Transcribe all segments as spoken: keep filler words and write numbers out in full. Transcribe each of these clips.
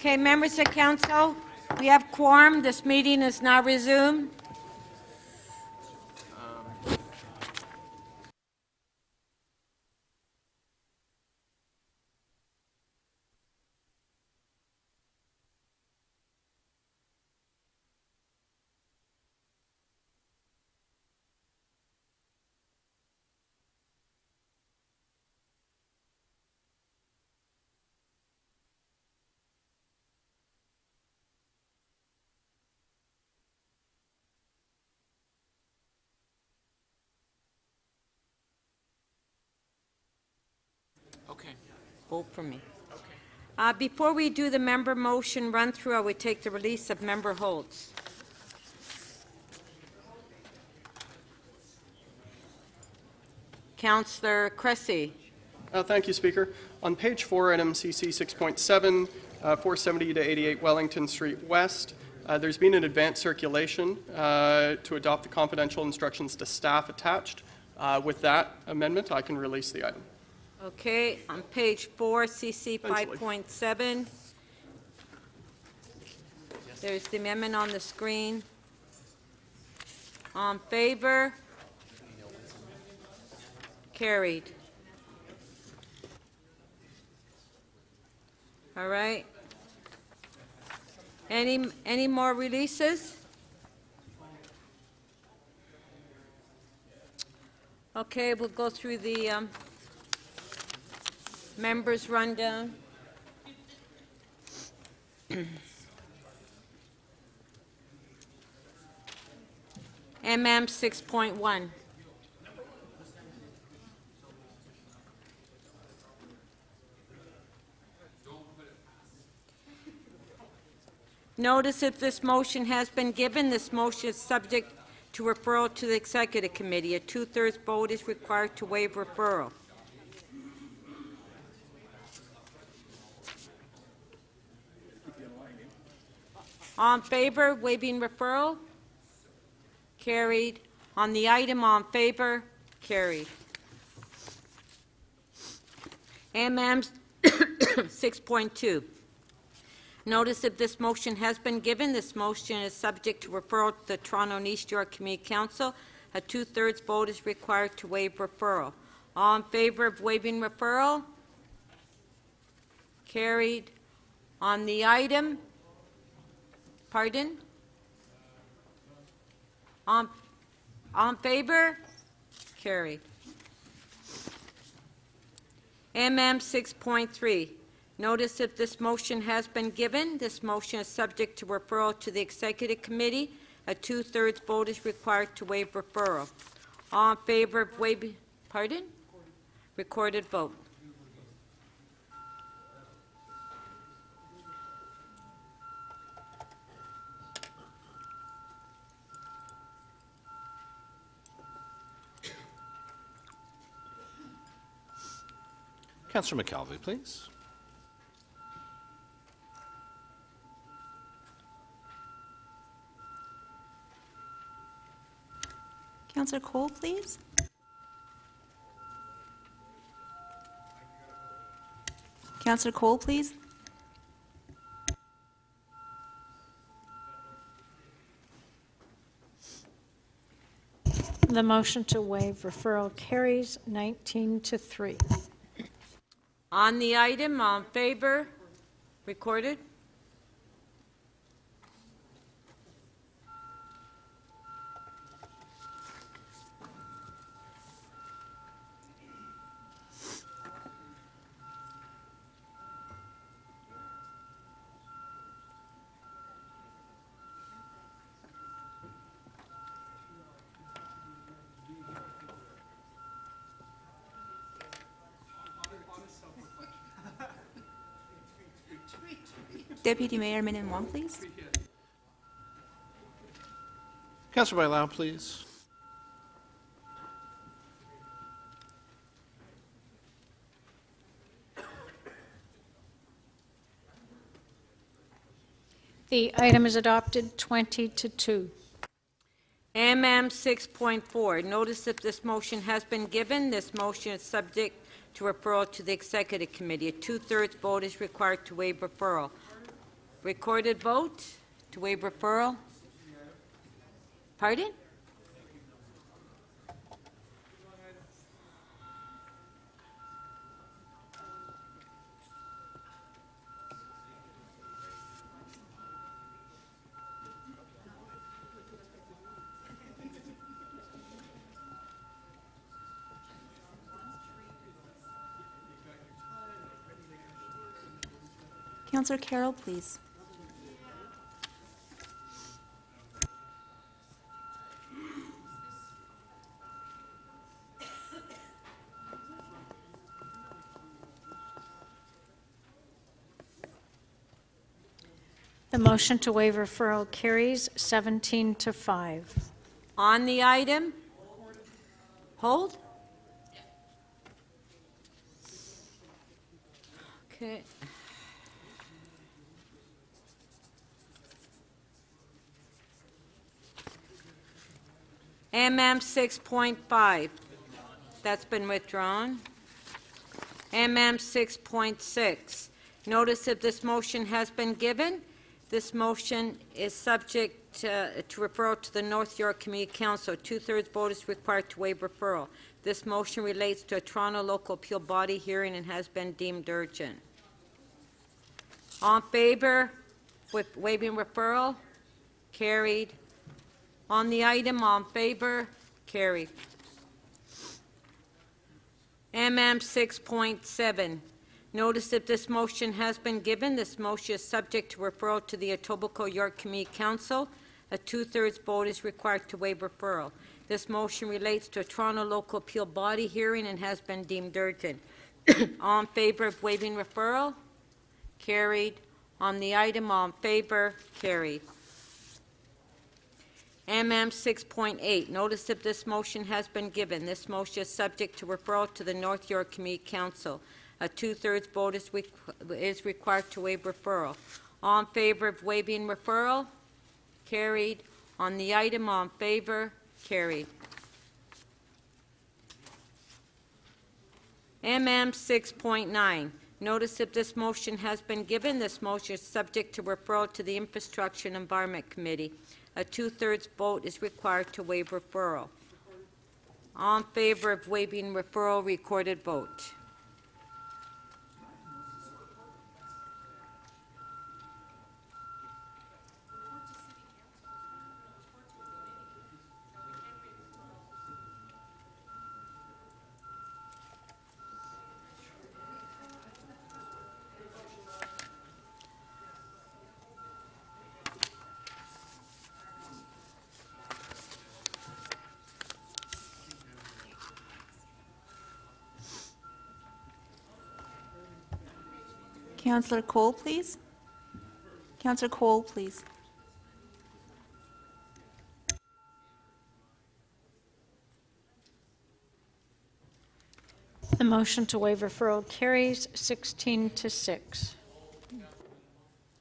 Okay, members of council, we have quorum. This meeting is now resumed. Okay. Vote for me. Okay. Uh, before we do the member motion run through, I would take the release of member holds. Councillor Cressy. Uh, thank you, Speaker. On page four, N M C C six point seven, uh, four seventy to eighty-eight Wellington Street West, uh, there's been an advanced circulation uh, to adopt the confidential instructions to staff attached. Uh, with that amendment, I can release the item. Okay, on page four, C C five point seven, there's the amendment on the screen. On favor? Carried. All right. Any, any more releases? Okay, we'll go through the... Um, members rundown. M M six point one. Notice if this motion has been given, this motion is subject to referral to the Executive Committee. A two-thirds vote is required to waive referral. All in favor, waiving referral? Carried. On the item, all in favor? Carried. M M six point two. Notice if this motion has been given, this motion is subject to referral to the Toronto and East York Community Council. A two-thirds vote is required to waive referral. All in favor of waiving referral? Carried. On the item, pardon? On, on favor? Carried. M M six point three. Notice if this motion has been given, this motion is subject to referral to the Executive Committee. A two-thirds vote is required to waive referral. All in favor of waiving? Pardon? Recorded vote. Councillor McKelvey, please. Councillor Cole, please. Councillor Cole, please. The motion to waive referral carries nineteen to three. On the item, all in favor? Recorded. Deputy Mayor Minnan Wong, please. Councillor Bailao, please. The item is adopted twenty to two. M M six point four. Notice that this motion has been given. This motion is subject to referral to the Executive Committee. A two-thirds vote is required to waive referral. Recorded vote to waive referral. Pardon? Councillor Carroll, please. The motion to waive referral carries seventeen to five. On the item, hold. Okay. M M six point five, that's been withdrawn. M M six point six, notice if this motion has been given. This motion is subject to, to referral to the North York Community Council. Two-thirds vote is required to waive referral. This motion relates to a Toronto Local Appeal Body hearing and has been deemed urgent. All in favor with waiving referral? Carried. On the item, all in favor? Carried. M M six point seven. Notice that this motion has been given. This motion is subject to referral to the Etobicoke-York Community Council. A two-thirds vote is required to waive referral. This motion relates to a Toronto Local Appeal Body hearing and has been deemed urgent. All in favor of waiving referral? Carried. On the item, all in favor? Carried. M M six point eight, notice if this motion has been given. This motion is subject to referral to the North York Community Council. A two-thirds vote is, re is required to waive referral. All in favor of waiving referral? Carried. On the item, all in favor? Carried. M M six point nine, notice if this motion has been given. This motion is subject to referral to the Infrastructure and Environment Committee. A two-thirds vote is required to waive referral. All in favor of waiving referral, recorded vote. Councillor Cole, please. Councillor Cole, please. The motion to waive referral carries sixteen to six.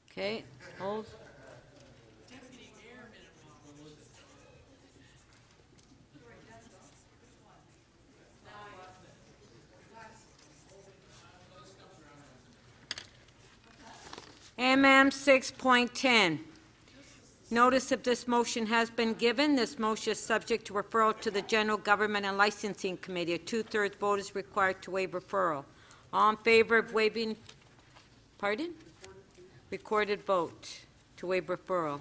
Okay, hold. M M six point ten. Notice if this motion has been given. This motion is subject to referral to the General Government and Licensing Committee. A two-thirds vote is required to waive referral. All in favor of waiving, pardon? Recorded vote to waive referral.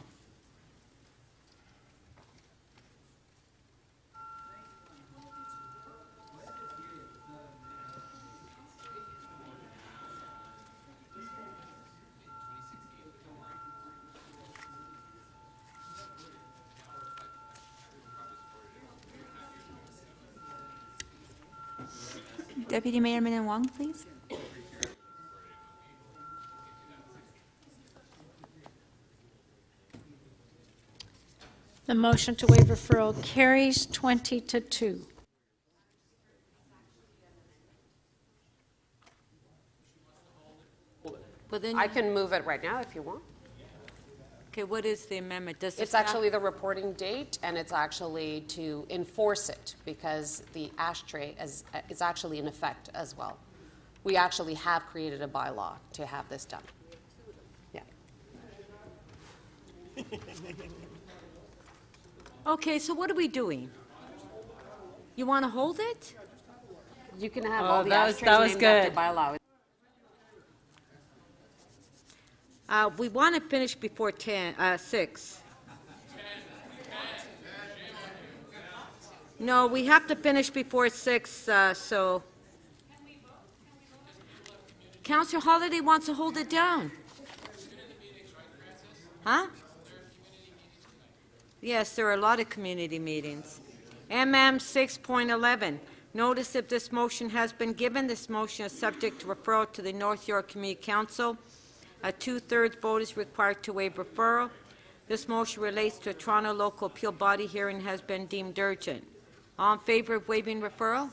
Deputy Mayor Min Wong, please. The motion to waive referral carries twenty to two. Well, then I can move it right now if you want. Okay, what is the amendment? Does it's actually the reporting date, and it's actually to enforce it because the ashtray is, is actually in effect as well. We actually have created a bylaw to have this done. Yeah. Okay, so what are we doing? You want to hold it? You can have oh, all the ashtrays named after bylaw. Uh, we want to finish before ten, uh, six. No, we have to finish before six. Uh, so, Councillor Holiday wants to hold it down. Huh? Yes, there are a lot of community meetings. M M six point eleven. Notice if this motion has been given. This motion is subject to referral to the North York Community Council. A two-thirds vote is required to waive referral. This motion relates to a Toronto Local Appeal Body hearing has been deemed urgent. All in favor of waiving referral?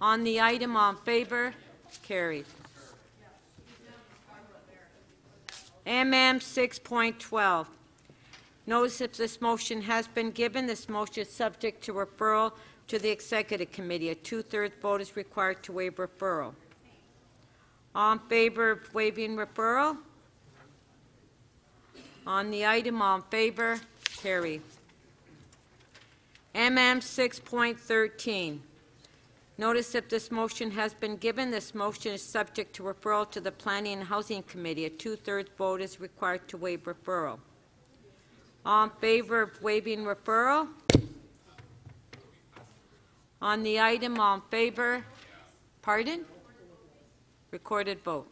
On the item, all in favor? Carried. M M six point twelve. Notice if this motion has been given. This motion is subject to referral to the Executive Committee. A two-thirds vote is required to waive referral. All in favor of waiving referral? On the item, all in favor? Carried. M M six point thirteen. Notice if this motion has been given. This motion is subject to referral to the Planning and Housing Committee. A two-thirds vote is required to waive referral. All in favor of waiving referral? On the item, all in favor? Pardon? Recorded vote.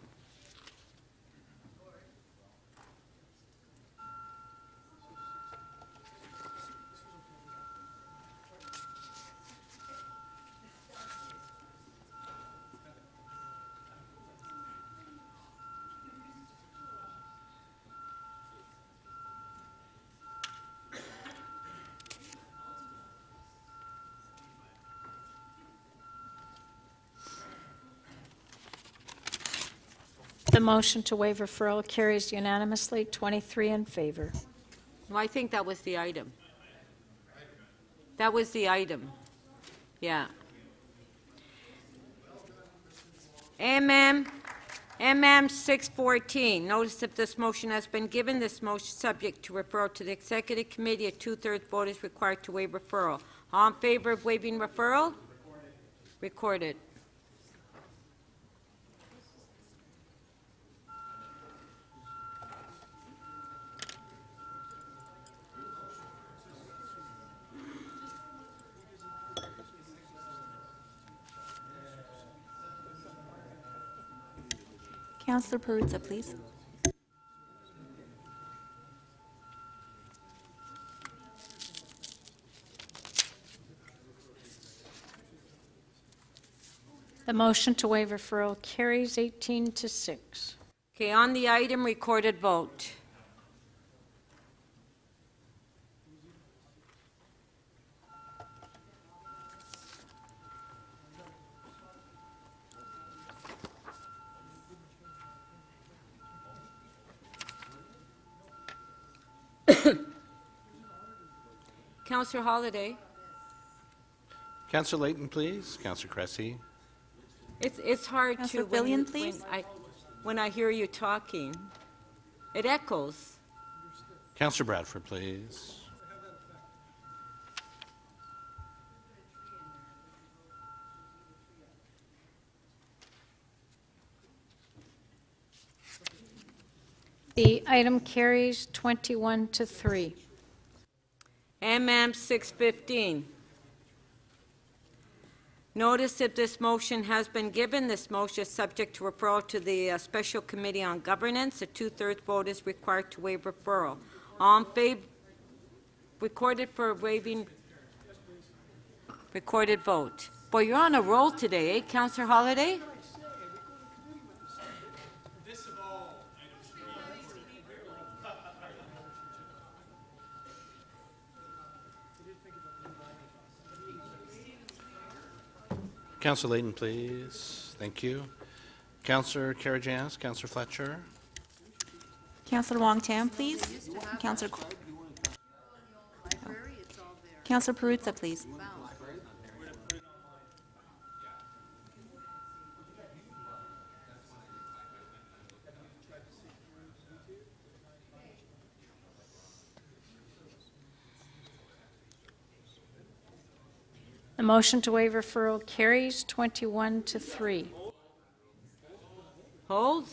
The motion to waive referral carries unanimously, twenty-three in favor. Well, I think that was the item. That was the item. Yeah. M M M M six fourteen. Notice if this motion has been given. This motion is subject to referral to the Executive Committee. A two-thirds vote is required to waive referral. All in favor of waiving referral? Recorded. Recorded. Councillor Peruzza, please. The motion to waive referral carries eighteen to six. Okay, on the item, recorded vote. Councillor Holiday. Councillor Layton, please. Councillor Cressy. It's it's hard Councilor to Billion, when, please. When I when I hear you talking, it echoes. Councillor Bradford, please. The item carries twenty-one to three. M M six fifteen. Notice if this motion has been given. This motion is subject to referral to the uh, Special Committee on Governance. A two-thirds vote is required to waive referral. All in favor? Recorded for waiving. Recorded vote. Boy, you're on a roll today, eh, Councillor Holiday? Councillor Layton, please. Thank you. Councillor Karajans, Councillor Fletcher. Councillor Wong-Tam, please. Councillor Councillor Peruzza, please. The motion to waive referral carries twenty-one to three. Hold.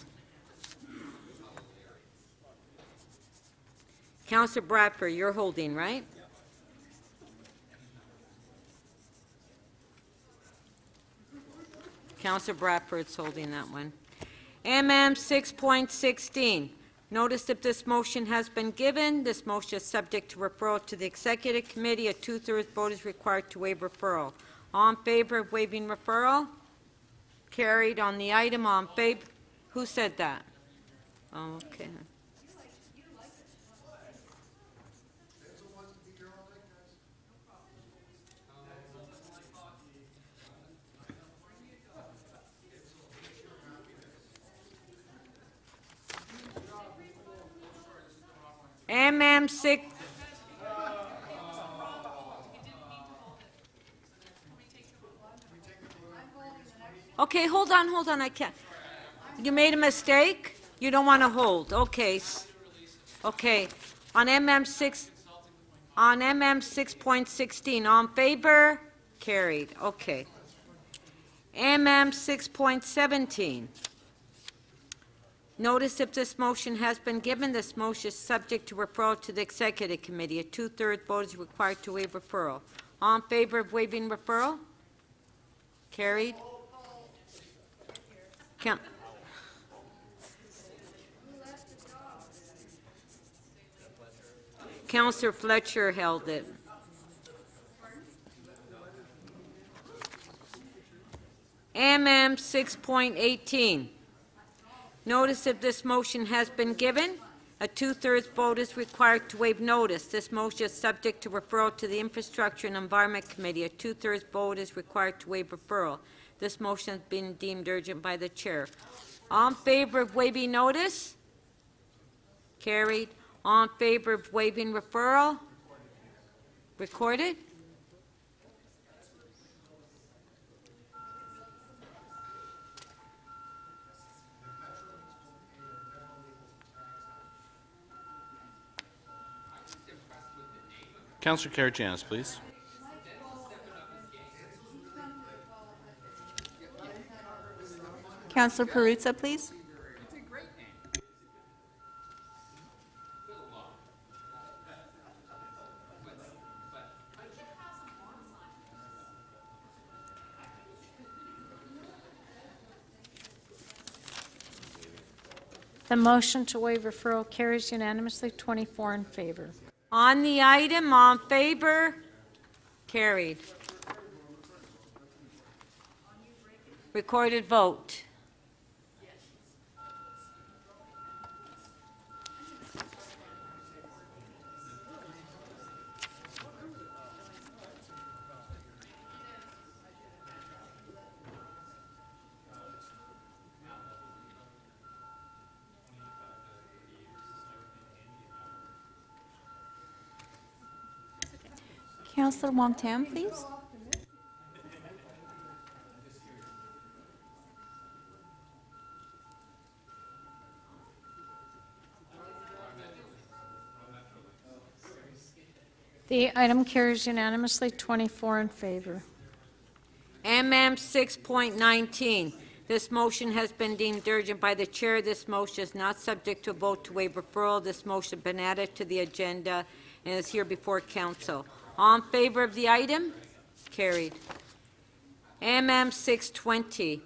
Councillor Bradford, you're holding, right? Councillor Bradford's holding that one. M M six point sixteen. Notice that this motion has been given. This motion is subject to referral to the Executive Committee. A two-thirds vote is required to waive referral. All in favor of waiving referral? Carried on the item. All in favor? Who said that? Oh, okay. M M six. Okay, hold on, hold on. I can't. You made a mistake. You don't want to hold. Okay. Okay. On M M six. On M M six point sixteen. All in favor? Carried. Okay. M M six point seventeen. Notice if this motion has been given, this motion is subject to referral to the Executive Committee. A two-thirds vote is required to waive referral. All in favor of waiving referral? Carried. Count. Councillor Fletcher held it. M M six point eighteen. Notice if this motion has been given, a two-thirds vote is required to waive notice. This motion is subject to referral to the Infrastructure and Environment Committee. A two-thirds vote is required to waive referral. This motion has been deemed urgent by the chair. All in favor of waiving notice? Carried. All in favor of waiving referral? Recorded. Councillor Karygiannis, please. Councillor Peruzza, please. The motion to waive referral carries unanimously, twenty-four in favor. On the item, all in favor? Carried. Recorded vote. Councillor Wong-Tam, please. The item carries unanimously, twenty-four in favor. M M six point nineteen. This motion has been deemed urgent by the chair. This motion is not subject to a vote to waive referral. This motion has been added to the agenda and is here before council. All in favor of the item? Carried. M M six twenty.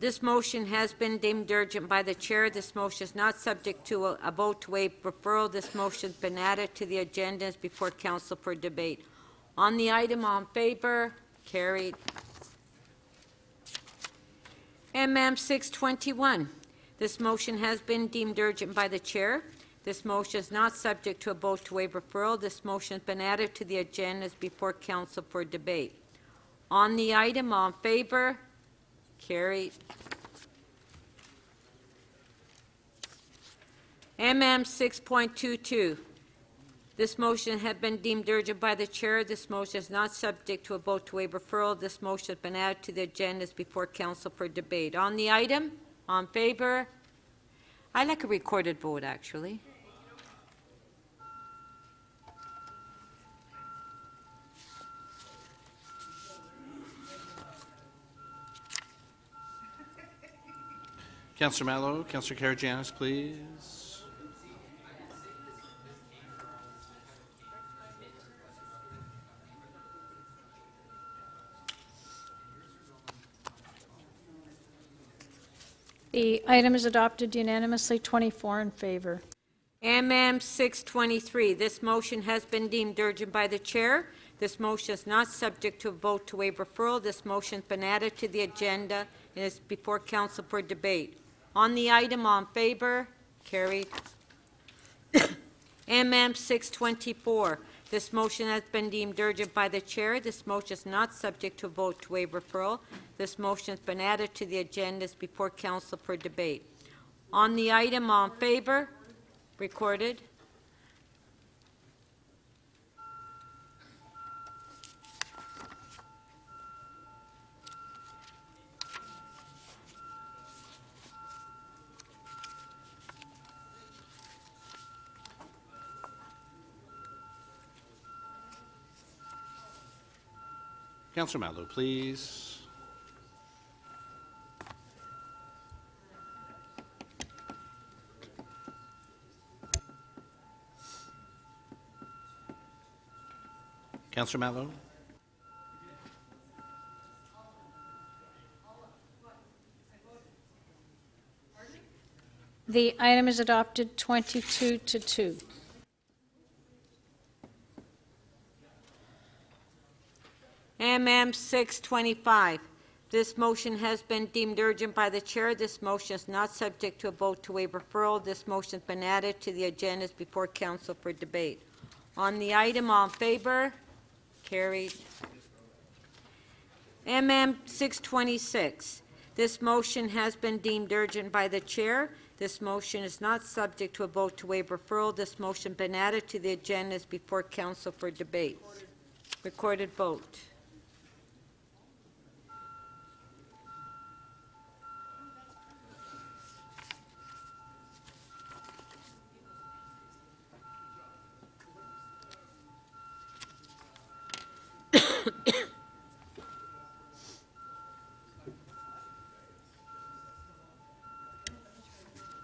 This motion has been deemed urgent by the chair. This motion is not subject to a, a vote to waive referral. This motion has been added to the agendas before council for debate. On the item, all in favor? Carried. M M six twenty-one. This motion has been deemed urgent by the chair. This motion is not subject to a vote to waive referral. This motion has been added to the agenda as before council for debate. On the item, all in favor? Carried. M M six point twenty-two. This motion has been deemed urgent by the chair. This motion is not subject to a vote to waive referral. This motion has been added to the agenda as before council for debate. On the item, all in favor? I'd like a recorded vote, actually. Councillor Mallow, Councillor Karagiannis, please. The item is adopted unanimously, twenty-four in favor. M M six twenty-three. This motion has been deemed urgent by the chair. This motion is not subject to a vote to waive referral. This motion has been added to the agenda and is before council for debate. On the item, all in favor? Carried. M M six twenty-four. This motion has been deemed urgent by the chair. This motion is not subject to a vote to waive referral. This motion has been added to the agenda is before council for debate. On the item, all in favor? Recorded. Councillor Mallow, please. Councillor Mallow. The item is adopted twenty-two to two. M M six twenty-five. This motion has been deemed urgent by the chair. This motion is not subject to a vote to waive referral. This motion has been added to the agenda before council for debate. On the item, all in favor? Carried. M M six twenty-six. This motion has been deemed urgent by the chair. This motion is not subject to a vote to waive referral. This motion has been added to the agenda before council for debate. Recorded vote.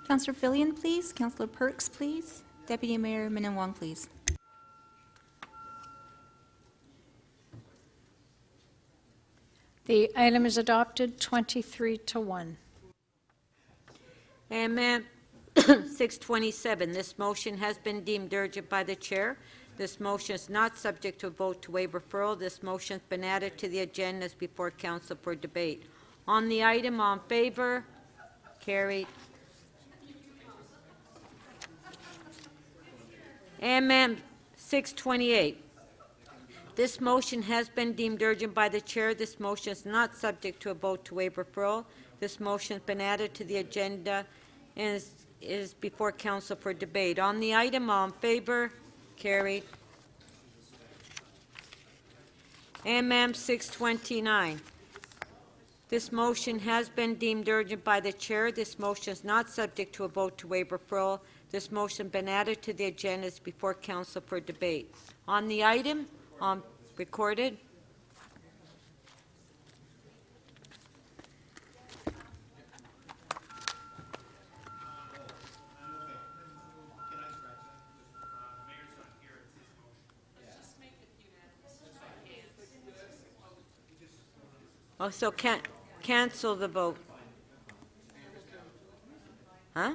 Councillor Fillion, please. Councillor Perks, please. Deputy Mayor Minnan Wong, please. The item is adopted twenty-three to one. M M six twenty-seven. This motion has been deemed urgent by the chair. This motion is not subject to a vote to waive referral. This motion has been added to the agenda before council for debate. On the item, all in favor? Carried. M M six twenty-eight. This motion has been deemed urgent by the chair. This motion is not subject to a vote to waive referral. This motion has been added to the agenda and is, is before council for debate. On the item, all in favor? Carried. M M six twenty-nine. This motion has been deemed urgent by the chair. This motion is not subject to a vote to waive referral. This motion has been added to the agenda is before council for debate. On the item, um, recorded. Oh, so can cancel the vote. Huh?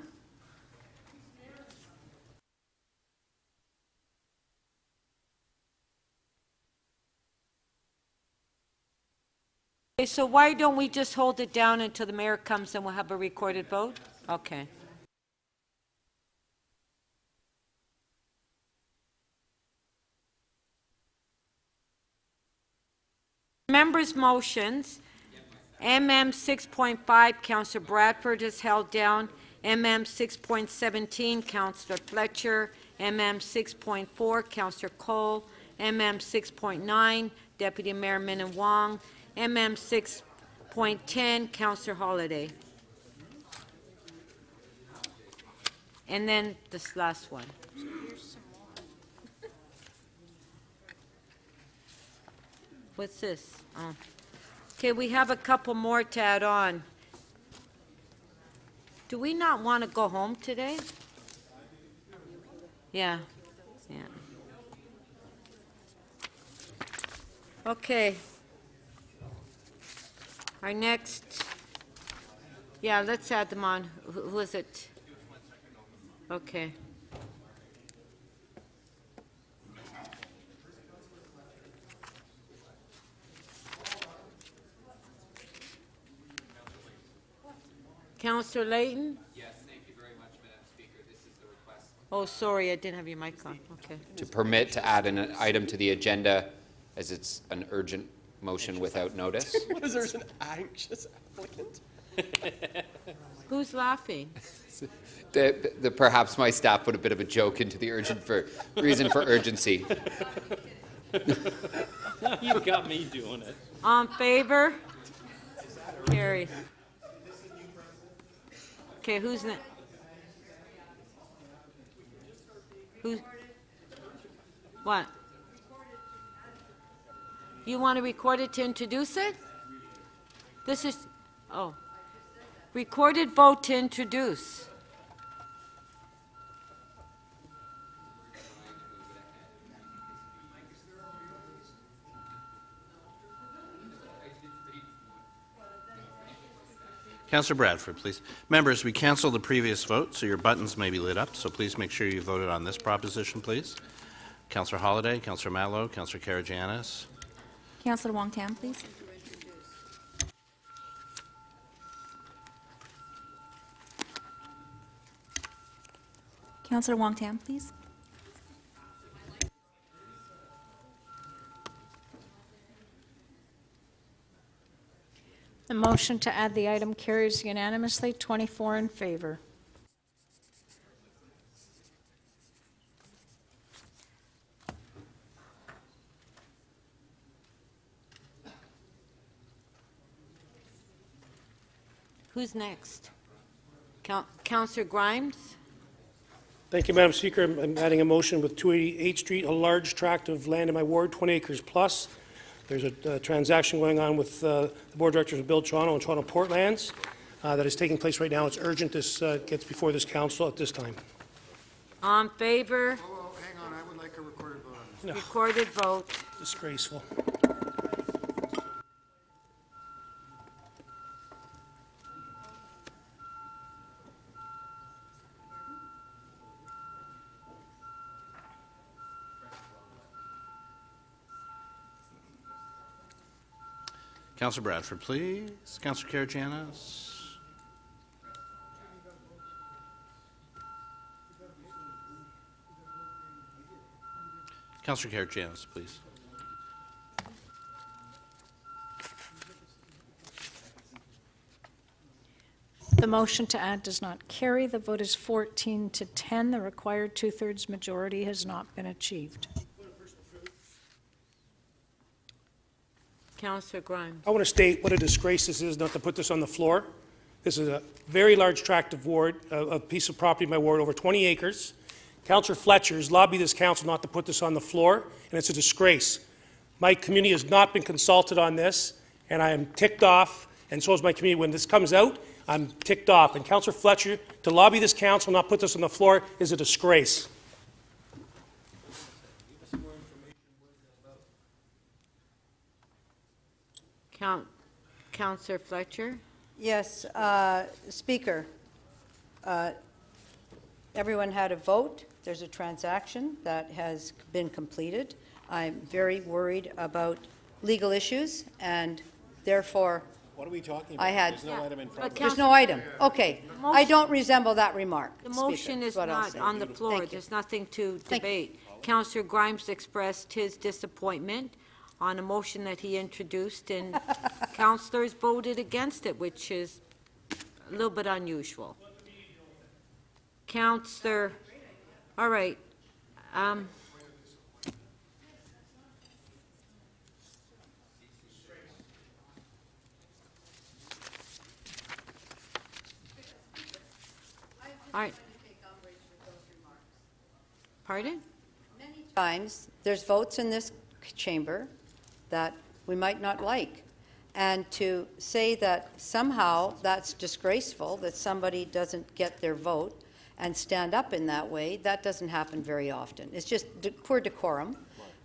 Okay, so why don't we just hold it down until the mayor comes and we'll have a recorded vote? Okay. Members' motions. M M six point five, Councillor Bradford is held down. M M six point seventeen, Councillor Fletcher. M M six point four, Councillor Cole. M M six point nine, Deputy Mayor Minnan Wong. M M six point ten, Councillor Holliday. And then this last one. What's this? Oh. Okay, we have a couple more to add on. Do we not want to go home today? Yeah. Yeah. Okay. Our next, yeah, let's add them on. Who, who is it? Okay. Councillor Layton? Yes, thank you very much, Madam Speaker. This is the request. Oh, sorry, I didn't have your mic on. Okay. To permit to add an item to the agenda as it's an urgent motion without notice. Because there's an anxious applicant. Who's laughing? The, the, the, perhaps my staff put a bit of a joke into the urgent for reason for urgency. You got me doing it. On favor? Carried. Okay, who's next? Who's? What? You want to record it to introduce it? This is, oh. Recorded vote to introduce. Councillor Bradford, please. Members, we cancel the previous vote, so your buttons may be lit up, so please make sure you voted on this proposition, please. Councillor Holliday, Councillor Matlow, Councillor Karagiannis. Councillor Wong-Tam, please. Councillor Wong-Tam, please. The motion to add the item carries unanimously, twenty-four in favor. Who's next? Coun Councillor Grimes? Thank you, Madam Speaker. I'm adding a motion with two eighty-eighth Street, a large tract of land in my ward, twenty acres plus. There's a uh, transaction going on with uh, the Board of Directors of Build Toronto and Toronto Portlands uh, that is taking place right now. It's urgent this uh, gets before this Council at this time. On favour. Oh, oh, hang on. I would like a recorded vote on this. No. Recorded vote. Disgraceful. Councillor Bradford, please. Councillor Karagiannis. Councillor Karagiannis, please. The motion to add does not carry. The vote is fourteen to ten. The required two-thirds majority has not been achieved. Councillor Grimes. I want to state what a disgrace this is, not to put this on the floor. This is a very large tract of ward, uh, a piece of property in my ward, over twenty acres. Councillor Fletcher's lobbied this council not to put this on the floor, and it's a disgrace. My community has not been consulted on this, and I am ticked off, and so is my community. When this comes out, I'm ticked off. And Councillor Fletcher, to lobby this council not put this on the floor is a disgrace. Count, Councillor Fletcher? Yes, uh, Speaker. Uh, everyone had a vote. There's a transaction that has been completed. I'm very worried about legal issues and therefore. What are we talking about? I had, there's no yeah, item in front of us. There's no item. Okay. Motion, I don't resemble that remark. The motion Speaker, is not on the floor. Thank There's you. nothing to Thank debate. Councillor Grimes expressed his disappointment on a motion that he introduced, and councillors voted against it, which is a little bit unusual. Councillor, all right. Um, all right. Pardon? Many times there's votes in this chamber that we might not like. And to say that somehow that's disgraceful, that somebody doesn't get their vote and stand up in that way, that doesn't happen very often. It's just de- poor decorum.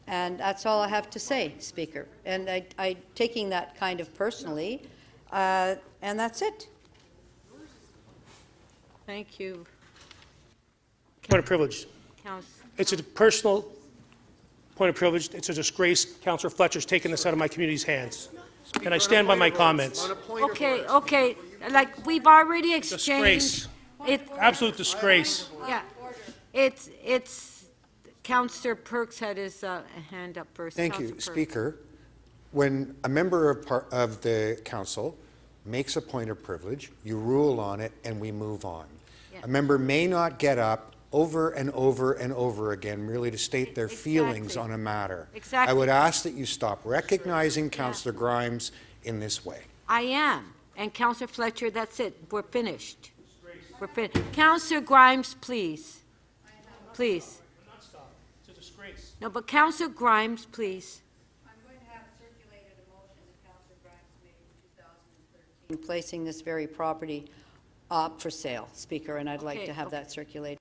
And that's all I have to say, Speaker. And I, I taking that kind of personally, uh, and that's it. Thank you. Point of privilege. It's a personal point of privilege. It's a disgrace. Councillor Fletcher's taken this out of my community's hands. And I stand by my comments. Okay, okay. Like, we've already exchanged. Disgrace. It, Absolute disgrace. Yeah. It's, it's, Councillor Perks had his uh, hand up first. Thank Councilor you, Perks. Speaker. When a member of, par of the council makes a point of privilege, you rule on it and we move on. Yeah. A member may not get up over and over and over again merely to state their exactly. feelings on a matter. Exactly. I would ask that you stop recognizing sure. Councillor yeah. Grimes in this way. I am. And Councillor Fletcher, that's it. We're finished. We're fin Councillor Grimes, please. Please. We're not stopping. It's a disgrace. No, but Councillor Grimes, please. I'm going to have circulated a motion that Councillor Grimes made in twenty thirteen placing this very property up for sale, Speaker, and I'd okay, like to have okay. that circulated.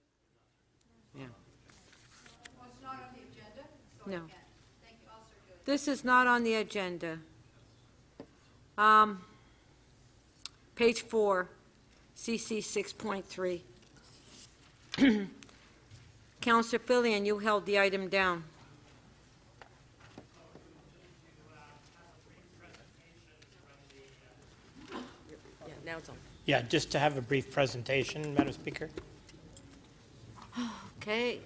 Yeah. Well, it's not on the agenda, so no. Thank you. I'll circulate. This is not on the agenda. Um, page four, C C six point three. Councillor Fillion, you held the item down. Yeah, now it's on. Yeah, just to have a brief presentation, Madam Speaker. Okay.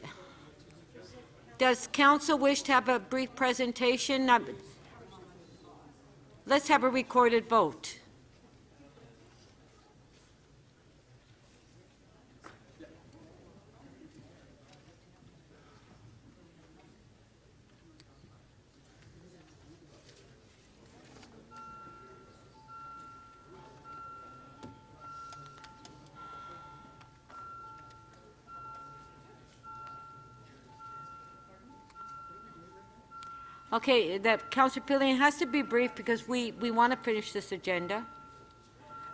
Does council wish to have a brief presentation? Let's have a recorded vote. Okay, that Councillor Pillion has to be brief because we, we want to finish this agenda.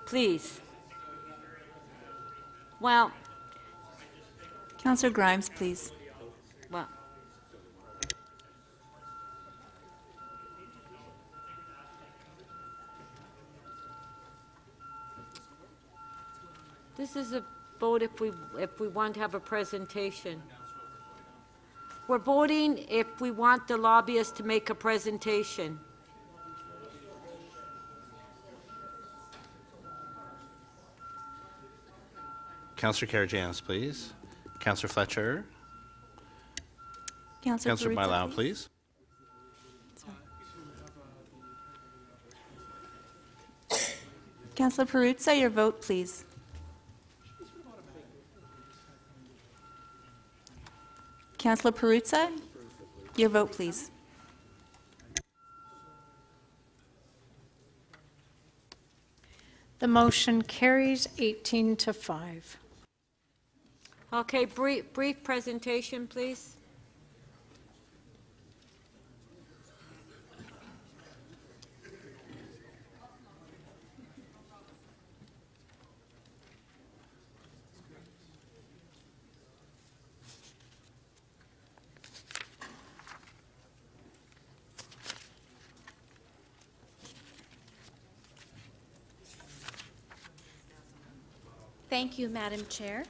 Please. Well. Councillor Grimes, please. Well. This is a vote if we, if we want to have a presentation. We're voting if we want the lobbyist to make a presentation. Councillor Karagiannis, please. Councillor Fletcher. Councillor Mylow, please. please. Councillor Peruzza, your vote, please. Councillor Peruzza, your vote, please. The motion carries eighteen to five. Okay, brief, brief presentation, please. Thank you, Madam Chair.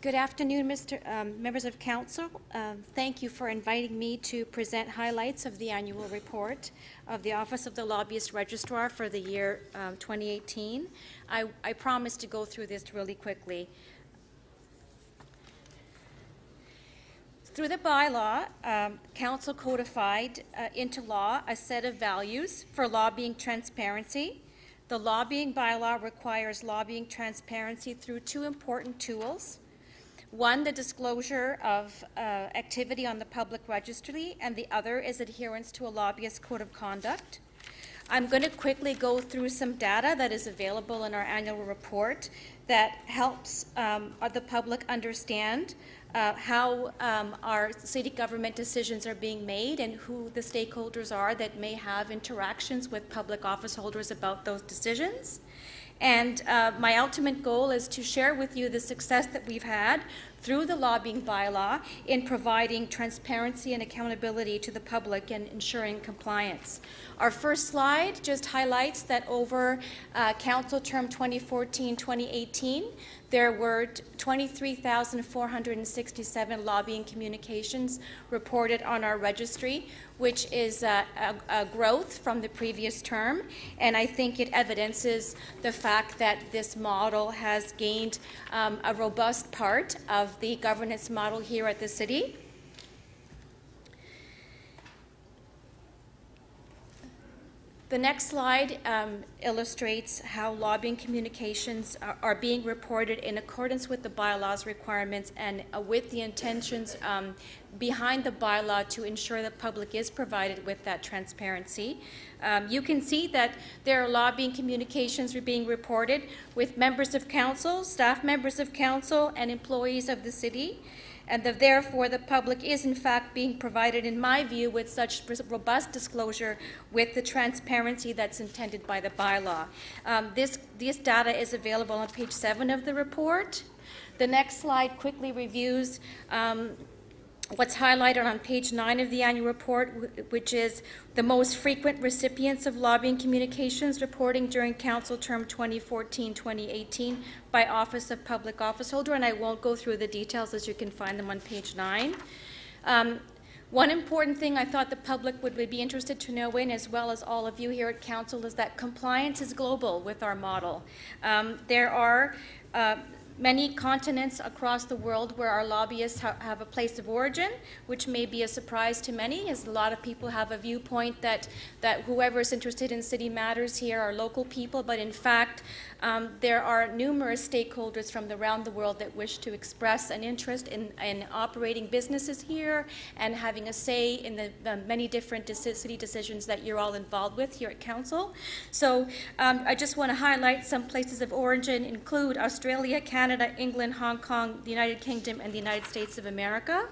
Good afternoon, Mister Um, members of Council. Um, thank you for inviting me to present highlights of the annual report of the Office of the Lobbyist Registrar for the year um, twenty eighteen. I, I promise to go through this really quickly. Through the bylaw, um, Council codified uh, into law a set of values for lobbying transparency. The lobbying bylaw requires lobbying transparency through two important tools. One, the disclosure of uh, activity on the public registry, and the other is adherence to a lobbyist code of conduct. I'm going to quickly go through some data that is available in our annual report that helps um, the public understand uh, how um, our city government decisions are being made and who the stakeholders are that may have interactions with public office holders about those decisions. And uh, my ultimate goal is to share with you the success that we've had through the lobbying bylaw in providing transparency and accountability to the public and ensuring compliance. Our first slide just highlights that over uh, council term twenty fourteen to twenty eighteen, there were twenty-three thousand four hundred sixty-seven lobbying communications reported on our registry, which is a, a, a growth from the previous term. And I think it evidences the fact that this model has gained um, a robust part of the governance model here at the city. The next slide um, illustrates how lobbying communications are, are being reported in accordance with the bylaws requirements and uh, with the intentions um, behind the bylaw to ensure the public is provided with that transparency. Um, you can see that there are lobbying communications being reported with members of council, staff members of council, and employees of the city. And the, therefore, the public is in fact being provided, in my view, with such robust disclosure with the transparency that's intended by the bylaw. Um, this, this data is available on page seven of the report. The next slide quickly reviews um, what's highlighted on page nine of the annual report, which is the most frequent recipients of lobbying communications reporting during council term twenty fourteen to twenty eighteen by Office of Public Office Holder, and I won't go through the details as you can find them on page nine. Um, One important thing I thought the public would be interested to know in, as well as all of you here at council, is that compliance is global with our model. Um, there are uh, many continents across the world where our lobbyists ha have a place of origin, which may be a surprise to many, as a lot of people have a viewpoint that, that whoever is interested in city matters here are local people, but in fact, um, there are numerous stakeholders from around the world that wish to express an interest in, in operating businesses here and having a say in the, the many different deci city decisions that you're all involved with here at council. So um, I just want to highlight some places of origin include Australia, Canada, Canada, England, Hong Kong, the United Kingdom, and the United States of America.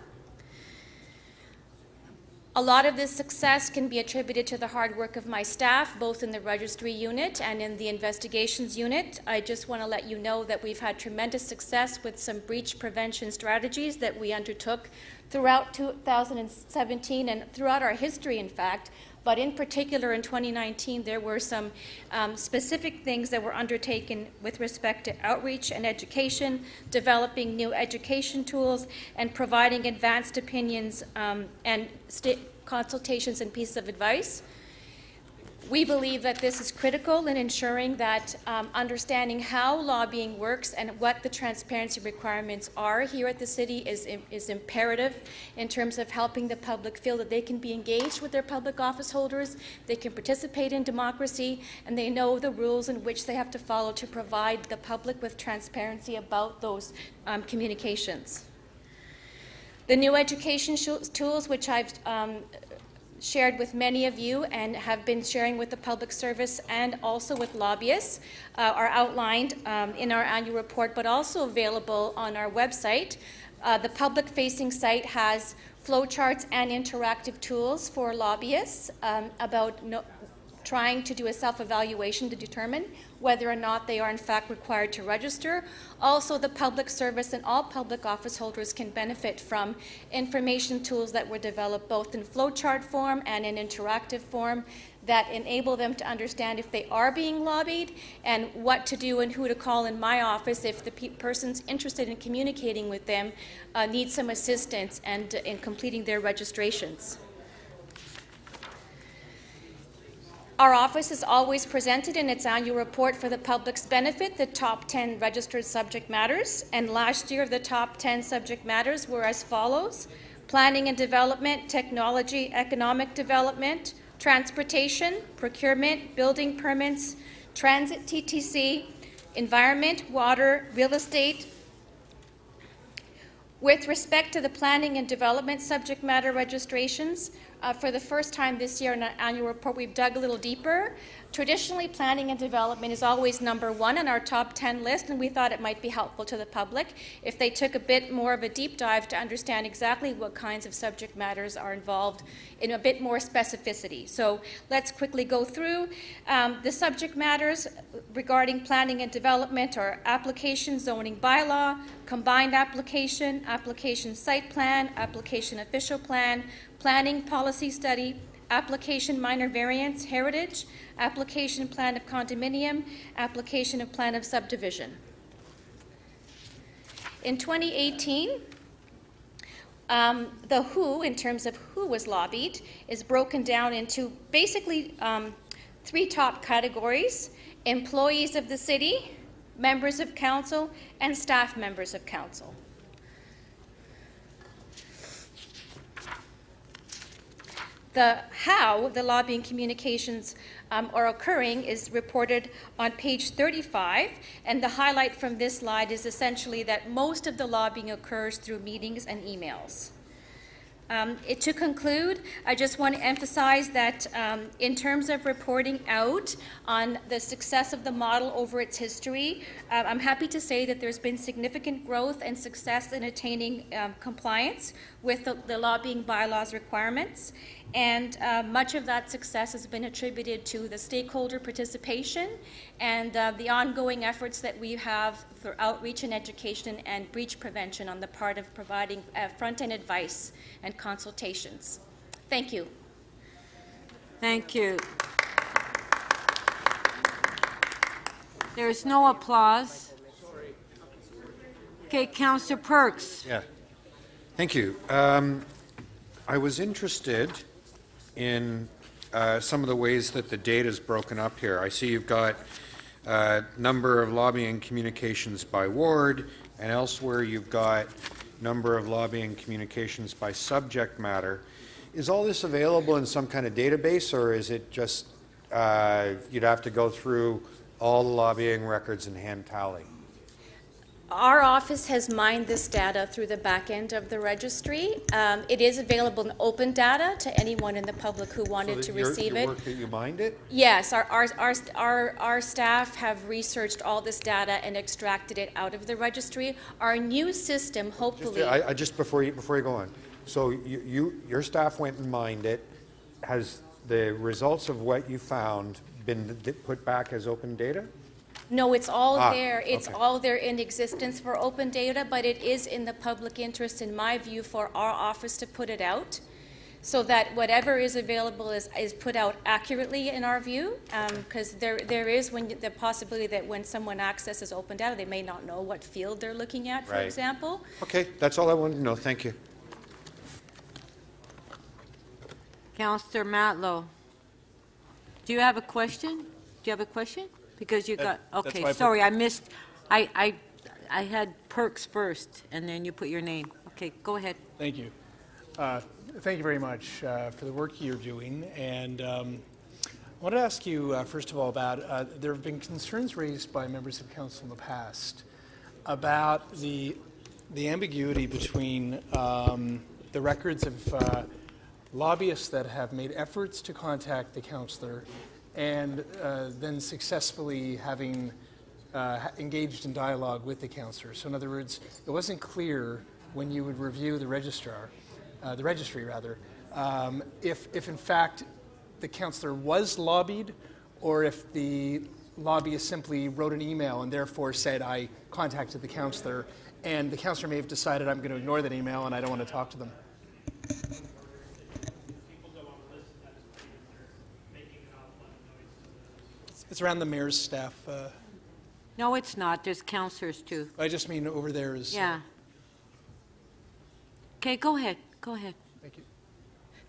A lot of this success can be attributed to the hard work of my staff, both in the registry unit and in the investigations unit. I just want to let you know that we've had tremendous success with some breach prevention strategies that we undertook throughout two thousand seventeen and throughout our history, in fact. But in particular, in twenty nineteen, there were some um, specific things that were undertaken with respect to outreach and education, developing new education tools, and providing advanced opinions um, and consultations and pieces of advice. We believe that this is critical in ensuring that um, understanding how lobbying works and what the transparency requirements are here at the city is, is imperative in terms of helping the public feel that they can be engaged with their public office holders, they can participate in democracy, and they know the rules in which they have to follow to provide the public with transparency about those um, communications. The new education tools, which I've um, shared with many of you and have been sharing with the public service and also with lobbyists uh, are outlined um, in our annual report, but also available on our website. Uh, the public-facing site has flowcharts and interactive tools for lobbyists um, about no trying to do a self-evaluation to determine whether or not they are in fact required to register. Also, the public service and all public office holders can benefit from information tools that were developed both in flowchart form and in interactive form that enable them to understand if they are being lobbied and what to do and who to call in my office if the pe persons interested in communicating with them uh, need some assistance and uh, in completing their registrations. Our office has always presented in its annual report for the public's benefit the top ten registered subject matters, and last year the top ten subject matters were as follows: planning and development, technology, economic development, transportation, procurement, building permits, transit T T C, environment, water, real estate. With respect to the planning and development subject matter registrations, Uh, for the first time this year in our annual report, we've dug a little deeper. Traditionally, planning and development is always number one on our top ten list, and we thought it might be helpful to the public if they took a bit more of a deep dive to understand exactly what kinds of subject matters are involved in a bit more specificity. So let's quickly go through. Um, the subject matters regarding planning and development are application zoning bylaw, combined application, application site plan, application official plan, planning policy study, application minor variance heritage, application plan of condominium, application of plan of subdivision. In twenty eighteen, um, the who, in terms of who was lobbied, is broken down into basically um, three top categories: employees of the city, members of council, and staff members of council. The how the lobbying communications um, are occurring is reported on page thirty-five, and the highlight from this slide is essentially that most of the lobbying occurs through meetings and emails. Um, it, to conclude, I just want to emphasize that um, in terms of reporting out on the success of the model over its history, uh, I'm happy to say that there's been significant growth and success in attaining um, compliance with the, the lobbying bylaws requirements, and uh, much of that success has been attributed to the stakeholder participation and uh, the ongoing efforts that we have for outreach and education and breach prevention on the part of providing uh, front-end advice and consultations. Thank you. Thank you. There is no applause. Okay, Councillor Perks. Yeah. Thank you. Um, I was interested in uh, some of the ways that the data is broken up here. I see you've got a uh, number of lobbying communications by ward, and elsewhere you've got number of lobbying communications by subject matter. Is all this available in some kind of database, or is it just uh, you'd have to go through all the lobbying records and hand tally? Our office has mined this data through the back end of the registry. Um, it is available in open data to anyone in the public who wanted so to your, receive your it. Work that you mined it? Yes, our, our, our, our, our staff have researched all this data and extracted it out of the registry. Our new system, hopefully. Just, I, I just before you before you go on. So you, you your staff went and mined it. Has the results of what you found been put back as open data? No, it's all ah, there. It's okay. all there in existence for open data, but it is in the public interest, in my view, for our office to put it out so that whatever is available is, is put out accurately, in our view, because um, there, there is when the possibility that when someone accesses open data, they may not know what field they're looking at, for right. example. Okay, that's all I wanted to know. Thank you. Councillor Matlow, do you have a question? Do you have a question? Because you got, okay, sorry, I missed, I, I, I had Perks first, and then you put your name. Okay, go ahead. Thank you. Uh, thank you very much uh, for the work you're doing. And um, I want to ask you, uh, first of all, about, uh, there have been concerns raised by members of council in the past about the, the ambiguity between um, the records of uh, lobbyists that have made efforts to contact the councillor and uh, then successfully having uh, engaged in dialogue with the councillor. So in other words, it wasn't clear when you would review the registrar, uh, the registry rather, um, if, if in fact the councillor was lobbied or if the lobbyist simply wrote an email and therefore said, I contacted the councillor, and the councillor may have decided I'm going to ignore that email and I don't want to talk to them. It's around the mayor's staff. Uh, no, it's not. There's councillors too. I just mean over there is. Yeah. Okay, uh, go ahead. Go ahead. Thank you.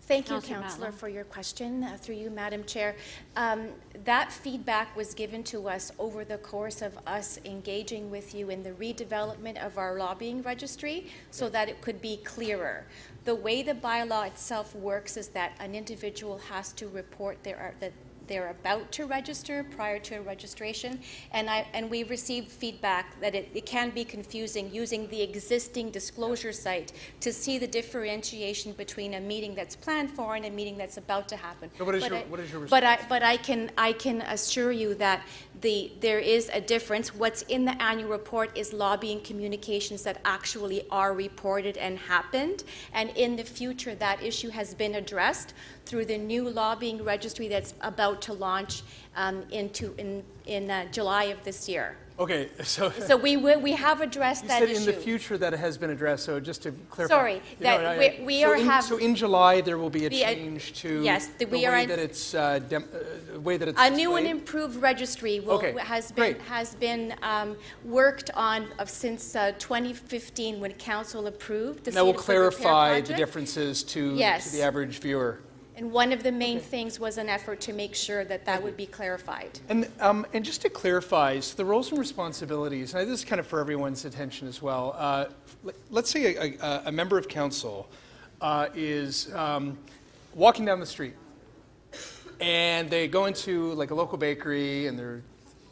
Thank you, Councillor, for your question. Uh, through you, Madam Chair. Um, that feedback was given to us over the course of us engaging with you in the redevelopment of our lobbying registry so that it could be clearer. The way the bylaw itself works is that an individual has to report their, their they're about to register prior to registration, and I and we received feedback that it, it can be confusing using the existing disclosure site to see the differentiation between a meeting that's planned for and a meeting that's about to happen. So what is but your I, what is your response? But I but I can I can assure you that the there is a difference. What's in the annual report is lobbying communications that actually are reported and happened, and in the future that issue has been addressed through the new lobbying registry that's about to launch um, into in in uh, July of this year. Okay, so so we will, we have addressed you that said issue. In the future that it has been addressed. So just to clarify, sorry, that know, we, I, we so are in, have so in July there will be a change a, to yes, the, we the way are that it's uh, dem, uh, way that it's a displayed. New and improved registry will, okay, has been great. has been um, worked on uh, since uh, twenty fifteen when Council approved. The now we'll clarify the differences to, yes. to the average viewer. And one of the main okay. things was an effort to make sure that that would be clarified. And, um, and just to clarify, so the roles and responsibilities, and this is kind of for everyone's attention as well. Uh, let's say a, a, a member of council uh, is um, walking down the street, and they go into like a local bakery, and they're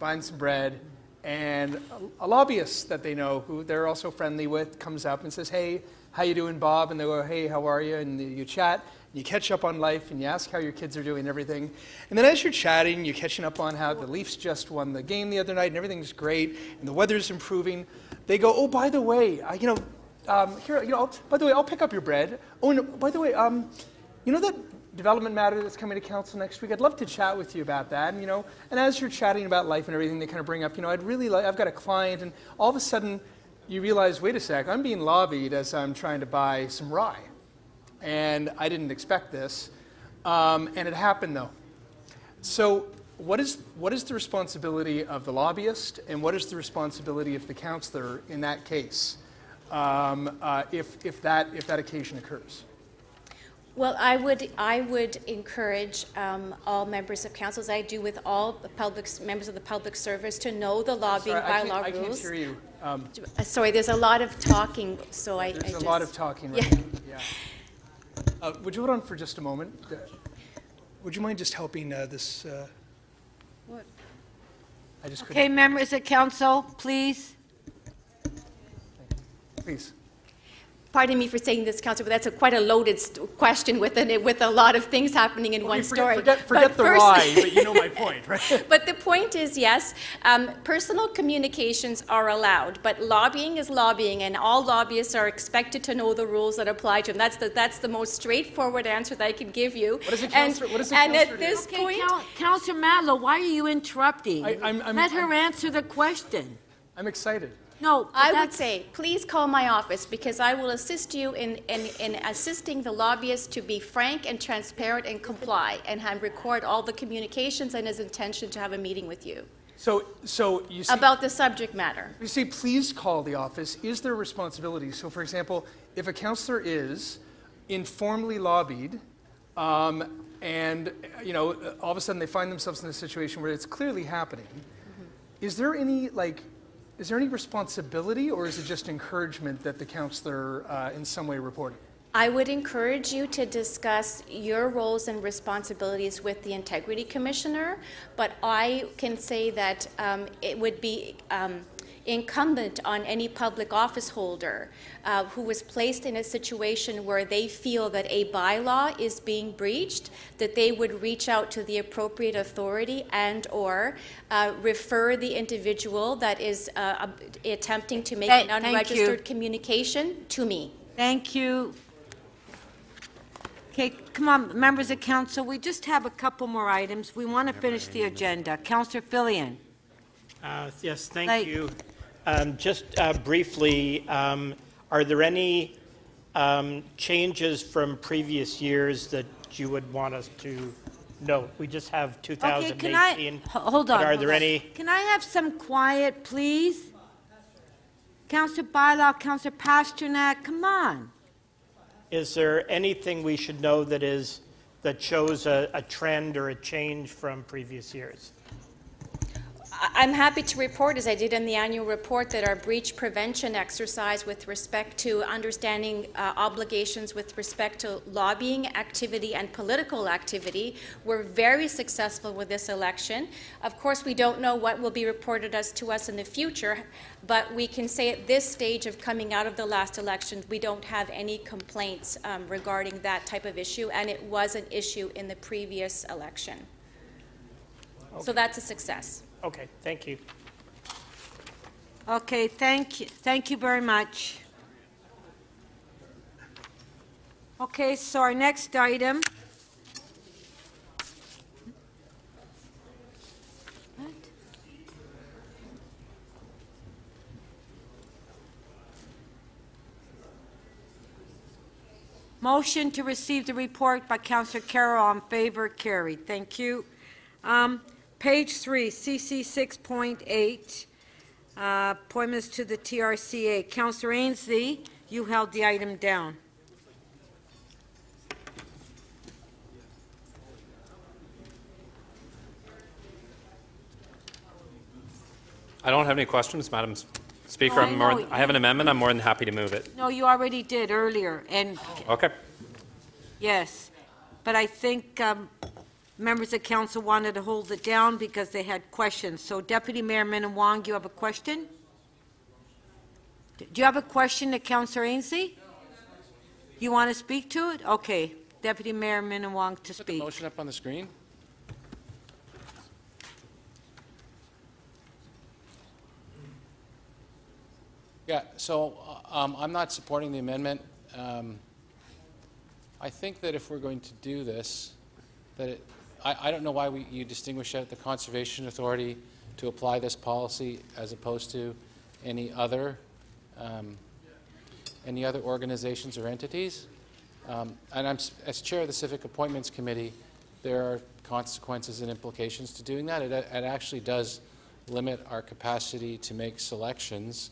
buying some bread, and a, a lobbyist that they know, who they're also friendly with, comes up and says, "Hey, how you doing, Bob?" And they go, "Hey, how are you?" And you chat. You catch up on life, and you ask how your kids are doing and everything. And then as you're chatting, you're catching up on how the Leafs just won the game the other night, and everything's great, and the weather's improving. They go, "Oh, by the way, I, you know, um, here, you know, I'll, by the way, I'll pick up your bread. Oh, and by the way, um, you know that development matter that's coming to council next week? I'd love to chat with you about that." And, you know, and as you're chatting about life and everything, they kind of bring up, you know, I'd really like, I've got a client, and all of a sudden, you realize, wait a sec, I'm being lobbied as I'm trying to buy some rye. And I didn't expect this, um, and it happened though. So what is, what is the responsibility of the lobbyist, and what is the responsibility of the councillor in that case, um, uh, if, if, that, if that occasion occurs? Well, I would, I would encourage um, all members of council, as I do with all the public, members of the public service, to know the lobbying bylaw rules. I can't hear you. Um, Sorry, there's a lot of talking, so I There's I a just, lot of talking right yeah. now. Yeah. Uh, would you hold on for just a moment? Uh, would you mind just helping uh, this? Uh, what? I just okay, couldn't. Members of council, please. Please. Pardon me for saying this, Councillor, but that's a, quite a loaded st question with, an, with a lot of things happening in well, one forget, story. Forget, forget but the first, rye, but you know my point, right? But the point is, yes, um, personal communications are allowed, but lobbying is lobbying, and all lobbyists are expected to know the rules that apply to them. That's the, that's the most straightforward answer that I can give you. What is a councillor do? And at this okay, point... Cal Councillor Matlow, why are you interrupting? I, I'm, I'm, Let her I'm, answer the question. I'm excited. No, I would say, please call my office, because I will assist you in, in, in assisting the lobbyist to be frank and transparent and comply, and have, record all the communications and his intention to have a meeting with you. So, so you see, about the subject matter. You see, please call the office is their responsibility. So, for example, if a councillor is informally lobbied, um, and you know, all of a sudden they find themselves in a situation where it's clearly happening, mm-hmm. is there any like? Is there any responsibility, or is it just encouragement that the councillor uh, in some way reported? I would encourage you to discuss your roles and responsibilities with the Integrity Commissioner, but I can say that um, it would be um, incumbent on any public office holder uh, who was placed in a situation where they feel that a bylaw is being breached, that they would reach out to the appropriate authority and or uh, refer the individual that is uh, attempting to make hey, an unregistered communication to me. Thank you. Okay, come on, members of council, we just have a couple more items. We want to finish the agenda. Councillor Fillion. Uh, yes, thank Hi. you. Um, just uh, briefly, um, are there any um, changes from previous years that you would want us to note? We just have two thousand eighteen. Okay, can I, hold on. But are there on. any? Can I have some quiet, please? Councillor Bylaw, Councillor Pasternak, come on. Is there anything we should know that is that shows a, a trend or a change from previous years? I'm happy to report, as I did in the annual report, that our breach prevention exercise with respect to understanding uh, obligations with respect to lobbying activity and political activity were very successful with this election. Of course, we don't know what will be reported as to us in the future, but we can say at this stage of coming out of the last election, we don't have any complaints um, regarding that type of issue, and it was an issue in the previous election. Okay. So that's a success. Okay, thank you. Okay, thank you. Thank you very much. Okay, so our next item. What? Motion to receive the report by Councillor Carroll. On favor, carried. Thank you. Um, Page three, C C six point eight, uh, appointments to the T R C A. Councillor Ainslie, you held the item down. I don't have any questions, Madam Speaker. No, I'm more th I have an amendment. I'm more than happy to move it. No, you already did earlier. And okay. Yes, but I think. Um, Members of Council wanted to hold it down because they had questions. So, Deputy Mayor Minnan-Wong, you have a question? Do you have a question to Councillor Ainslie? You want to speak to it? Okay. Deputy Mayor Minnan-Wong to speak. Put the motion up on the screen. Yeah, so um, I'm not supporting the amendment. Um, I think that if we're going to do this, that it I, I don't know why we, you distinguish out the Conservation Authority to apply this policy as opposed to any other um, any other organizations or entities. Um, and I'm, as chair of the Civic Appointments Committee, there are consequences and implications to doing that. It, it actually does limit our capacity to make selections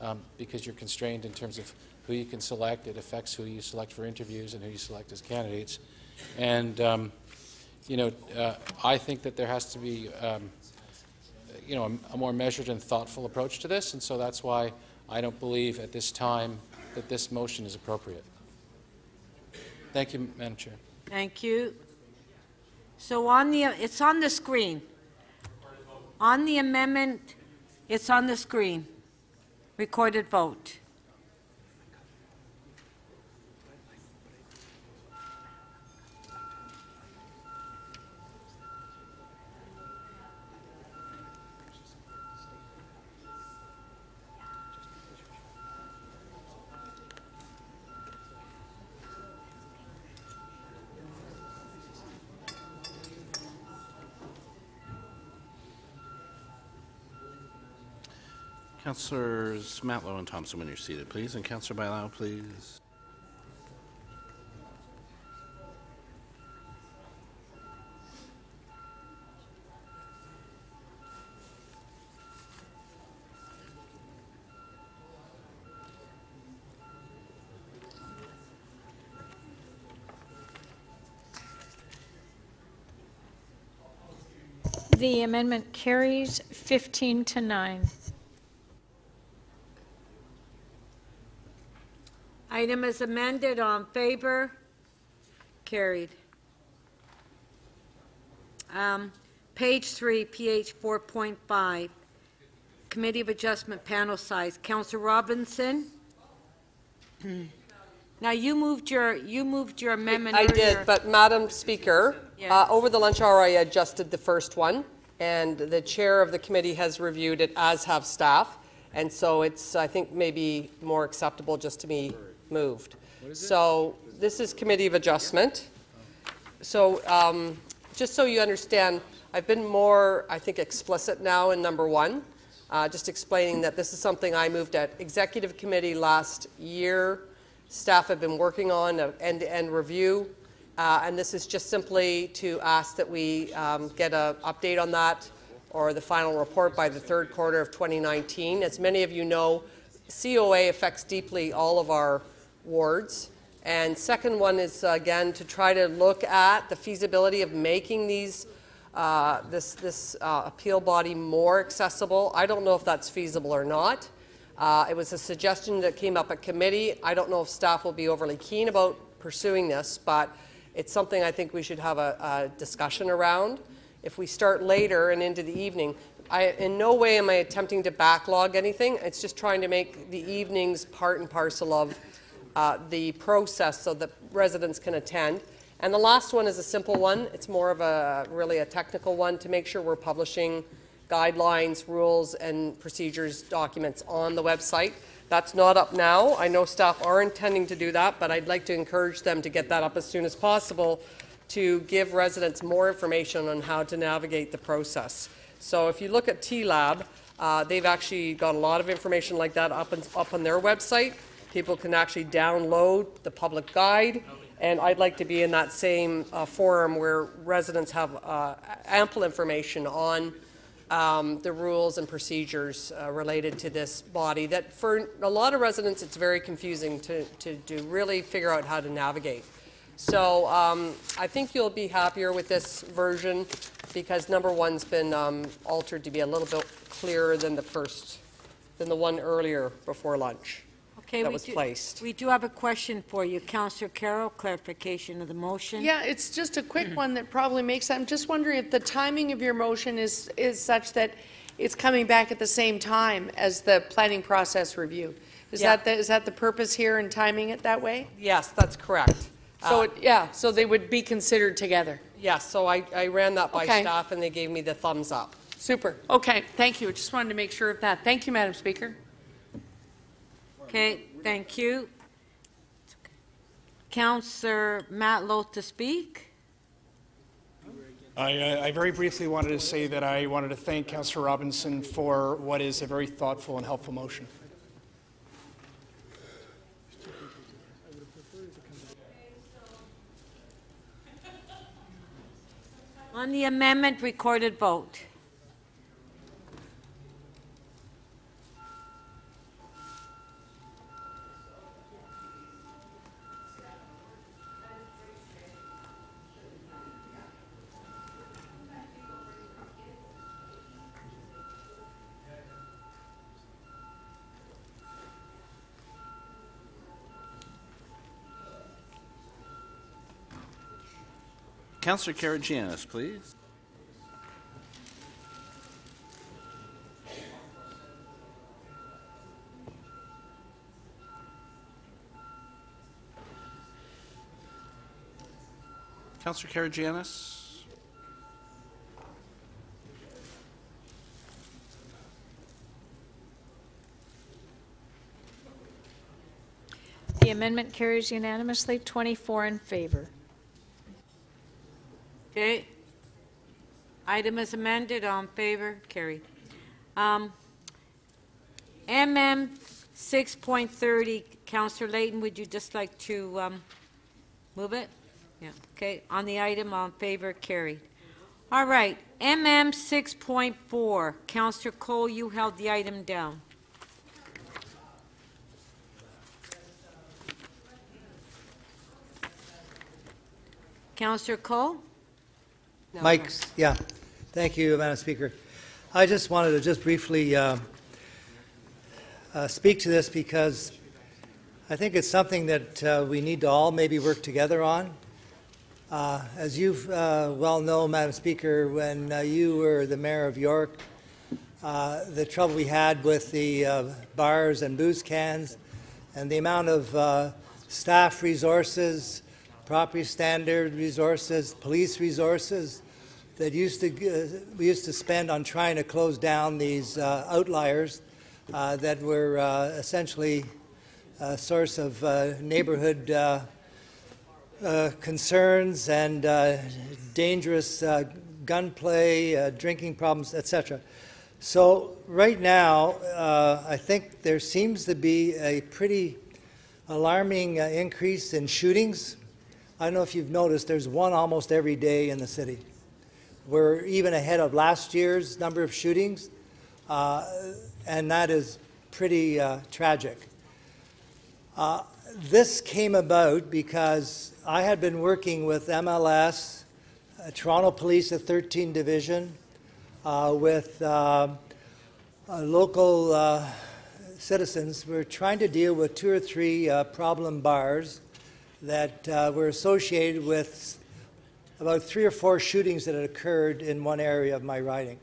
um, because you're constrained in terms of who you can select. It affects who you select for interviews and who you select as candidates. And um, You know, uh, I think that there has to be, um, you know, a, a more measured and thoughtful approach to this, and so that's why I don't believe at this time that this motion is appropriate. Thank you, Madam Chair. Thank you. So on the, it's on the screen. On the amendment, it's on the screen. Recorded vote. Councillors Matlow and Thompson, when you're seated, please. And Councillor Bailao, please. The amendment carries fifteen to nine. Item is amended. On favor, carried. Um, page three, P H four point five, Committee of Adjustment panel size. Councillor Robinson. Now you moved your you moved your amendment. I earlier. did, but Madam Speaker, yes. uh, over the lunch hour, I adjusted the first one, and the chair of the committee has reviewed it, as have staff, and so it's I think maybe more acceptable just to me. Moved. So this is Committee of Adjustment. So um, just so you understand, I've been more, I think, explicit now in number one, uh, just explaining that this is something I moved at Executive Committee last year. Staff have been working on an end-to-end review, uh, and this is just simply to ask that we um, get an update on that or the final report by the third quarter of twenty nineteen. As many of you know, C O A affects deeply all of our wards. And second one is, uh, again, to try to look at the feasibility of making these uh, this, this uh, appeal body more accessible. I don't know if that's feasible or not. Uh, it was a suggestion that came up at committee. I don't know if staff will be overly keen about pursuing this, but it's something I think we should have a, a discussion around. If we start later and into the evening, I, in no way am I attempting to backlog anything. It's just trying to make the evenings part and parcel of uh, the process so that residents can attend. And the last one is a simple one. It's more of a really a technical one to make sure we're publishing guidelines, rules, and procedures documents on the website. That's not up now. I know staff are intending to do that, but I'd like to encourage them to get that up as soon as possible to give residents more information on how to navigate the process. So if you look at T Lab, uh, they've actually got a lot of information like that up, and, up on their website. People can actually download the public guide, and I'd like to be in that same uh, forum where residents have uh, ample information on um, the rules and procedures uh, related to this body that for a lot of residents it's very confusing to, to, to really figure out how to navigate. So um, I think you'll be happier with this version because number one's been um, altered to be a little bit clearer than the first, than the one earlier before lunch okay, that we was do, placed. We do have a question for you, Councillor Carroll. Clarification of the motion. Yeah, it's just a quick one that probably makes. I'm just wondering if the timing of your motion is is such that it's coming back at the same time as the planning process review. Is yeah. that the, is that the purpose here in timing it that way? Yes, that's correct. So it, yeah, so they would be considered together. Yes, yeah, so I, I ran that by okay. staff and they gave me the thumbs up. Super. Okay, thank you. Just wanted to make sure of that. Thank you, Madam Speaker. Okay, thank you. Okay. Councillor Matlow to speak. I, uh, I very briefly wanted to say that I wanted to thank Councillor Robinson for what is a very thoughtful and helpful motion. On the amendment, recorded vote. Councillor Karygiannis, please. Councillor Karygiannis. The amendment carries unanimously, twenty-four in favor. Okay. Item is amended. All in favor? Carried. Um, M M six point thirty, Councillor Layton, would you just like to um, move it? Yeah. Okay. On the item, all in favor? Carried. All right. M M six point four, Councillor Cole, you held the item down. Councillor Cole? No, Mike's, no. yeah. Thank you, Madam Speaker. I just wanted to just briefly uh, uh, speak to this because I think it's something that uh, we need to all maybe work together on. Uh, as you uh, well know, Madam Speaker, when uh, you were the Mayor of York, uh, the trouble we had with the uh, bars and booze cans and the amount of uh, staff resources, property standard resources, police resources that used to, uh, we used to spend on trying to close down these uh, outliers uh, that were uh, essentially a source of uh, neighborhood uh, uh, concerns and uh, dangerous uh, gunplay, uh, drinking problems, et cetera. So right now, uh, I think there seems to be a pretty alarming uh, increase in shootings. I don't know if you've noticed, there's one almost every day in the city. We're even ahead of last year's number of shootings, uh, and that is pretty uh, tragic. Uh, this came about because I had been working with M L S, uh, Toronto Police, the thirteenth Division, uh, with uh, uh, local uh, citizens. We're trying to deal with two or three uh, problem bars that uh, were associated with about three or four shootings that had occurred in one area of my riding,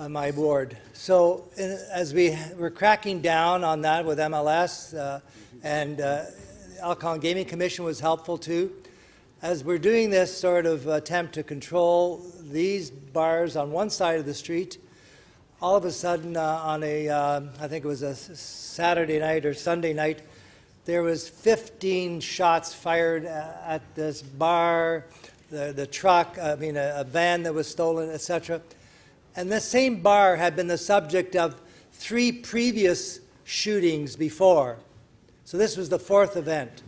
uh, my ward. So in, as we were cracking down on that with M L S, uh, and uh, Alcohol and Gaming Commission was helpful too. As we're doing this sort of attempt to control these bars on one side of the street, all of a sudden uh, on a, uh, I think it was a Saturday night or Sunday night, there was fifteen shots fired at this bar, the, the truck, I mean a, a van that was stolen, et cetera. And this same bar had been the subject of three previous shootings before. So this was the fourth event.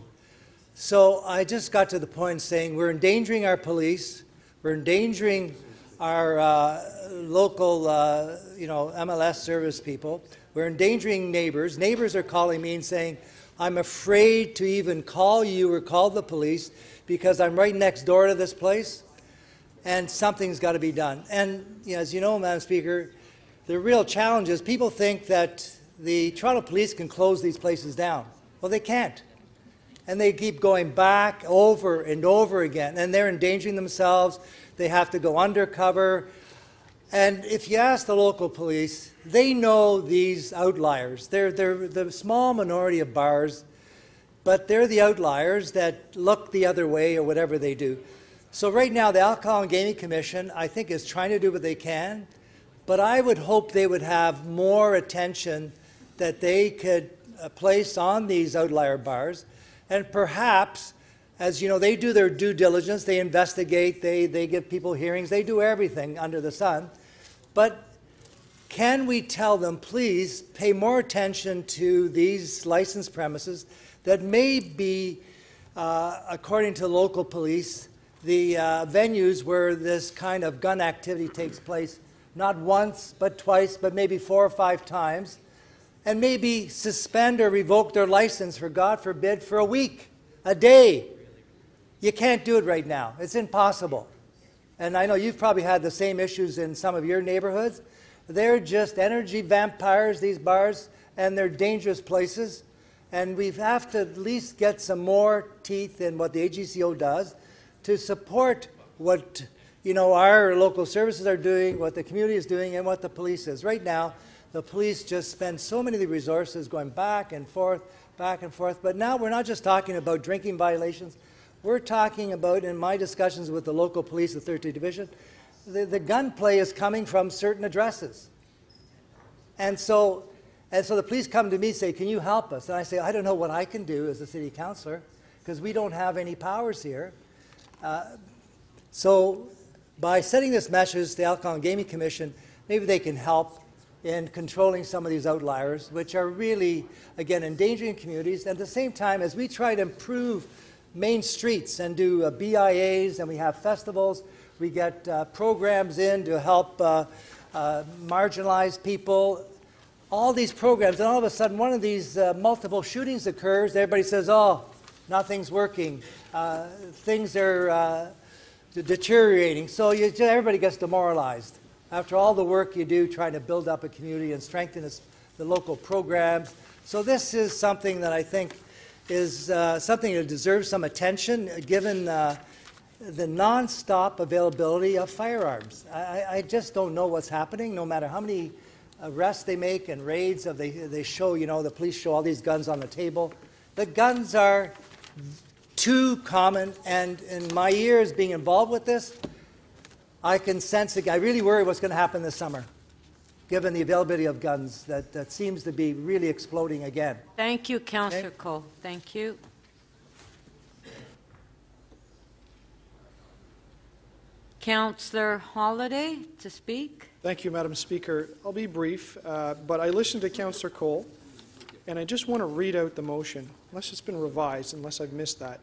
So I just got to the point saying we're endangering our police, we're endangering our uh, local uh, you know, M L S service people, we're endangering neighbors. Neighbors are calling me and saying, I'm afraid to even call you or call the police because I'm right next door to this place, and something's got to be done. And you know, as you know, Madam Speaker, the real challenge is people think that the Toronto Police can close these places down. Well, they can't. And they keep going back over and over again, and they're endangering themselves. They have to go undercover. And if you ask the local police, they know these outliers. They're, they're the small minority of bars, but they're the outliers that look the other way or whatever they do. So right now, the Alcohol and Gaming Commission, I think, is trying to do what they can, but I would hope they would have more attention that they could uh, place on these outlier bars. And perhaps, as you know, they do their due diligence, they investigate, they, they give people hearings, they do everything under the sun. But can we tell them, please pay more attention to these licensed premises that may be, uh, according to local police, the uh, venues where this kind of gun activity takes place, not once, but twice, but maybe four or five times, and maybe suspend or revoke their license, for God forbid, for a week, a day. You can't do it right now. It's impossible. And I know you've probably had the same issues in some of your neighborhoods. They're just energy vampires, these bars, and they're dangerous places. And we have to at least get some more teeth in what the A G C O does to support what, you know, our local services are doing, what the community is doing, and what the police is. Right now, the police just spend so many of the resources going back and forth, back and forth. But now we're not just talking about drinking violations. We're talking about, in my discussions with the local police, the thirteenth Division, The, the gunplay is coming from certain addresses. And so, and so the police come to me and say, can you help us? And I say, I don't know what I can do as a city councillor, because we don't have any powers here. Uh, so by setting this message to the Alcohol and Gaming Commission, maybe they can help in controlling some of these outliers, which are really, again, endangering communities. And at the same time, as we try to improve main streets and do uh, B I As, and we have festivals, we get uh, programs in to help uh, uh, marginalized people, all these programs, and all of a sudden one of these uh, multiple shootings occurs, everybody says, oh, nothing's working, uh, things are uh, deteriorating, so you, everybody gets demoralized. After all the work you do trying to build up a community and strengthen its, the local programs. So this is something that I think is uh, something that deserves some attention, given uh, the non-stop availability of firearms. I, I just don't know what's happening, no matter how many arrests they make and raids of they, they show, you know, the police show all these guns on the table. The guns are too common, and in my years being involved with this, I can sense it. I really worry what's going to happen this summer, given the availability of guns that, that seems to be really exploding again. Thank you, Councillor okay? Cole. Thank you. Councillor Holliday to speak. Thank you, Madam Speaker. I'll be brief, uh, but I listened to Councillor Cole, and I just want to read out the motion, unless it's been revised, unless I've missed that.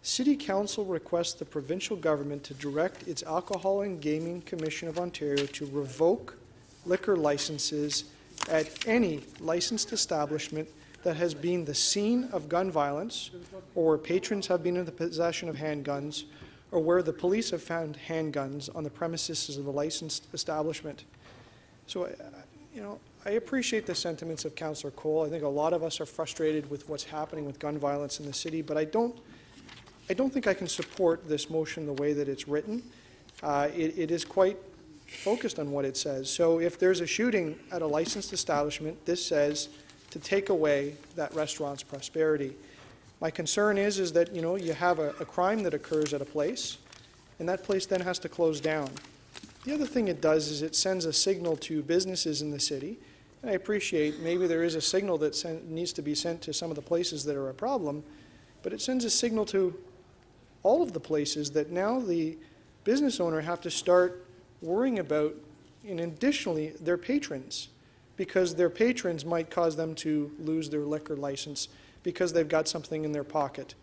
City Council requests the provincial government to direct its Alcohol and Gaming Commission of Ontario to revoke liquor licenses at any licensed establishment that has been the scene of gun violence or patrons have been in the possession of handguns or where the police have found handguns on the premises of the licensed establishment. So, you know, I appreciate the sentiments of Councillor Cole. I think a lot of us are frustrated with what's happening with gun violence in the city, but I don't, I don't think I can support this motion the way that it's written. Uh, it, it is quite focused on what it says. So if there's a shooting at a licensed establishment, this says to take away that restaurant's prosperity. My concern is, is that, you know, you have a, a crime that occurs at a place, and that place then has to close down. The other thing it does is it sends a signal to businesses in the city, and I appreciate maybe there is a signal that sent, needs to be sent to some of the places that are a problem, but it sends a signal to all of the places that now the business owner have to start worrying about, and additionally, their patrons, because their patrons might cause them to lose their liquor license because they've got something in their pocket.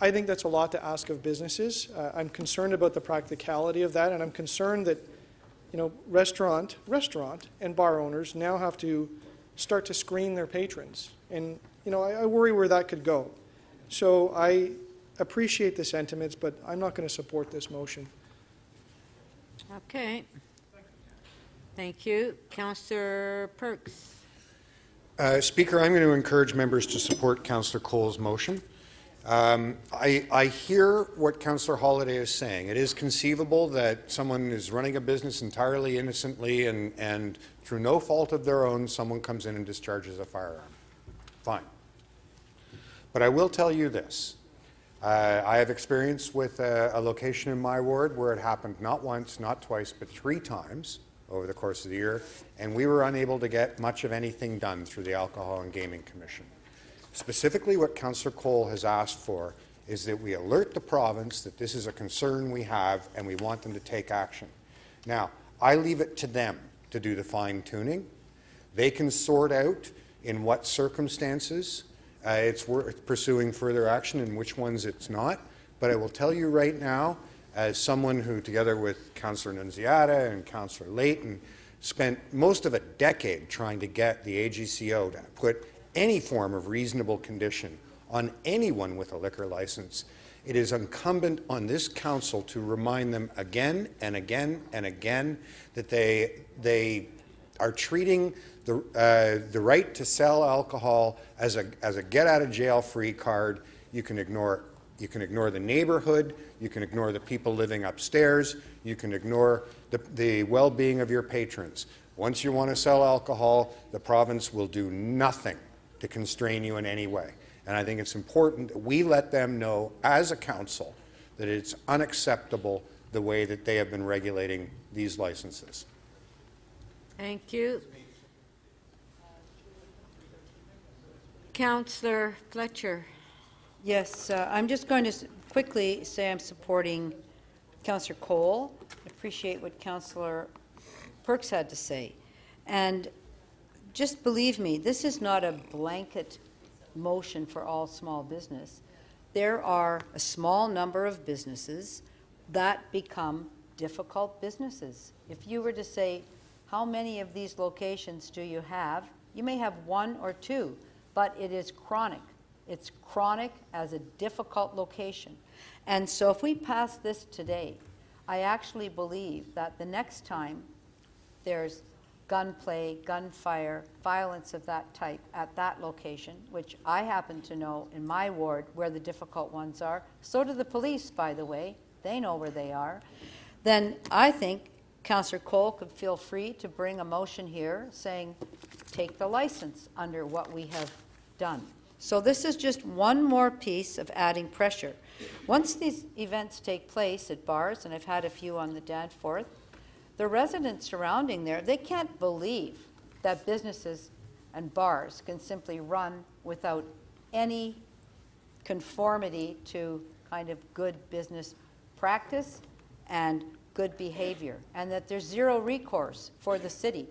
I think that's a lot to ask of businesses. Uh, I'm concerned about the practicality of that, and I'm concerned that, you know, restaurant, restaurant and bar owners now have to start to screen their patrons. And, you know, I, I worry where that could go. So I appreciate the sentiments, but I'm not going to support this motion. Okay. Thank you. Councillor Perks. Uh, Speaker, I'm going to encourage members to support Councillor Cole's motion. Um, I, I hear what Councillor Holliday is saying. It is conceivable that someone is running a business entirely innocently and, and through no fault of their own, someone comes in and discharges a firearm. Fine. But I will tell you this. Uh, I have experience with a, a location in my ward where it happened not once, not twice, but three times over the course of the year, and we were unable to get much of anything done through the Alcohol and Gaming Commission. Specifically, what Councillor Cole has asked for is that we alert the province that this is a concern we have and we want them to take action. Now, I leave it to them to do the fine-tuning. They can sort out in what circumstances Uh, it's worth pursuing further action and which ones it's not. But I will tell you right now, as someone who, together with Councillor Nunziata and Councillor Layton, spent most of a decade trying to get the A G C O to put any form of reasonable condition on anyone with a liquor license, it is incumbent on this council to remind them again and again and again that they, they are treating the, uh, the right to sell alcohol as a, as a get-out-of-jail-free card. You can ignore you can ignore the neighborhood, you can ignore the people living upstairs, you can ignore the, the well-being of your patrons. Once you want to sell alcohol, the province will do nothing to constrain you in any way. And I think it's important that we let them know as a council that it's unacceptable the way that they have been regulating these licenses. Thank you. Councillor Fletcher. Yes, uh, I'm just going to quickly say I'm supporting Councillor Cole. I appreciate what Councillor Perks had to say. And just believe me, this is not a blanket motion for all small business. There are a small number of businesses that become difficult businesses. If you were to say, how many of these locations do you have? You may have one or two, but it is chronic. It's chronic as a difficult location. And so if we pass this today, I actually believe that the next time there's gunplay, gunfire, violence of that type at that location, which I happen to know in my ward where the difficult ones are, so do the police, by the way, they know where they are, then I think Councillor Cole could feel free to bring a motion here saying take the license under what we have done. So this is just one more piece of adding pressure. Once these events take place at bars, and I've had a few on the Danforth, the residents surrounding there, they can't believe that businesses and bars can simply run without any conformity to kind of good business practice and good behavior, and that there's zero recourse for the city.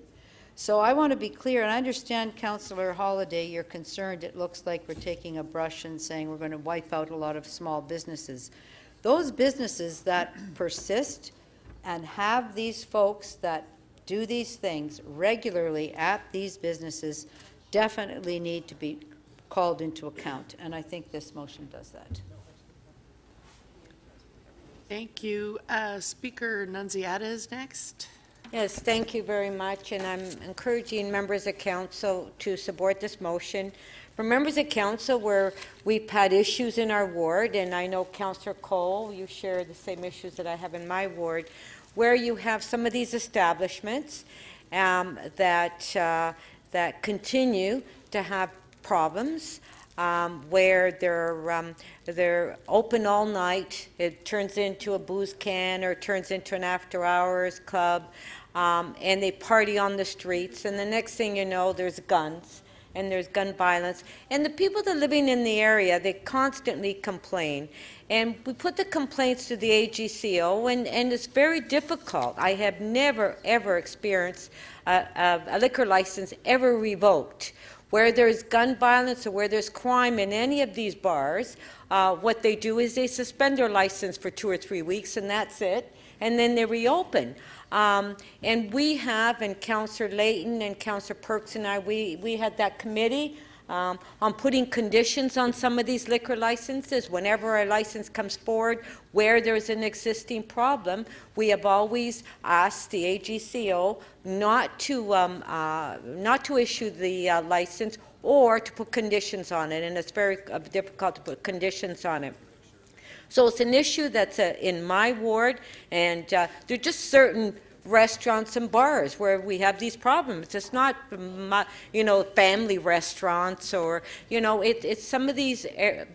So I want to be clear, and I understand, Councillor Holliday, you're concerned it looks like we're taking a brush and saying we're going to wipe out a lot of small businesses. Those businesses that persist and have these folks that do these things regularly at these businesses definitely need to be called into account, and I think this motion does that. Thank you. Uh, Speaker Nunziata is next. Yes, thank you very much, and I'm encouraging members of council to support this motion. For members of council where we've had issues in our ward, and I know Councillor Cole, you share the same issues that I have in my ward, where you have some of these establishments um, that, uh, that continue to have problems, Um, where they're, um, they're open all night. It turns into a booze can or turns into an after hours club, um, and they party on the streets, and the next thing you know there's guns and there's gun violence, and the people that are living in the area, they constantly complain, and we put the complaints to the A G C O, and, and it's very difficult. I have never ever experienced a, a, a liquor license ever revoked. Where there's gun violence or where there's crime in any of these bars, uh, what they do is they suspend their license for two or three weeks, and that's it, and then they reopen. Um, and we have, and Councillor Layton and Councillor Perks and I, we, we had that committee um, on putting conditions on some of these liquor licenses. Whenever a license comes forward where there's an existing problem, we have always asked the A G C O not to, um, uh, not to issue the uh, license or to put conditions on it, and it's very uh, difficult to put conditions on it. So it's an issue that's uh, in my ward, and uh, there are just certain restaurants and bars where we have these problems. It's not, you know, family restaurants or, you know, it, it's some of these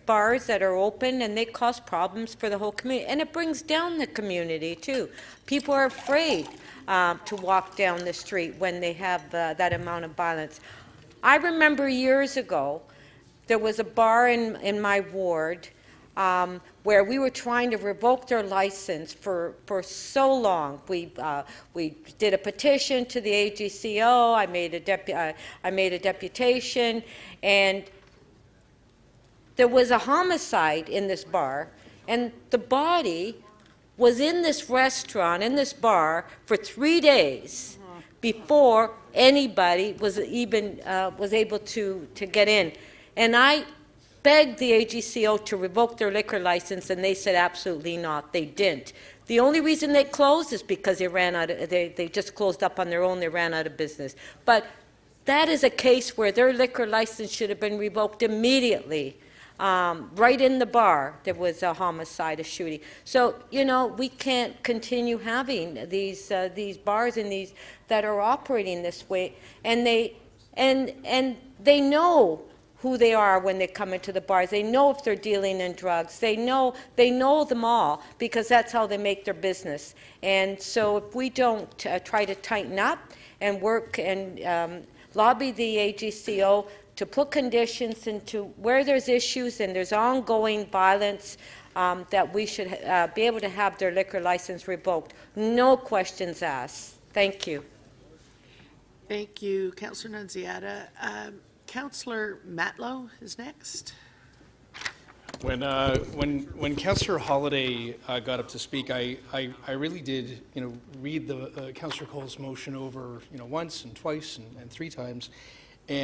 bars that are open, and they cause problems for the whole community, and it brings down the community too. People are afraid uh, to walk down the street when they have uh, that amount of violence. I remember years ago there was a bar in, in my ward Um, where we were trying to revoke their license for, for so long. We, uh, we did a petition to the A G C O, I made a, depu uh, I made a deputation, and there was a homicide in this bar, and the body was in this restaurant, in this bar, for three days before anybody was even uh, was able to, to get in. And I begged the A G C O to revoke their liquor license, and they said absolutely not. They didn't. The only reason they closed is because they ran out of, they, they just closed up on their own, they ran out of business. But that is a case where their liquor license should have been revoked immediately. Um, right in the bar, there was a homicide, a shooting. So, you know, we can't continue having these, uh, these bars and these that are operating this way, and they, and, and they know who they are when they come into the bars. They know if they're dealing in drugs. They know, they know them all, because that's how they make their business. And so if we don't uh, try to tighten up and work and um, lobby the A G C O to put conditions into where there's issues and there's ongoing violence, um, that we should uh, be able to have their liquor license revoked. No questions asked. Thank you. Thank you, Councillor Nunziata. Um, Councillor Matlow is next. When uh, when when Councillor Holiday uh, got up to speak, I, I I really did you know read the uh, Councillor Cole's motion over you know once and twice and, and three times,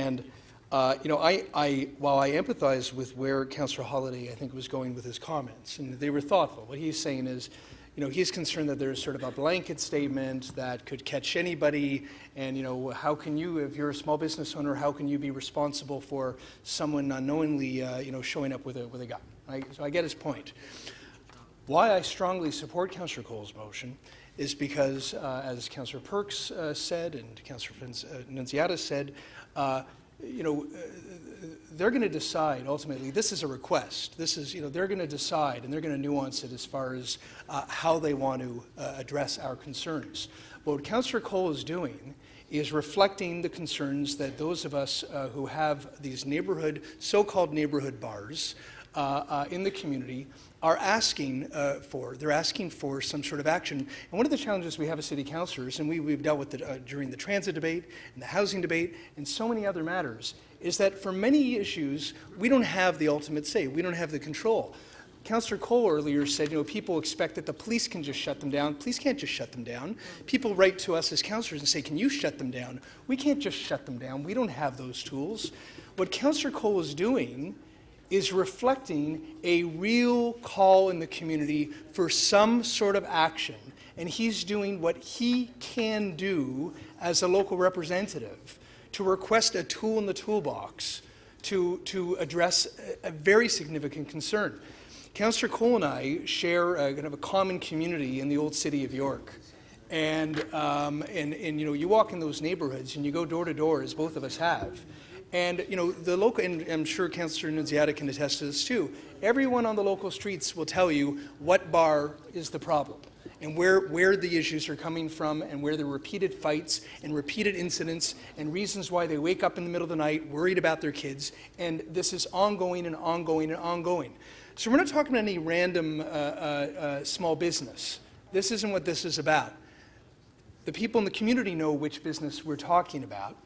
and uh, you know I I while I empathize with where Councillor Holiday I think was going with his comments, and they were thoughtful. What he's saying is, you know, he's concerned that there's sort of a blanket statement that could catch anybody, and, you know, how can you, if you're a small business owner, how can you be responsible for someone unknowingly, uh, you know, showing up with a, with a gun, right? So I get his point. Why I strongly support Councillor Cole's motion is because, uh, as Councillor Perks uh, said and Councillor Nunziata said, uh, you know, they're going to decide ultimately. This is a request. This is, you know, they're going to decide, and they're going to nuance it as far as uh, how they want to uh, address our concerns. But what Councillor Cole is doing is reflecting the concerns that those of us uh, who have these neighborhood, so-called neighborhood bars uh, uh, in the community are asking uh, for. They're asking for some sort of action. And one of the challenges we have as city councillors, and we, we've dealt with it uh, during the transit debate and the housing debate and so many other matters, is that for many issues, we don't have the ultimate say. We don't have the control. Councillor Cole earlier said, you know, people expect that the police can just shut them down. Police can't just shut them down. People write to us as councillors and say, can you shut them down? We can't just shut them down. We don't have those tools. What Councillor Cole is doing is reflecting a real call in the community for some sort of action, and he's doing what he can do as a local representative to request a tool in the toolbox to, to address a, a very significant concern. Councillor Cole and I share a, kind of a common community in the old city of York. And, um, and, and you know, you walk in those neighborhoods and you go door to door, as both of us have. And, you know, the local, and I'm sure Councillor Nunziata can attest to this too, everyone on the local streets will tell you what bar is the problem and where, where the issues are coming from and where the repeated fights and repeated incidents and reasons why they wake up in the middle of the night worried about their kids. And this is ongoing and ongoing and ongoing. So we're not talking about any random uh, uh, uh, small business. This isn't what this is about. The people in the community know which business we're talking about,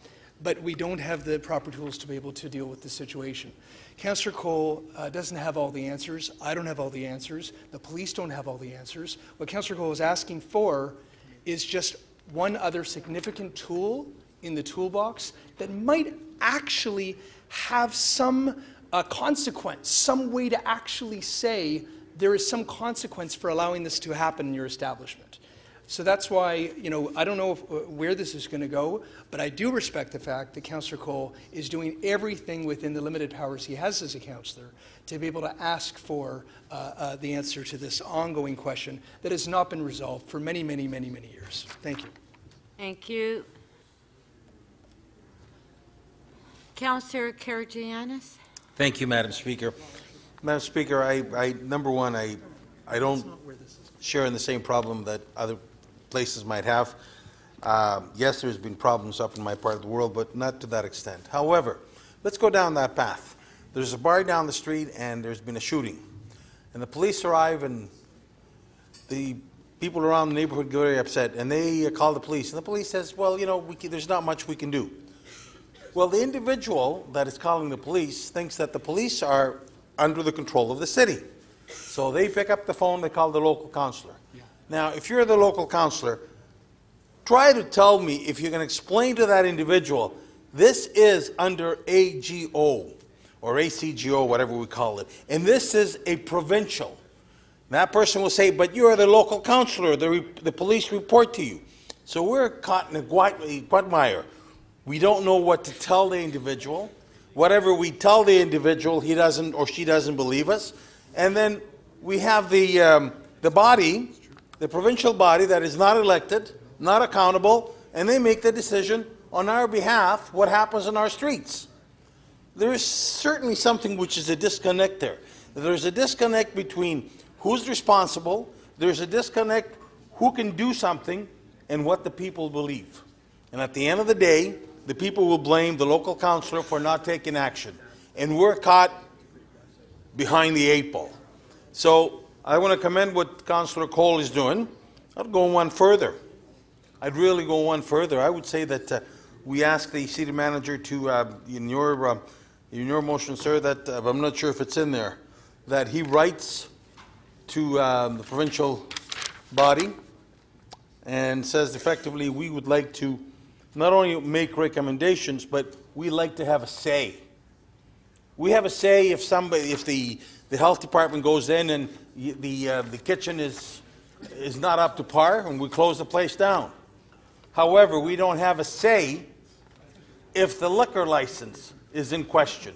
but we don't have the proper tools to be able to deal with the situation. Councillor Cole uh, doesn't have all the answers. I don't have all the answers. The police don't have all the answers. What Councillor Cole is asking for is just one other significant tool in the toolbox that might actually have some uh, consequence, some way to actually say there is some consequence for allowing this to happen in your establishment. So that's why, you know, I don't know if, uh, where this is going to go, but I do respect the fact that Councillor Cole is doing everything within the limited powers he has as a councillor to be able to ask for uh, uh, the answer to this ongoing question that has not been resolved for many, many, many, many years. Thank you. Thank you. Councillor Karygiannis. Thank you, Madam Speaker. Madam Speaker, I, I number one, I, I don't share in the same problem that other places might have. Uh, yes, there's been problems up in my part of the world, but not to that extent. However, let's go down that path. There's a bar down the street and there's been a shooting. And the police arrive and the people around the neighborhood get very upset and they call the police. And the police says, well, you know, we can, there's not much we can do. Well, the individual that is calling the police thinks that the police are under the control of the city. So they pick up the phone, they call the local councillor. Now, if you're the local councillor, try to tell me if you can explain to that individual, this is under A G O or A C G O, whatever we call it, and this is a provincial. That person will say, but you are the local councillor, the, re the police report to you. So we're caught in a quagmire. We don't know what to tell the individual. Whatever we tell the individual, he doesn't or she doesn't believe us. And then we have the, um, the body, the provincial body that is not elected, not accountable, and they make the decision on our behalf what happens in our streets. There is certainly something which is a disconnect there. There's a disconnect between who's responsible, there's a disconnect who can do something, and what the people believe. And at the end of the day, the people will blame the local councillor for not taking action. And we're caught behind the eight ball. So I want to commend what Councillor Cole is doing. I'd go one further. I'd really go one further. I would say that uh, we ask the city manager to, uh, in, your, uh, in your motion, sir, that uh, I'm not sure if it's in there, that he writes to uh, the provincial body and says effectively we would like to not only make recommendations, but we like to have a say. We have a say if somebody, if the The health department goes in and the, uh, the kitchen is, is not up to par and we close the place down. However, we don't have a say if the liquor license is in question.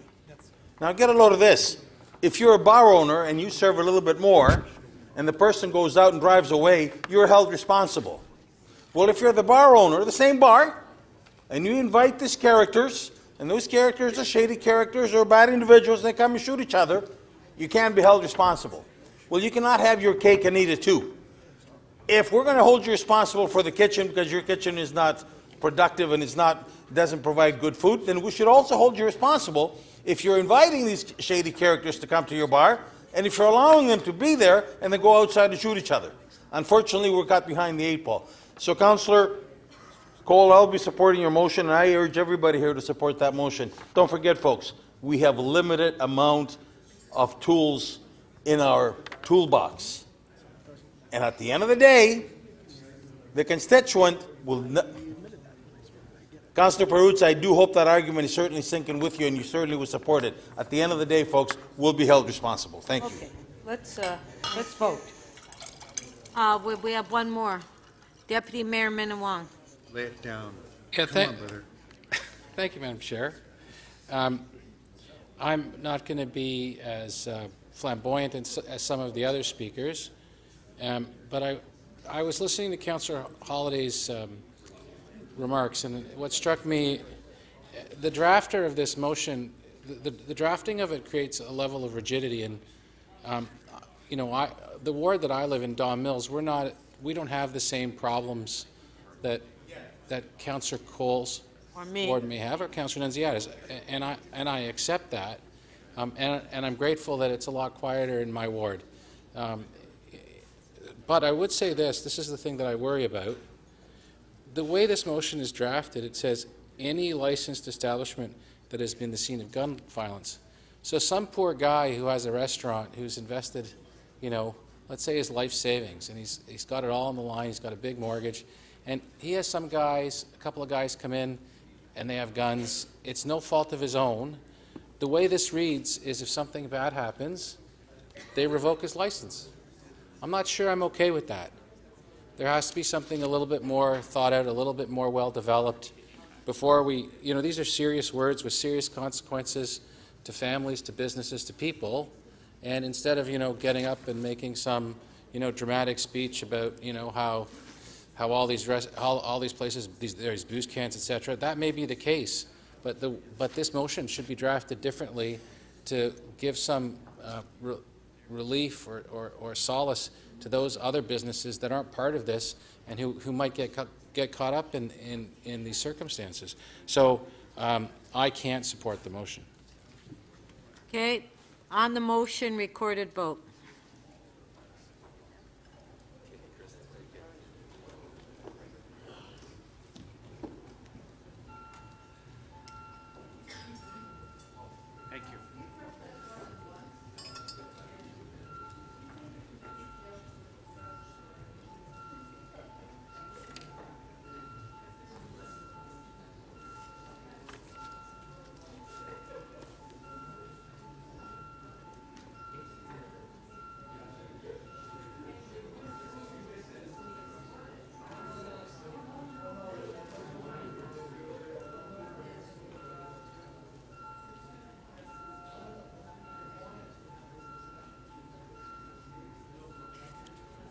Now get a load of this. If you're a bar owner and you serve a little bit more and the person goes out and drives away, you're held responsible. Well, if you're the bar owner, the same bar, and you invite these characters, and those characters are shady characters or bad individuals, and they come and shoot each other, you can't be held responsible. Well, you cannot have your cake and eat it too. If we're going to hold you responsible for the kitchen because your kitchen is not productive and it's not, doesn't provide good food, then we should also hold you responsible if you're inviting these shady characters to come to your bar and if you're allowing them to be there and then go outside and shoot each other. Unfortunately, we're caught behind the eight ball. So, Councillor Cole, I'll be supporting your motion, and I urge everybody here to support that motion. Don't forget, folks, we have a limited amount of tools in our toolbox. And at the end of the day, the constituent will not, Councillor Perrutz, I do hope that argument is certainly sinking with you and you certainly will support it. At the end of the day, folks, we'll be held responsible. Thank okay. you. Okay. Let's, uh, let's vote. Uh, we, we have one more. Deputy Mayor Minnan-Wong. Lay it down. Yeah, Come on, brother. Thank you, Madam Chair. Um, I'm not going to be as uh, flamboyant as some of the other speakers, um, but I, I was listening to Councillor Holliday's um, remarks, and what struck me, the drafter of this motion, the, the, the drafting of it creates a level of rigidity. And um, you know, I, the ward that I live in, Don Mills, we're not, we don't have the same problems that that Councillor Cole's ward may have, or Councillor Nunziata's, and I and I accept that, um, and and I'm grateful that it's a lot quieter in my ward. Um, but I would say this: this is the thing that I worry about. The way this motion is drafted, it says any licensed establishment that has been the scene of gun violence. So some poor guy who has a restaurant who's invested, you know, let's say his life savings, and he's he's got it all on the line. He's got a big mortgage, and he has some guys, a couple of guys, come in, and they have guns. It's no fault of his own. The way this reads is if something bad happens, they revoke his license. I'm not sure I'm okay with that. There has to be something a little bit more thought out, a little bit more well-developed before we, you know, these are serious words with serious consequences to families, to businesses, to people. And instead of, you know, getting up and making some, you know, dramatic speech about, you know, how, how all these, res all, all these places, these, there's booze cans, et cetera, that may be the case. But, the, but this motion should be drafted differently to give some uh, re relief or, or, or solace to those other businesses that aren't part of this and who, who might get, cu get caught up in, in, in these circumstances. So um, I can't support the motion. Okay. On the motion, recorded vote.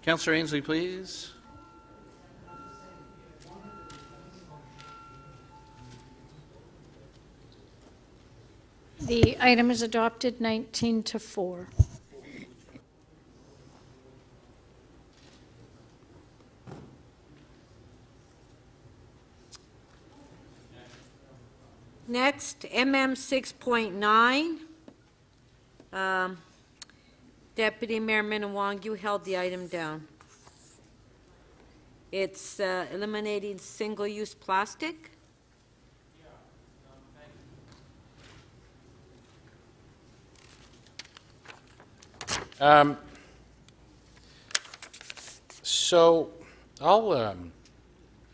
Councillor Ainslie, please. The item is adopted nineteen to four. Next, M M six point nine. Um, Deputy Mayor Minnan-Wong, you held the item down. It's uh, eliminating single-use plastic. Yeah. Um, thank you. Um, so I'll. Um,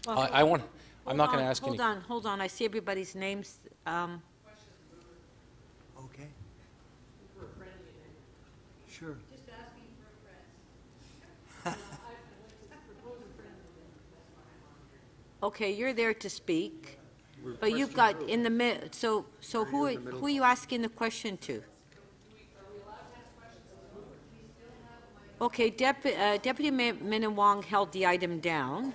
well, I, I want. I'm not going to ask. Hold any on, hold on. I see everybody's names. Um, okay. Sure. Just asking for a friend. Okay, you're there to speak, We're but you've got in the mid. So, so who are, who are you asking the question to? Okay, Dep uh, Deputy Minnan-Wong held the item down,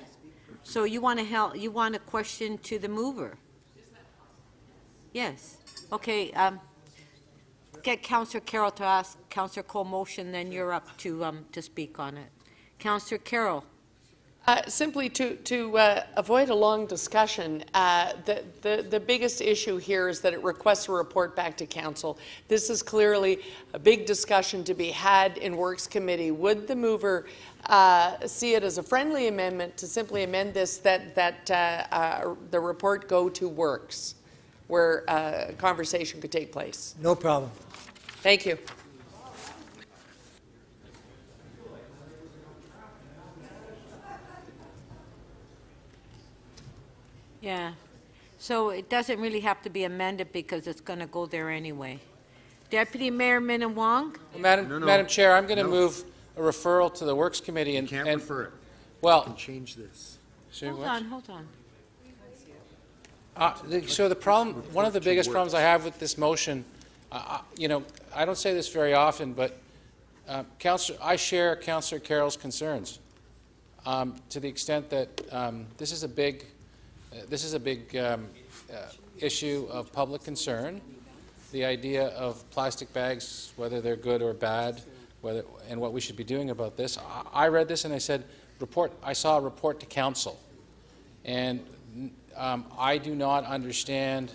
so you want to help. You want a question to the mover? Yes. Okay. Um, Get Councillor Carroll to ask Councillor Cole motion, then you're up to um, to speak on it. Councillor Carroll. Uh, simply to to uh, avoid a long discussion, uh, the, the the biggest issue here is that it requests a report back to council. This is clearly a big discussion to be had in Works Committee. Would the mover uh, see it as a friendly amendment to simply amend this that that uh, uh, the report go to Works, where a uh, conversation could take place? No problem. Thank you. Yeah. So it doesn't really have to be amended because it's going to go there anyway. Deputy Mayor Minnan-Wong? Well, Madam, no, no. Madam Chair, I'm going to no. move a referral to the Works Committee. And, you can't and, refer it. Well, you can change this. Hold on, hold on. Uh, the, so the problem, one of the biggest problems I have with this motion, uh, you know, I don't say this very often, but uh, Councillor, I share Councillor Carroll's concerns um, to the extent that um, this is a big, uh, this is a big um, uh, issue of public concern. The idea of plastic bags, whether they're good or bad, whether and what we should be doing about this. I, I read this and I said, report. I saw a report to council, and. Um, I do not understand.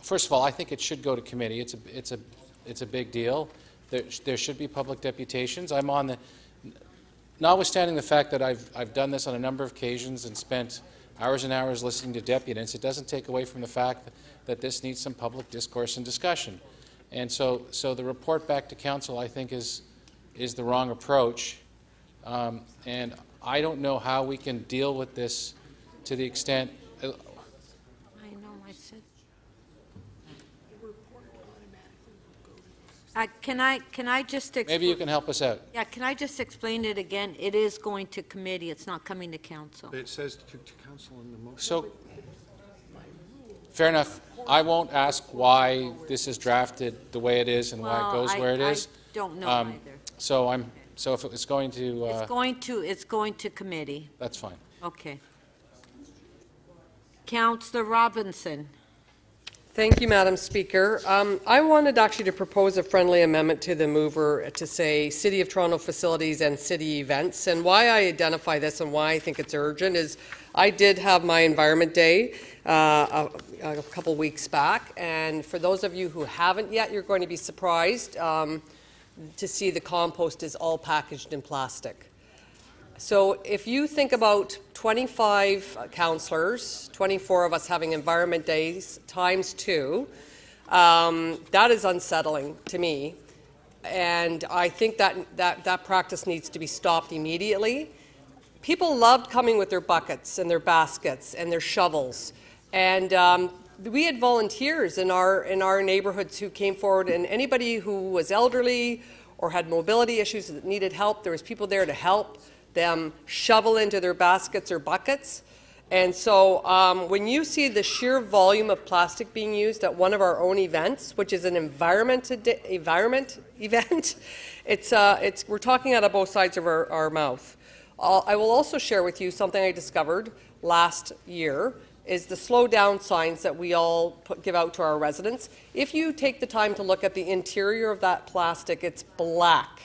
First of all, I think it should go to committee. It's a, it's a, it's a big deal. There, there should be public deputations. I'm on the, notwithstanding the fact that I've, I've done this on a number of occasions and spent hours and hours listening to deputants, it doesn't take away from the fact that, that this needs some public discourse and discussion. And so, so the report back to council, I think, is, is the wrong approach. Um, and I don't know how we can deal with this. To the extent, uh, I know I said. Uh, can I can I just maybe you can help us out? Yeah, can I just explain it again? It is going to committee. It's not coming to council. It says to, to council in the motion. So, fair enough. I won't ask why this is drafted the way it is and well, why it goes I, where it I is. I don't know um, either. So I'm so if it's going to. Uh, it's going to. It's going to committee. That's fine. Okay. Councillor Robinson. Thank you, Madam Speaker. Um, I wanted actually to propose a friendly amendment to the mover to say City of Toronto facilities and city events. And why I identify this and why I think it's urgent is I did have my Environment Day uh, a, a couple weeks back. And for those of you who haven't yet, you're going to be surprised um, to see the compost is all packaged in plastic. So if you think about twenty-five councillors, twenty-four of us having Environment Days times two, um, that is unsettling to me. And I think that, that that practice needs to be stopped immediately. People loved coming with their buckets and their baskets and their shovels. And um, we had volunteers in our, in our neighbourhoods who came forward, and anybody who was elderly or had mobility issues that needed help, there was people there to help them shovel into their baskets or buckets. And so um, when you see the sheer volume of plastic being used at one of our own events, which is an environment, environment event, it's, uh, it's, we're talking out of both sides of our, our mouth. I'll, I will also share with you something I discovered last year is the slow down signs that we all put, give out to our residents. If you take the time to look at the interior of that plastic, it's black,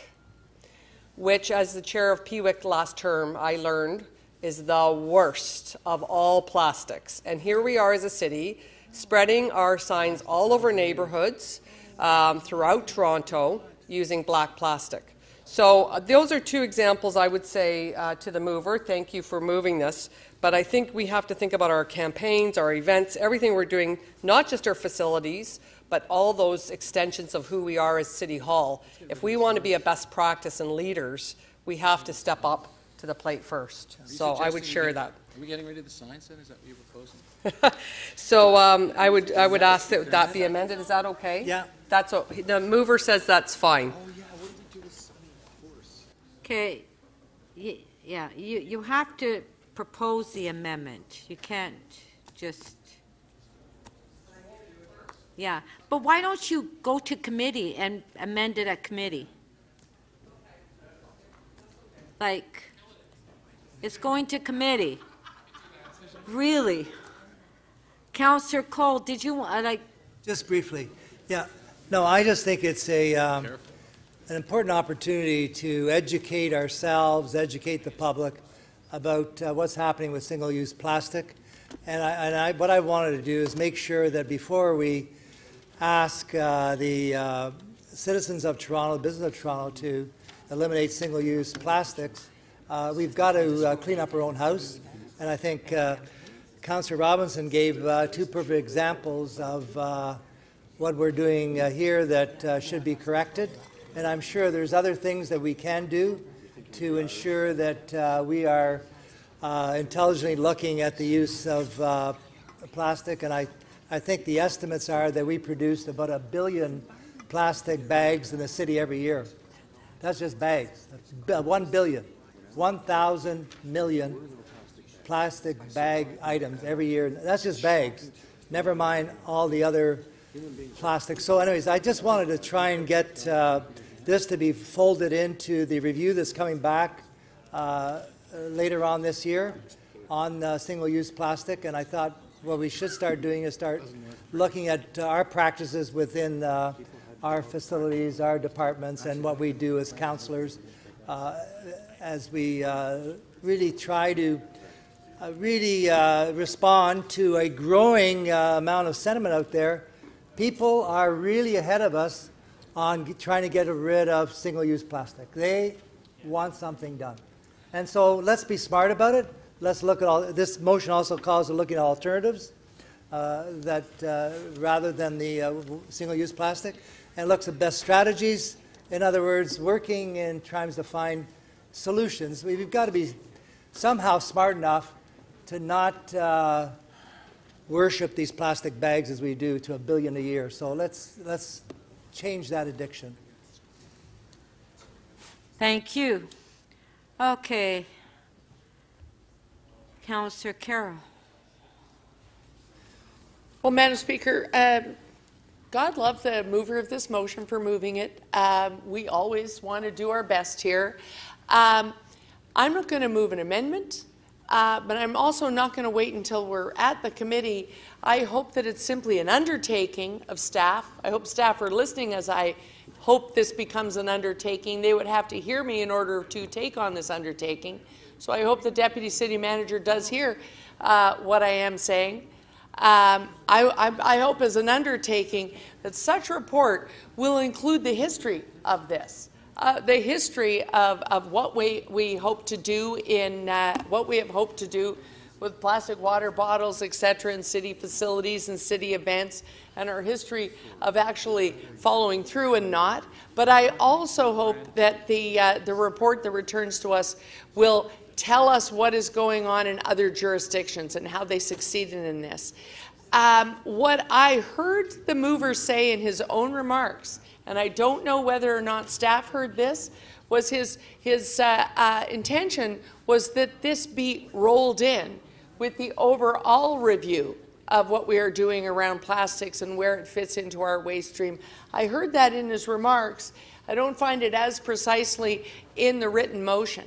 which, as the chair of P W I C last term, I learned is the worst of all plastics. And here we are as a city spreading our signs all over neighbourhoods um, throughout Toronto using black plastic. So uh, those are two examples I would say uh, to the mover. Thank you for moving this. But I think we have to think about our campaigns, our events, everything we're doing, not just our facilities, but all those extensions of who we are as City Hall. If we want to be a best practice and leaders, we have to step up to the plate first. So I would share that. Are we getting rid of the signs then? Is that what you're proposing? So um, I would I would ask that that be amended. Is that okay? Yeah. That's what, the mover says that's fine. Oh yeah. What did we do with horse? Okay. Yeah. You you have to propose the amendment. You can't just. Yeah, but why don't you go to committee and amend it at committee? Like, it's going to committee. Really? Councillor Cole, did you uh, like? Just briefly, yeah. No, I just think it's a um, an important opportunity to educate ourselves, educate the public about uh, what's happening with single-use plastic, and, I, and I, what I wanted to do is make sure that before we ask uh, the uh, citizens of Toronto, business of Toronto, to eliminate single-use plastics, uh, we've got to uh, clean up our own house. And I think uh, Councillor Robinson gave uh, two perfect examples of uh, what we're doing uh, here that uh, should be corrected. And I'm sure there's other things that we can do to ensure that uh, we are uh, intelligently looking at the use of uh, plastic, and I, I think the estimates are that we produce about a billion plastic bags in the city every year. That's just bags. That's one billion, one thousand million plastic bag items every year. That's just bags. Never mind all the other plastics. So anyways, I just wanted to try and get uh, this to be folded into the review that's coming back uh, later on this year on uh, single-use plastic. And I thought what we should start doing is start looking at uh, our practices within uh, our facilities, our departments, and what we do as councillors uh, as we uh, really try to uh, really uh, respond to a growing uh, amount of sentiment out there. People are really ahead of us on trying to get rid of single-use plastic. They want something done. And so let's be smart about it. Let's look at all, this motion also calls for looking at alternatives uh, that uh, rather than the uh, single-use plastic, and looks at best strategies. In other words, working in trying to find solutions. We've got to be somehow smart enough to not uh, worship these plastic bags as we do to a billion a year. So let's, let's change that addiction. Thank you. Okay. Councillor Carroll. Well, Madam Speaker, um, God love the mover of this motion for moving it. Um, we always want to do our best here. Um, I'm not going to move an amendment, uh, but I'm also not going to wait until we're at the committee. I hope that it's simply an undertaking of staff. I hope staff are listening as I hope this becomes an undertaking. They would have to hear me in order to take on this undertaking. So I hope the Deputy City Manager does hear uh, what I am saying. Um, I, I, I hope as an undertaking that such report will include the history of this, uh, the history of, of what we, we hope to do in, uh, what we have hoped to do with plastic water bottles, et cetera, in city facilities and city events, and our history of actually following through and not. But I also hope that the, uh, the report that returns to us will tell us what is going on in other jurisdictions and how they succeeded in this. Um, what I heard the mover say in his own remarks, and I don't know whether or not staff heard this, was his, his uh, uh, intention was that this be rolled in with the overall review of what we are doing around plastics and where it fits into our waste stream. I heard that in his remarks. I don't find it as precisely in the written motion.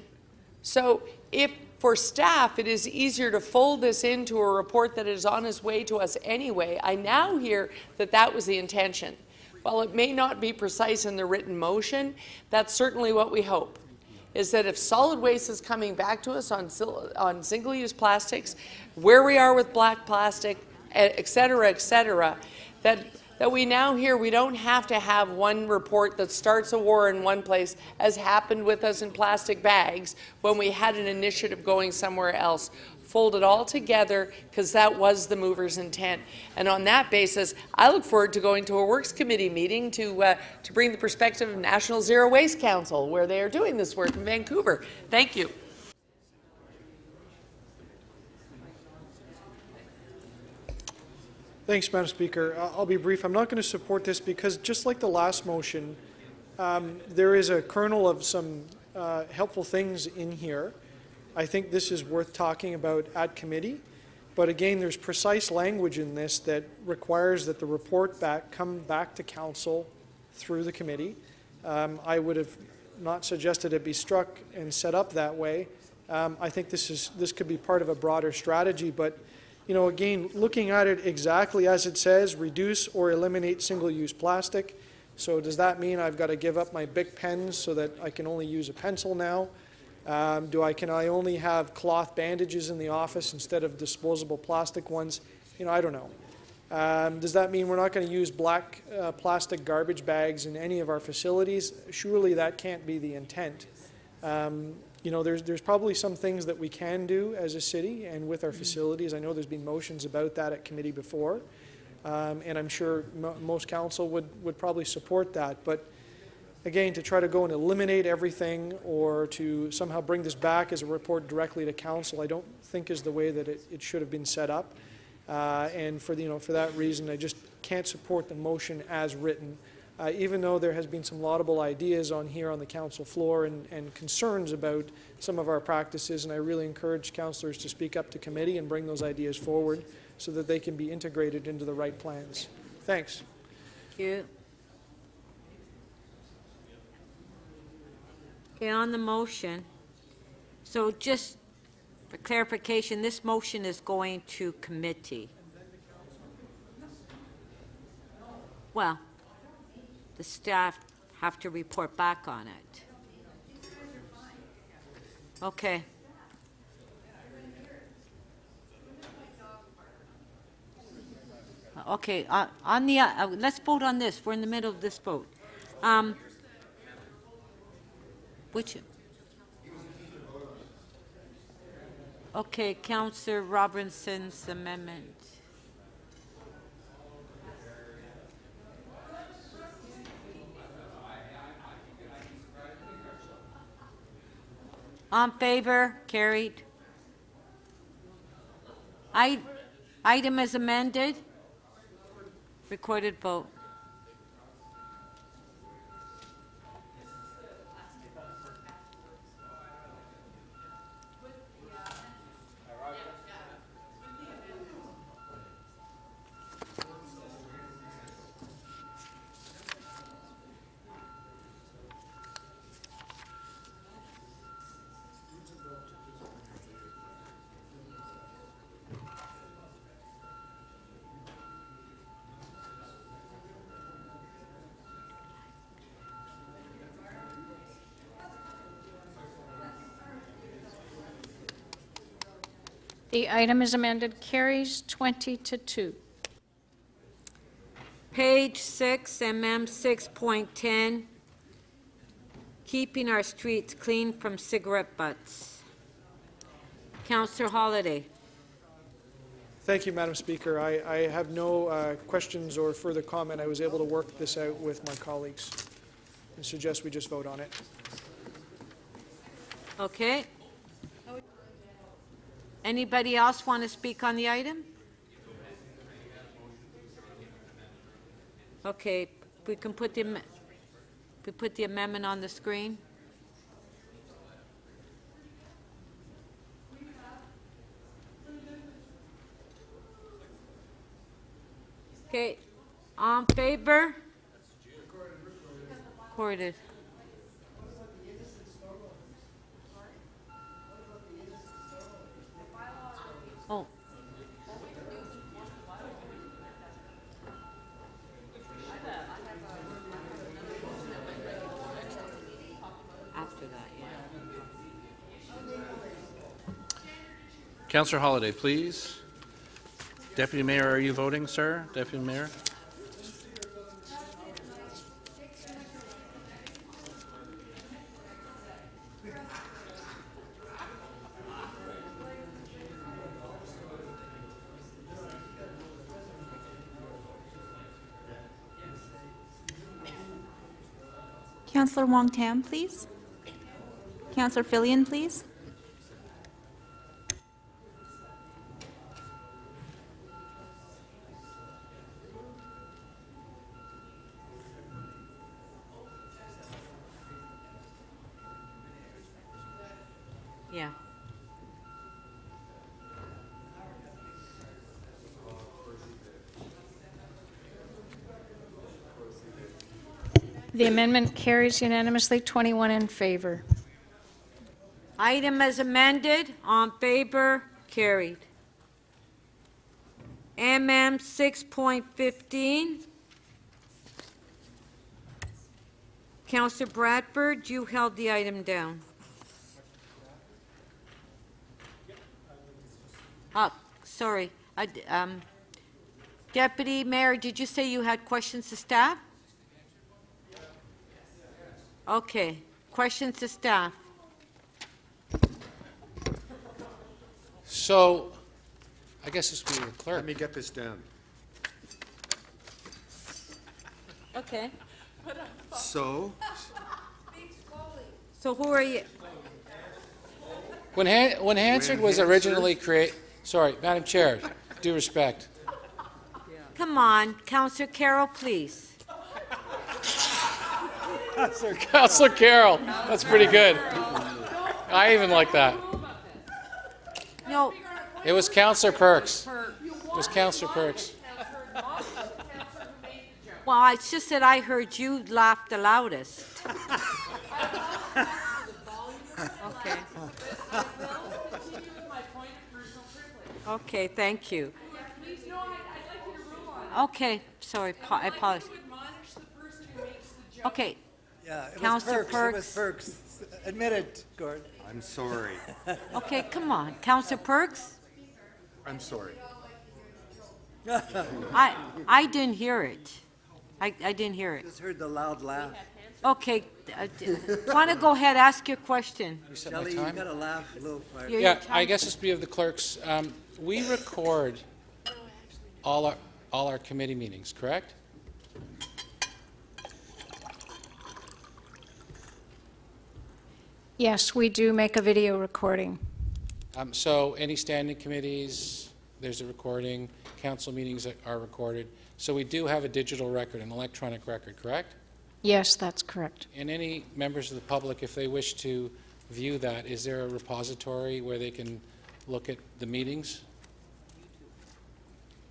So if for staff it is easier to fold this into a report that is on its way to us anyway, I now hear that that was the intention. While it may not be precise in the written motion, that's certainly what we hope, is that if solid waste is coming back to us on, on single-use plastics, where we are with black plastic, et cetera, et cetera, that, that we now hear we don't have to have one report that starts a war in one place, as happened with us in plastic bags when we had an initiative going somewhere else. Fold it all together, because that was the mover's intent. And on that basis, I look forward to going to a Works Committee meeting to, uh, to bring the perspective of National Zero Waste Council, where they are doing this work in Vancouver. Thank you. Thanks, Madam Speaker. I'll be brief. I'm not going to support this because, just like the last motion, um, there is a kernel of some uh, helpful things in here. I think this is worth talking about at committee, but again, there's precise language in this that requires that the report back come back to council through the committee. Um, I would have not suggested it be struck and set up that way. Um, I think this is this could be part of a broader strategy, but you know, again, looking at it exactly as it says, reduce or eliminate single-use plastic. So does that mean I've got to give up my Bic pens so that I can only use a pencil now? Um, do I, can I only have cloth bandages in the office instead of disposable plastic ones? You know, I don't know. Um, does that mean we're not going to use black uh, plastic garbage bags in any of our facilities? Surely that can't be the intent. Um, you know, there's, there's probably some things that we can do as a city and with our facilities. I know there's been motions about that at committee before, um, and I'm sure mo most council would, would probably support that. But again, to try to go and eliminate everything or to somehow bring this back as a report directly to council, I don't think is the way that it, it should have been set up. Uh, and for the, you know, for that reason, I just can't support the motion as written, uh, even though there has been some laudable ideas on here on the council floor and, and concerns about some of our practices. And I really encourage councillors to speak up to committee and bring those ideas forward so that they can be integrated into the right plans. Thanks. Thank you. Okay, on the motion, so just for clarification, this motion is going to committee. Well, the staff have to report back on it. Okay. Okay. Uh, on the uh, let's vote on this. We're in the middle of this vote. Um, which? Okay, Councillor Robinson's amendment. On favor, carried. I, item is amended. Recorded vote. The item is amended, carries twenty to two. Page six, M M six point ten, keeping our streets clean from cigarette butts. Councillor Holliday. Thank you, Madam Speaker. I, I have no uh, questions or further comment. I was able to work this out with my colleagues and suggest we just vote on it. Okay. Anybody else want to speak on the item? Okay, we can put the we put the amendment on the screen. Okay, on favor? Recorded. Oh. After that, yeah. Councillor Holliday, please. Deputy Mayor, are you voting, sir? Deputy Mayor? Councillor Wong Tam, please. Councillor Fillion, please. Yeah. The amendment carries unanimously, twenty-one in favor. Item as amended, on favor, carried. M M six point fifteen. Councillor Bradford, you held the item down. Oh, sorry. I, um, Deputy Mayor, did you say you had questions to staff? Okay. Questions to staff. So, I guess this will be the clerk. Let me get this down. Okay. So. So who are you? When Han when Hansard was originally created, sorry, Madam Chair. due respect. Come on, Councillor Carroll, please. Councillor Carroll, that's pretty good. I even like that. No, it was Councillor Perks. It was Councillor Perks. Well, it's just that I heard you laugh the loudest. Okay. Okay, thank you. Okay, sorry, I apologize. Okay. Yeah, it was Perks. Perks. It was Perks. Admit it, Gord. I'm sorry. Okay, come on. Councillor Perks? I'm sorry. I, I didn't hear it. I, I didn't hear it. I just heard the loud laugh. Okay. Uh, want to go ahead, ask your question. Shelley, you got to laugh a little quieter. Yeah, yeah, I guess it's be of the clerks. Um, we record all our, all our committee meetings, correct? Yes, we do make a video recording. Um, so any standing committees, there's a recording. Council meetings are recorded. So we do have a digital record, an electronic record, correct? Yes, that's correct. And any members of the public, if they wish to view that, is there a repository where they can look at the meetings?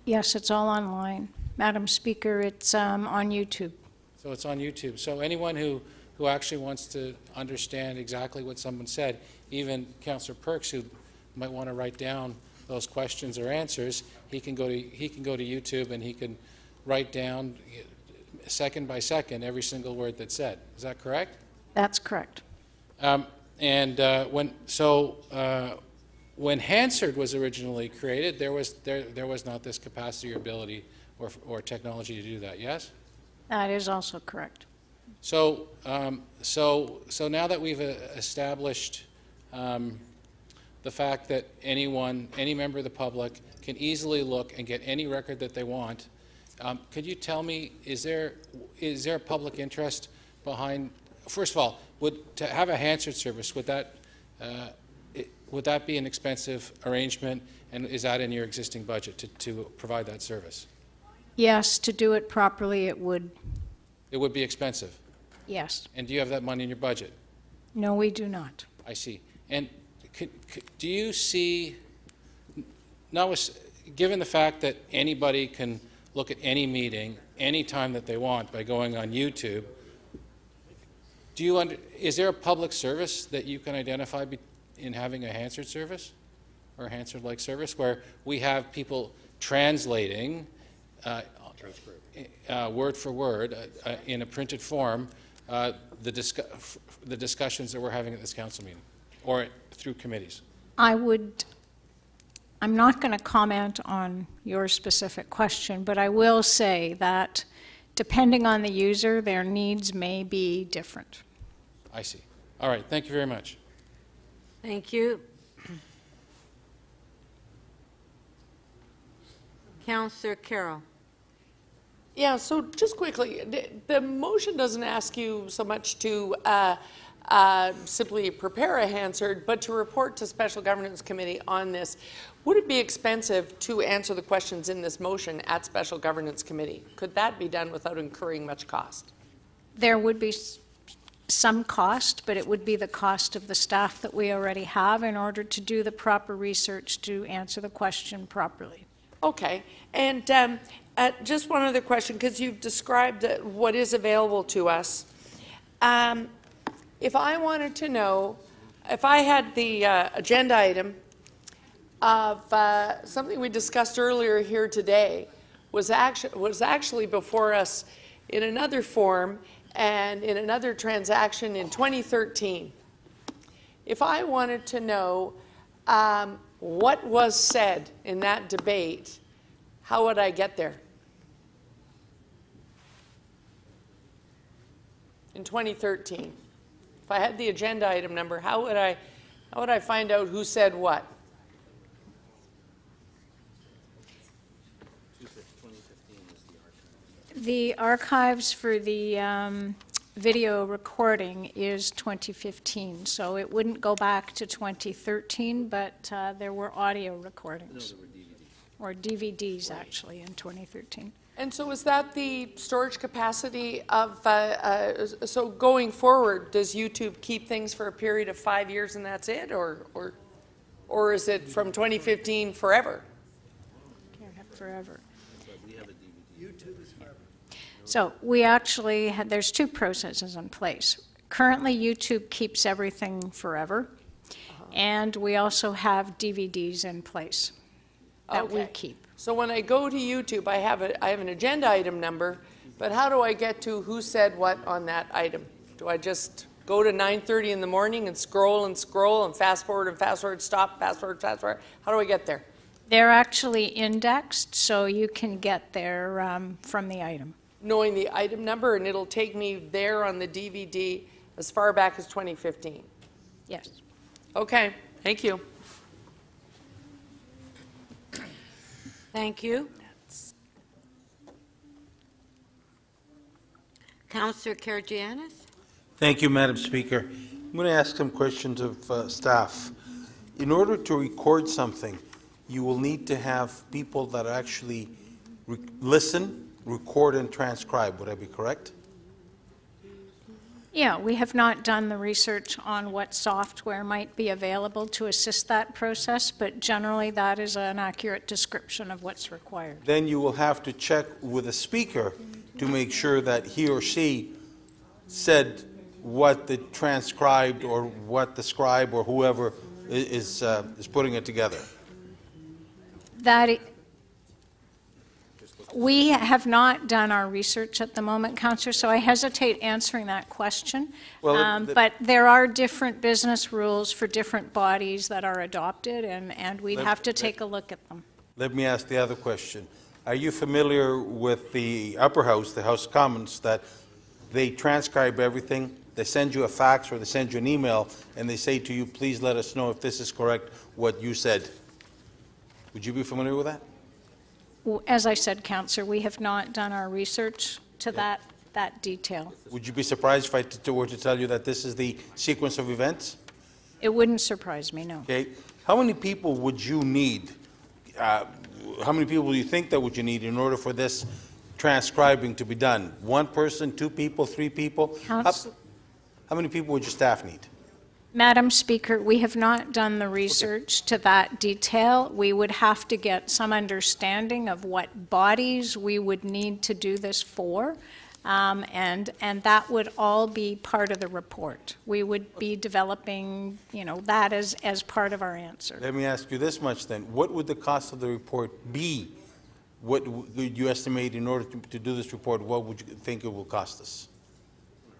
Yes, it's all online. Madam Speaker, it's um, on YouTube. So it's on YouTube. So anyone who who actually wants to understand exactly what someone said, even Councillor Perks, who might want to write down those questions or answers, he can go to he can go to YouTube and he can write down second by second every single word that's said. Is that correct? That's correct. Um, and uh, when so uh, when Hansard was originally created, there was there there was not this capacity or ability or or technology to do that. Yes, that is also correct. So, um, so, so now that we've uh, established um, the fact that anyone, any member of the public, can easily look and get any record that they want, um, could you tell me, is there is there public interest behind? First of all, would to have a Hansard service, would that uh, it, would that be an expensive arrangement, and is that in your existing budget to to provide that service? Yes, to do it properly, it would. It would be expensive. Yes. And do you have that money in your budget? No, we do not. I see. And could, could, do you see, now, given the fact that anybody can look at any meeting any time that they want by going on YouTube, do you under, is there a public service that you can identify be, in having a Hansard service or a Hansard-like service where we have people translating uh, Uh, word for word, uh, uh, in a printed form, uh, the, discu f the discussions that we're having at this council meeting, or at, through committees? I would, I'm not going to comment on your specific question, but I will say that depending on the user, their needs may be different. I see. All right. Thank you very much. Thank you. Councillor Carroll. Yeah, so just quickly, the, the motion doesn't ask you so much to uh, uh, simply prepare a Hansard, but to report to Special Governance Committee on this. Would it be expensive to answer the questions in this motion at Special Governance Committee? Could that be done without incurring much cost? There would be some cost, but it would be the cost of the staff that we already have in order to do the proper research to answer the question properly. Okay. And um, Uh, just one other question, because you've described uh, what is available to us. Um, if I wanted to know, if I had the uh, agenda item of uh, something we discussed earlier here today was actu- was actually before us in another form and in another transaction in twenty thirteen. If I wanted to know um, what was said in that debate, how would I get there? In twenty thirteen, if I had the agenda item number, how would I, how would I find out who said what? The archives for the um, video recording is twenty fifteen, so it wouldn't go back to twenty thirteen, but uh, there were audio recordings. No, there were D V Ds. or D V Ds actually, in twenty thirteen. And so is that the storage capacity of, uh, uh, so going forward, does YouTube keep things for a period of five years and that's it, or, or, or is it from twenty fifteen forever? Can't have forever. YouTube is forever. So we actually had, there's two processes in place. Currently, YouTube keeps everything forever, uh-huh. and we also have D V Ds in place that okay. we keep. So when I go to YouTube, I have a I have an agenda item number, but how do I get to who said what on that item? Do I just go to nine thirty in the morning and scroll and scroll and fast forward and fast forward, stop, fast forward, fast forward? How do I get there? They're actually indexed, so you can get there um, from the item. Knowing the item number, and it'll take me there on the D V D as far back as twenty fifteen. Yes. Okay. Thank you. Thank you. Councillor Karygiannis. Thank you, Madam Speaker. I'm going to ask some questions of uh, staff. In order to record something, you will need to have people that actually re listen, record, and transcribe. Would I be correct? Yeah, we have not done the research on what software might be available to assist that process, but generally that is an accurate description of what's required. Then you will have to check with a speaker to make sure that he or she said what the transcribed or what the scribe or whoever is, uh, is putting it together. That we have not done our research at the moment, Councillor, so I hesitate answering that question. Well, um, the, but there are different business rules for different bodies that are adopted, and, and we'd let, have to take let, a look at them. Let me ask the other question. Are you familiar with the upper house, the House of Commons, that they transcribe everything, they send you a fax or they send you an email, and they say to you, please let us know if this is correct, what you said? Would you be familiar with that? As I said, Councillor, we have not done our research to yeah. that, that detail. Would you be surprised if I t were to tell you that this is the sequence of events? It wouldn't surprise me, no. Okay. How many people would you need? Uh, how many people do you think that would you need in order for this transcribing to be done? One person, two people, three people? How, how many people would your staff need? Madam Speaker, we have not done the research okay. to that detail. We would have to get some understanding of what bodies we would need to do this for, um, and and that would all be part of the report. We would be developing, you know, that as as part of our answer. Let me ask you this much then: what would the cost of the report be? What would you estimate in order to, to do this report? What would you think it will cost us?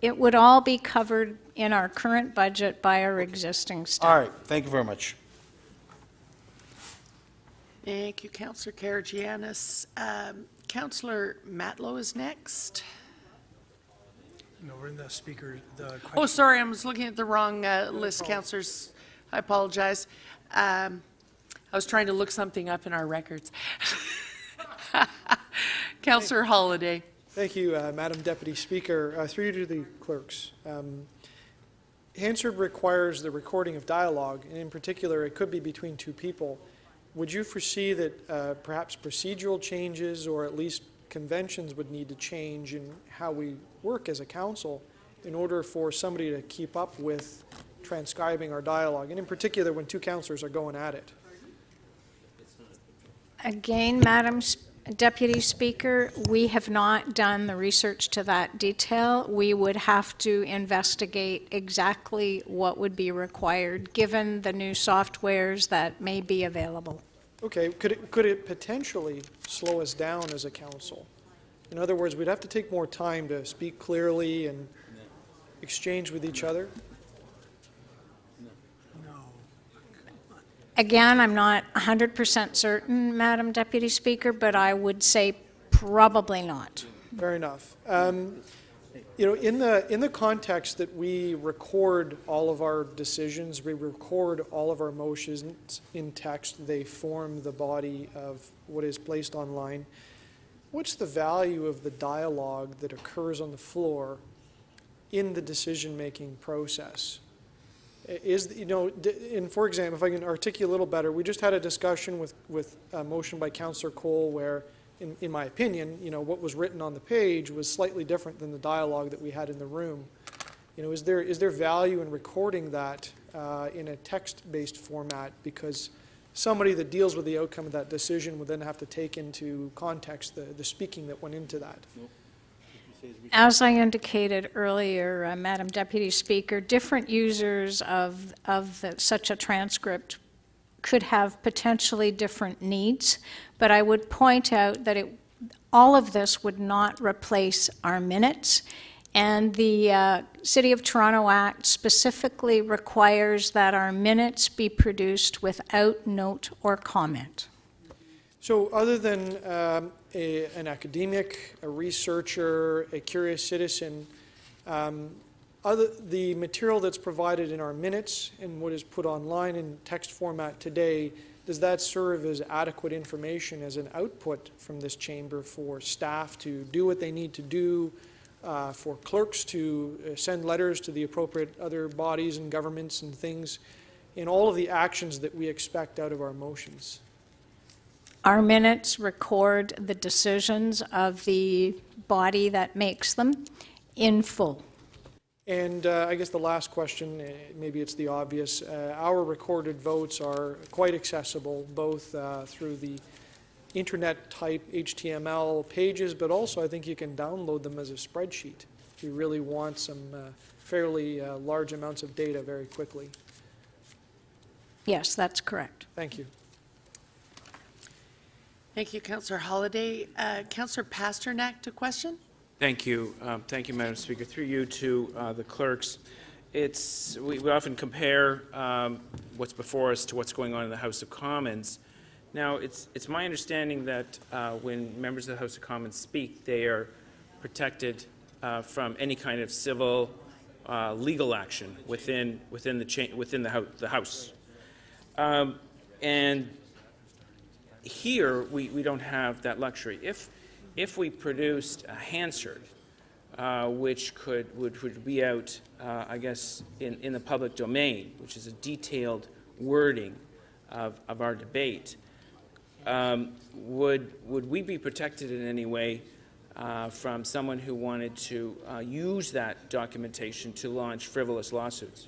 It would all be covered in our current budget by our existing staff. All right. Thank you very much. Thank you, Councillor Karygiannis. Um, Councillor Matlow is next. No, we're in the speaker. The oh, sorry. I was looking at the wrong uh, list, Councillors. I apologize. Um, I was trying to look something up in our records. Councillor Holliday. Thank you, uh, Madam Deputy Speaker. Uh, through you to the clerks. Um, Hansard requires the recording of dialogue, and in particular, it could be between two people. Would you foresee that uh, perhaps procedural changes or at least conventions would need to change in how we work as a council in order for somebody to keep up with transcribing our dialogue, and in particular when two councillors are going at it? Again, Madam Speaker. Deputy Speaker, we have not done the research to that detail. We would have to investigate exactly what would be required given the new softwares that may be available. Okay, could it, could it potentially slow us down as a council? In other words, we'd have to take more time to speak clearly and exchange with each other? Again, I'm not one hundred percent certain, Madam Deputy Speaker, but I would say probably not. Fair enough. Um, you know, in the in the context that we record all of our decisions, we record all of our motions in text. They form the body of what is placed online. What's the value of the dialogue that occurs on the floor in the decision-making process? is, you know, and for example, if I can articulate a little better, we just had a discussion with, with a motion by Councillor Cole where, in, in my opinion, you know, what was written on the page was slightly different than the dialogue that we had in the room. You know, is there, is there value in recording that uh, in a text-based format? Because somebody that deals with the outcome of that decision would then have to take into context the, the speaking that went into that. Nope. As I indicated earlier, uh, Madam Deputy Speaker, different users of, of the, such a transcript could have potentially different needs, but I would point out that it, all of this would not replace our minutes, and the uh, City of Toronto Act specifically requires that our minutes be produced without note or comment. So other than um, a, an academic, a researcher, a curious citizen, um, other, the material that's provided in our minutes and what is put online in text format today, does that serve as adequate information as an output from this chamber for staff to do what they need to do, uh, for clerks to send letters to the appropriate other bodies and governments and things, in all of the actions that we expect out of our motions? Our minutes record the decisions of the body that makes them in full. And uh, I guess the last question, uh, maybe it's the obvious, uh, our recorded votes are quite accessible, both uh, through the internet type H T M L pages, but also I think you can download them as a spreadsheet if you really want some uh, fairly uh, large amounts of data very quickly. Yes, that's correct. Thank you. Thank you, Councillor Holliday. Uh, Councillor Pasternak to question. Thank you. Um, thank you, Madam Speaker. Through you to uh, the clerks. It's, we, we often compare um, what's before us to what's going on in the House of Commons. Now, it's, it's my understanding that uh, when members of the House of Commons speak, they are protected uh, from any kind of civil uh, legal action within, within, the, cha within the, ho the House. Um, and Here, we, we don't have that luxury. If, if we produced a Hansard, uh, which could would, would be out, uh, I guess, in, in the public domain, which is a detailed wording of, of our debate, um, would, would we be protected in any way uh, from someone who wanted to uh, use that documentation to launch frivolous lawsuits?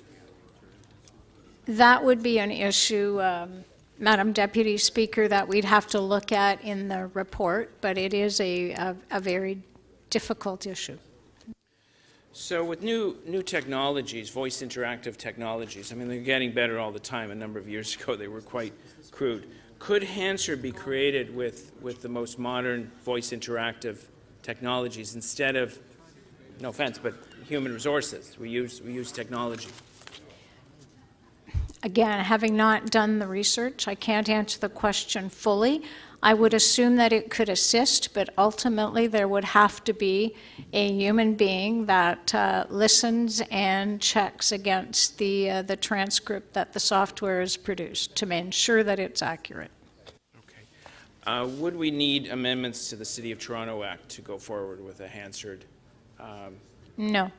That would be an issue, um Madam Deputy Speaker, that we'd have to look at in the report, but it is a, a, a very difficult issue. So with new, new technologies, voice interactive technologies, I mean, they're getting better all the time. A number of years ago, they were quite crude. Could Hansard be created with, with the most modern voice interactive technologies instead of, no offense, but human resources? We use, we use technology. Again, having not done the research, I can't answer the question fully. I would assume that it could assist, but ultimately there would have to be a human being that uh, listens and checks against the, uh, the transcript that the software has produced to ensure that it's accurate. Okay. Uh, would we need amendments to the City of Toronto Act to go forward with a Hansard? Um, no.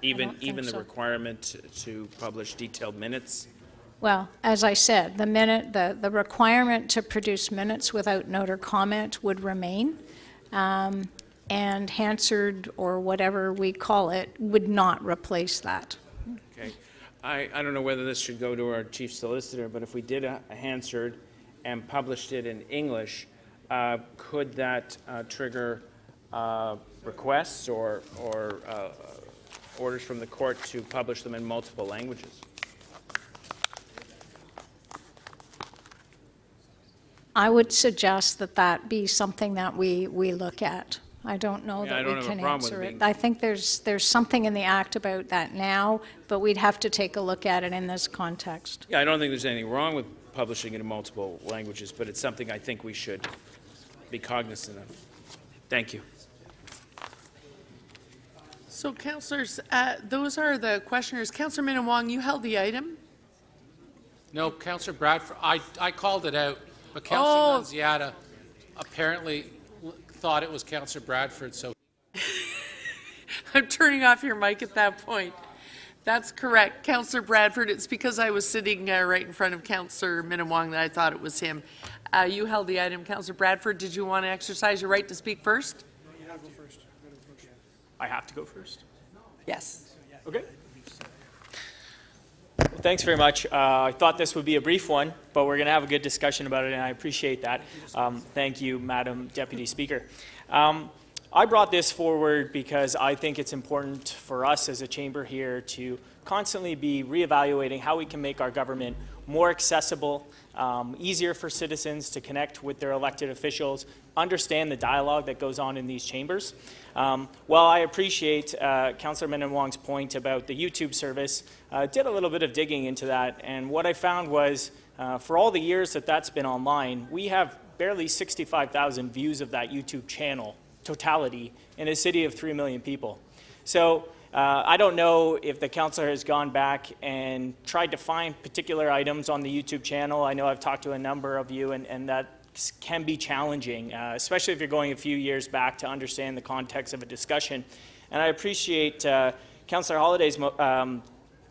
Even, even the so. requirement to publish detailed minutes? Well, as I said, the minute the, the requirement to produce minutes without note or comment would remain, um, and Hansard, or whatever we call it, would not replace that. Okay. I, I don't know whether this should go to our Chief Solicitor, but if we did a, a Hansard and published it in English, uh, could that uh, trigger uh, requests or, or uh, orders from the court to publish them in multiple languages? I would suggest that that be something that we, we look at. I don't know yeah, that don't we can answer it. I think there's, there's something in the Act about that now, but we'd have to take a look at it in this context. Yeah, I don't think there's anything wrong with publishing it in multiple languages, but it's something I think we should be cognizant of. Thank you. So, councillors, uh, those are the questioners. Councillor Minnan-Wong, you held the item? No, Councillor Bradford. I, I called it out, but Councillor Nunziata oh. apparently thought it was Councillor Bradford. So, I'm turning off your mic at that point. That's correct, Councillor Bradford. It's because I was sitting uh, right in front of Councillor Minnan-Wong that I thought it was him. Uh, you held the item, Councillor Bradford. Did you want to exercise your right to speak first? No, you have to go first. I have to go first? Yes. Okay. Well, thanks very much. Uh, I thought this would be a brief one, but we're going to have a good discussion about it, and I appreciate that. Um, thank you, Madam Deputy Speaker. Um, I brought this forward because I think it's important for us as a chamber here to constantly be reevaluating how we can make our government more accessible, um, easier for citizens to connect with their elected officials, understand the dialogue that goes on in these chambers. Um, while I appreciate uh, Councillor Minnan-Wong's point about the YouTube service, I uh, did a little bit of digging into that, and what I found was uh, for all the years that that's been online, we have barely sixty-five thousand views of that YouTube channel totality in a city of three million people. So uh, I don't know if the councillor has gone back and tried to find particular items on the YouTube channel. I know I've talked to a number of you, and, and that can be challenging, uh, especially if you're going a few years back to understand the context of a discussion. And I appreciate uh, Councillor Holliday's um,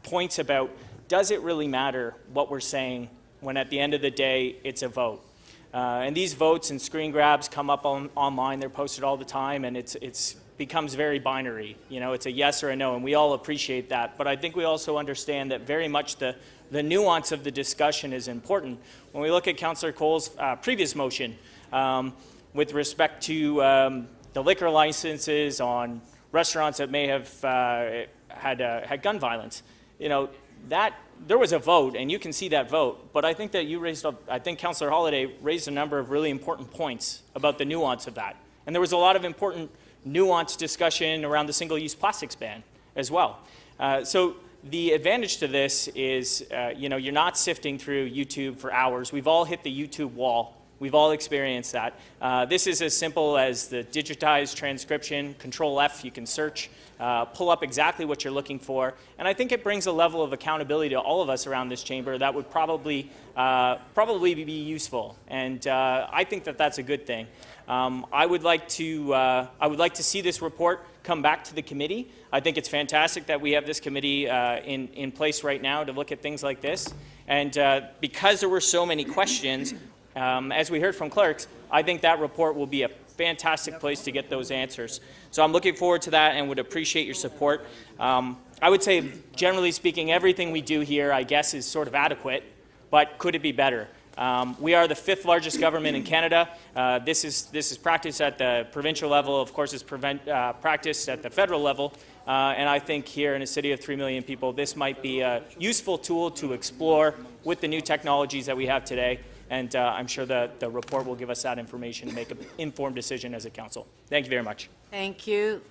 points about, does it really matter what we're saying when at the end of the day it's a vote? Uh, and these votes and screen grabs come up on, online, they're posted all the time, and it's, it's becomes very binary. You know, it's a yes or a no, and we all appreciate that. But I think we also understand that very much the, the nuance of the discussion is important. When we look at Councillor Cole's uh, previous motion um, with respect to um, the liquor licenses on restaurants that may have uh, had, uh, had gun violence, you know, that there was a vote, and you can see that vote, but I think that you raised up, I think Councillor Holliday raised a number of really important points about the nuance of that. And there was a lot of important nuanced discussion around the single-use plastics ban as well. Uh, so the advantage to this is, uh, you know, you're not sifting through YouTube for hours. We've all hit the YouTube wall. We've all experienced that. Uh, this is as simple as the digitized transcription, control F, you can search, uh, pull up exactly what you're looking for. And I think it brings a level of accountability to all of us around this chamber that would probably, uh, probably be useful. And uh, I think that that's a good thing. Um, I would like to, uh, I would like to see this report come back to the committee. I think it's fantastic that we have this committee uh, in, in place right now to look at things like this. And uh, because there were so many questions, Um, as we heard from clerks, I think that report will be a fantastic place to get those answers. So I'm looking forward to that and would appreciate your support. Um, I would say, generally speaking, everything we do here, I guess, is sort of adequate, but could it be better? Um, we are the fifth largest government in Canada. Uh, this is, this is practiced at the provincial level. Of course, it's prevent, uh, practiced at the federal level. Uh, and I think here in a city of three million people, this might be a useful tool to explore with the new technologies that we have today. And uh, I'm sure the, the report will give us that information to make an informed decision as a council. Thank you very much. Thank you.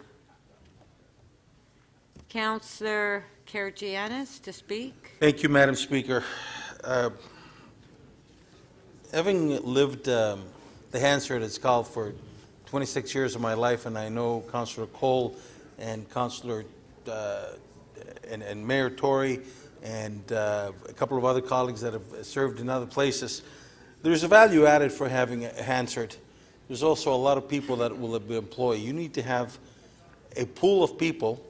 Councillor Karygiannis to speak. Thank you, Madam Speaker. Uh, having lived um, the Hansard at Scal for twenty-six years of my life, and I know Councillor Cole and Councillor uh, and, and Mayor Tory and uh, a couple of other colleagues that have served in other places, there's a value added for having a Hansard. There's also a lot of people that will employ. You need to have a pool of people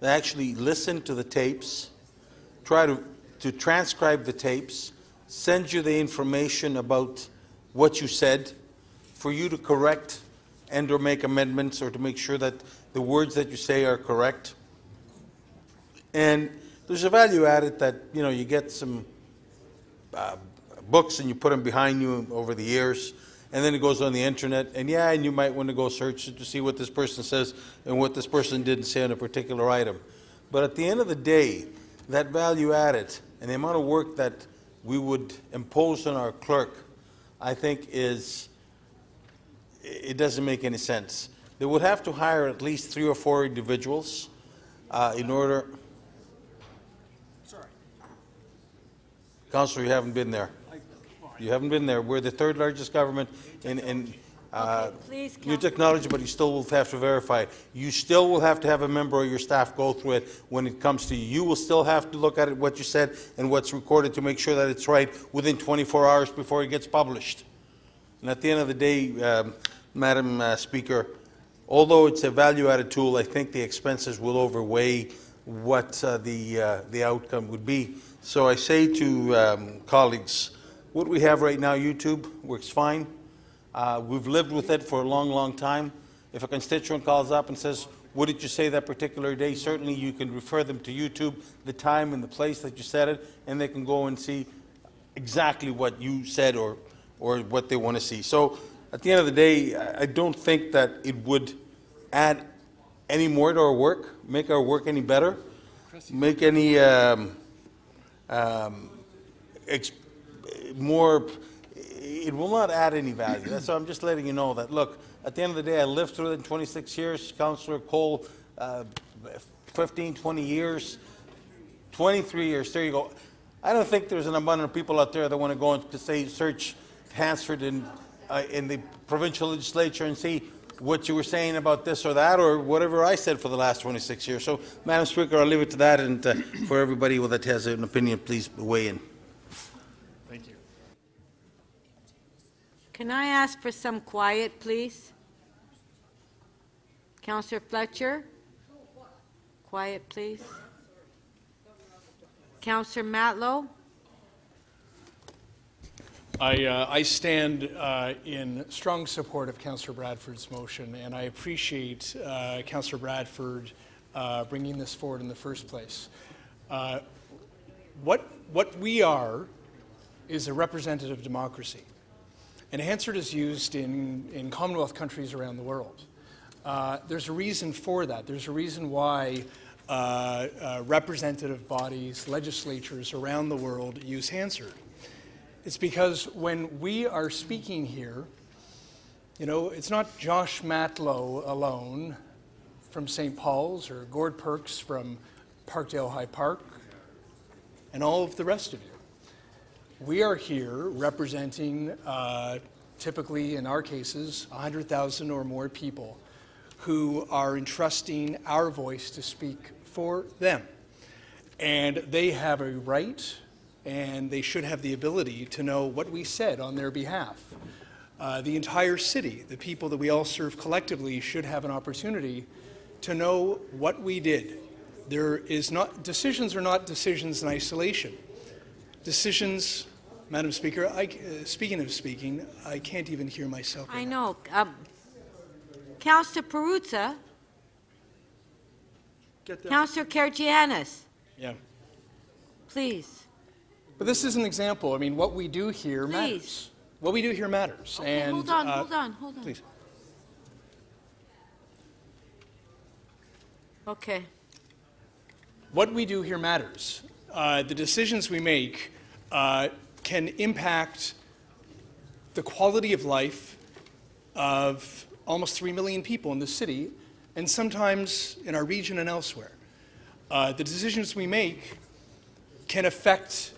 that actually listen to the tapes, try to, to transcribe the tapes, send you the information about what you said for you to correct and or make amendments or to make sure that the words that you say are correct. And there's a value added that, you know, you get some uh, books and you put them behind you over the years, and then it goes on the internet, and yeah, and you might want to go search to see what this person says and what this person didn't say on a particular item. But at the end of the day, that value added and the amount of work that we would impose on our clerk, I think is, it doesn't make any sense. They would have to hire at least three or four individuals uh, in order. Councillor, you haven't been there. You haven't been there. We're the third largest government in, in uh, okay, please, new technology, but you still will have to verify it. You still will have to have a member of your staff go through it when it comes to you. You will still have to look at it, what you said and what's recorded to make sure that it's right within twenty-four hours before it gets published. And at the end of the day, um, Madam uh, Speaker, although it's a value-added tool, I think the expenses will overweigh what uh, the, uh, the outcome would be. So I say to um, colleagues, what we have right now, YouTube, works fine. Uh, we've lived with it for a long, long time. If a constituent calls up and says, what did you say that particular day? Certainly you can refer them to YouTube, the time and the place that you said it, and they can go and see exactly what you said or, or what they want to see. So at the end of the day, I don't think that it would add any more to our work, make our work any better, make any um, um, exp more, it will not add any value. So I'm just letting you know that, look, at the end of the day, I lived through it in twenty-six years, Councillor Cole, uh, fifteen, twenty years, twenty-three years, there you go. I don't think there's an abundance of people out there that want to go and say, search Hansford in, uh, in the provincial legislature and see what you were saying about this or that or whatever I said for the last twenty-six years. So, Madam Speaker, I'll leave it to that, and uh, for everybody that has an opinion, please weigh in. Thank you. Can I ask for some quiet, please? Councillor Fletcher? Quiet, please. Councillor Matlow? I, uh, I stand uh, in strong support of Councillor Bradford's motion, and I appreciate uh, Councillor Bradford uh, bringing this forward in the first place. Uh, what, what we are is a representative democracy, and Hansford is used in, in Commonwealth countries around the world. Uh, there's a reason for that. There's a reason why uh, uh, representative bodies, legislatures around the world use Hansford. It's because when we are speaking here, you know, it's not Josh Matlow alone from Saint Paul's or Gord Perks from Parkdale High Park and all of the rest of you. We are here representing, uh, typically in our cases, one hundred thousand or more people who are entrusting our voice to speak for them. And they have a right, and they should have the ability to know what we said on their behalf. Uh, the entire city, the people that we all serve collectively, should have an opportunity to know what we did. There is not, decisions are not decisions in isolation. Decisions, Madam Speaker, I, uh, speaking of speaking, I can't even hear myself. I know. Um, Councillor Peruzza. Councillor Karygiannis. Yeah. Please. But this is an example. I mean, what we do here please. matters. What we do here matters. Okay, and, hold on, uh, hold on, hold on. Please. Okay. What we do here matters. Uh, the decisions we make uh, can impact the quality of life of almost three million people in the city, and sometimes in our region and elsewhere. Uh, the decisions we make can affect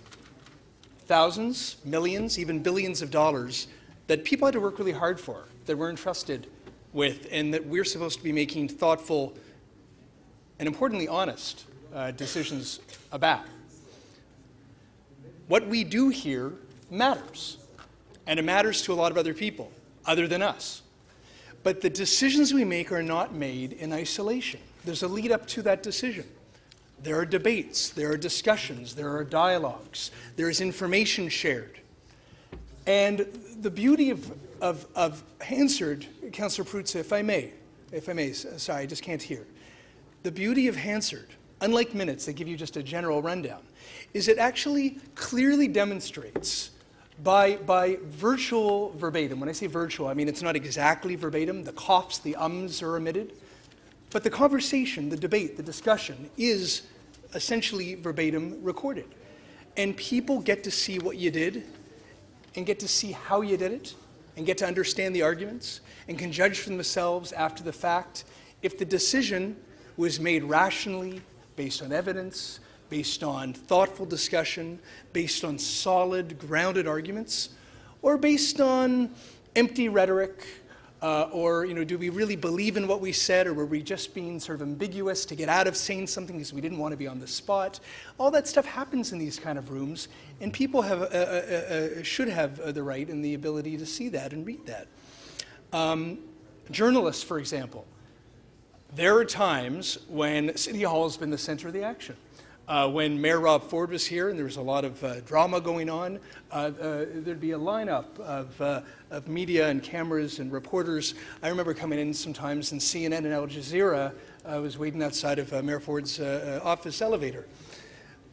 thousands, millions, even billions of dollars that people had to work really hard for, that we're entrusted with, and that we're supposed to be making thoughtful and, importantly, honest uh, decisions about. What we do here matters, and it matters to a lot of other people other than us. But the decisions we make are not made in isolation. There's a lead up to that decision. There are debates, there are discussions, there are dialogues, there is information shared. And the beauty of, of, of Hansford, Councillor Peruzza, if I may, if I may, sorry, I just can't hear. The beauty of Hansford, unlike minutes that give you just a general rundown, is it actually clearly demonstrates by, by virtual verbatim. When I say virtual, I mean it's not exactly verbatim. The coughs, the ums are omitted. But the conversation, the debate, the discussion is essentially verbatim recorded. And people get to see what you did, and get to see how you did it, and get to understand the arguments, and can judge for themselves after the fact if the decision was made rationally, based on evidence, based on thoughtful discussion, based on solid, grounded arguments, or based on empty rhetoric. Uh, or, you know, do we really believe in what we said, or were we just being sort of ambiguous to get out of saying something because we didn't want to be on the spot? All that stuff happens in these kind of rooms, and people have, uh, uh, uh, should have uh, the right and the ability to see that and read that. Um, journalists, for example, There are times when City Hall has been the center of the action. Uh, when Mayor Rob Ford was here and there was a lot of uh, drama going on, uh, uh, there'd be a lineup of, uh, of media and cameras and reporters. I remember coming in sometimes and C N N and Al Jazeera uh, was waiting outside of uh, Mayor Ford's uh, office elevator.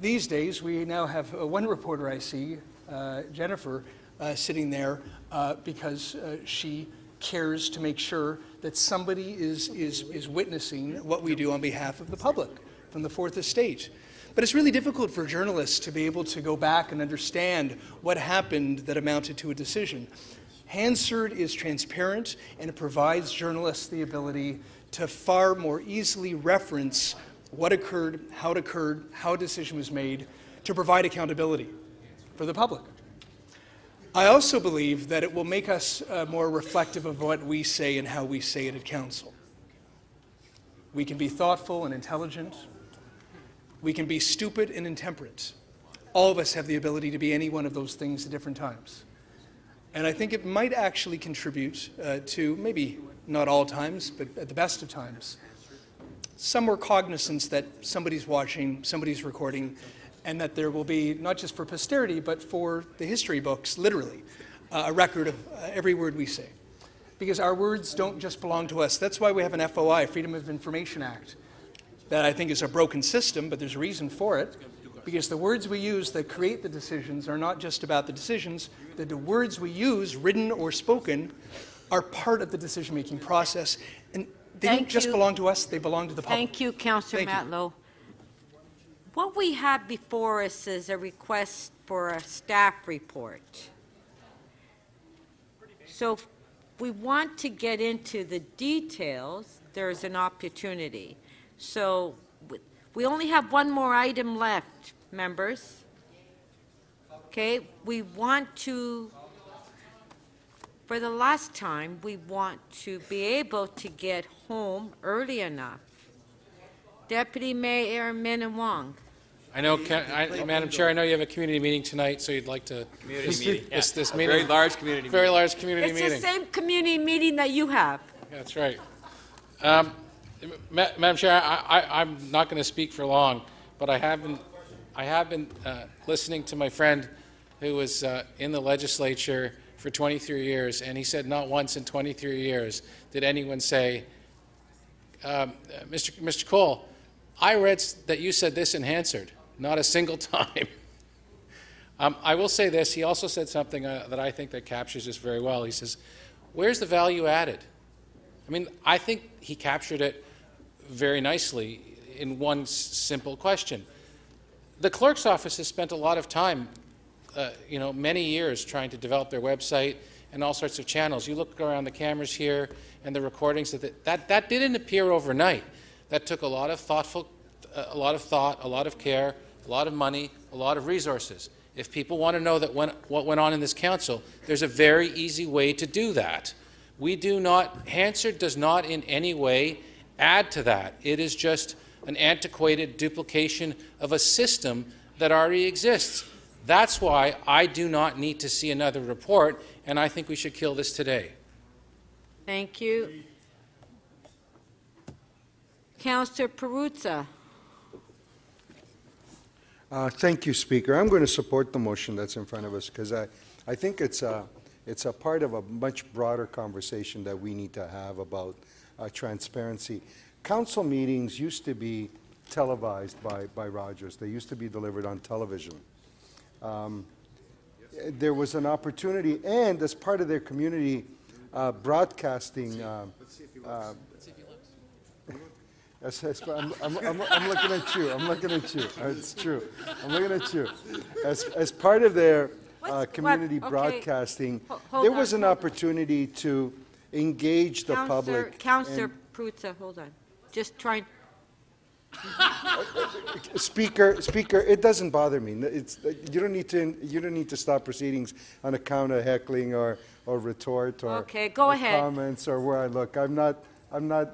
These days, we now have uh, one reporter I see, uh, Jennifer, uh, sitting there uh, because uh, she cares to make sure that somebody is, is, is witnessing what we do on behalf of the public from the Fourth Estate. But it's really difficult for journalists to be able to go back and understand what happened that amounted to a decision. Hansard is transparent, and it provides journalists the ability to far more easily reference what occurred, how it occurred, how a decision was made, to provide accountability for the public. I also believe that it will make us uh, more reflective of what we say and how we say it at Council. We can be thoughtful and intelligent. We can be stupid and intemperate. All of us have the ability to be any one of those things at different times. And I think it might actually contribute uh, to, maybe not all times, but at the best of times, some more cognizance that somebody's watching, somebody's recording, and that there will be, not just for posterity, but for the history books, literally, uh, a record of uh, every word we say. Because our words don't just belong to us. That's why we have an F O I, Freedom of Information Act, that I think is a broken system, but there's a reason for it, because the words we use that create the decisions are not just about the decisions, that the words we use, written or spoken, are part of the decision-making process, and they Thank don't just you. belong to us, they belong to the public. Thank you, Councillor Matlow. What we have before us is a request for a staff report. So if we want to get into the details, there's an opportunity. So we only have one more item left, members. Okay, we want to, for the last time, we want to be able to get home early enough. Deputy Mayor Min and Wong. I know, I, Madam Chair, I know you have a community meeting tonight, so you'd like to. Community this, meeting. This, this yeah, meeting. Very large community very meeting. Very large community it's meeting. It's the same community meeting that you have. Yeah, that's right. Um, Ma Madam Chair, I, I, I'm not going to speak for long, but I have been, I have been uh, listening to my friend who was uh, in the legislature for twenty-three years, and he said not once in twenty-three years did anyone say, um, Mister Mister Cole, I read that you said this in Hansard, not a single time. um, I will say this, he also said something uh, that I think that captures this very well. He says, where's the value added? I mean, I think he captured it very nicely in one simple question. The clerk's office has spent a lot of time, uh, you know, many years trying to develop their website and all sorts of channels. You look around the cameras here and the recordings, that, the, that, that didn't appear overnight. That took a lot of thoughtful, uh, a lot of thought, a lot of care, a lot of money, a lot of resources. If people want to know that when, what went on in this council, there's a very easy way to do that. We do not, Hansard does not in any way add to that. It is just an antiquated duplication of a system that already exists. That's why I do not need to see another report, and I think we should kill this today. Thank you. Councillor Peruzza. Uh, thank you, Speaker. I'm going to support the motion that's in front of us because I, I think it's a, it's a part of a much broader conversation that we need to have about Uh, transparency. Council meetings used to be televised by, by Rogers. They used to be delivered on television. Um, yes. There was an opportunity, and as part of their community uh, broadcasting, I'm looking at you, I'm looking at you, it's true, I'm looking at you. As, as part of their uh, community okay. broadcasting, H there was on, an opportunity on. to engage the Councilor, public. Councillor Peruzza, hold on. Just trying. Speaker, Speaker, it doesn't bother me. It's you don't need to. You don't need to stop proceedings on account of heckling or or retort or, okay, go or ahead. comments or where I look. I'm not. I'm not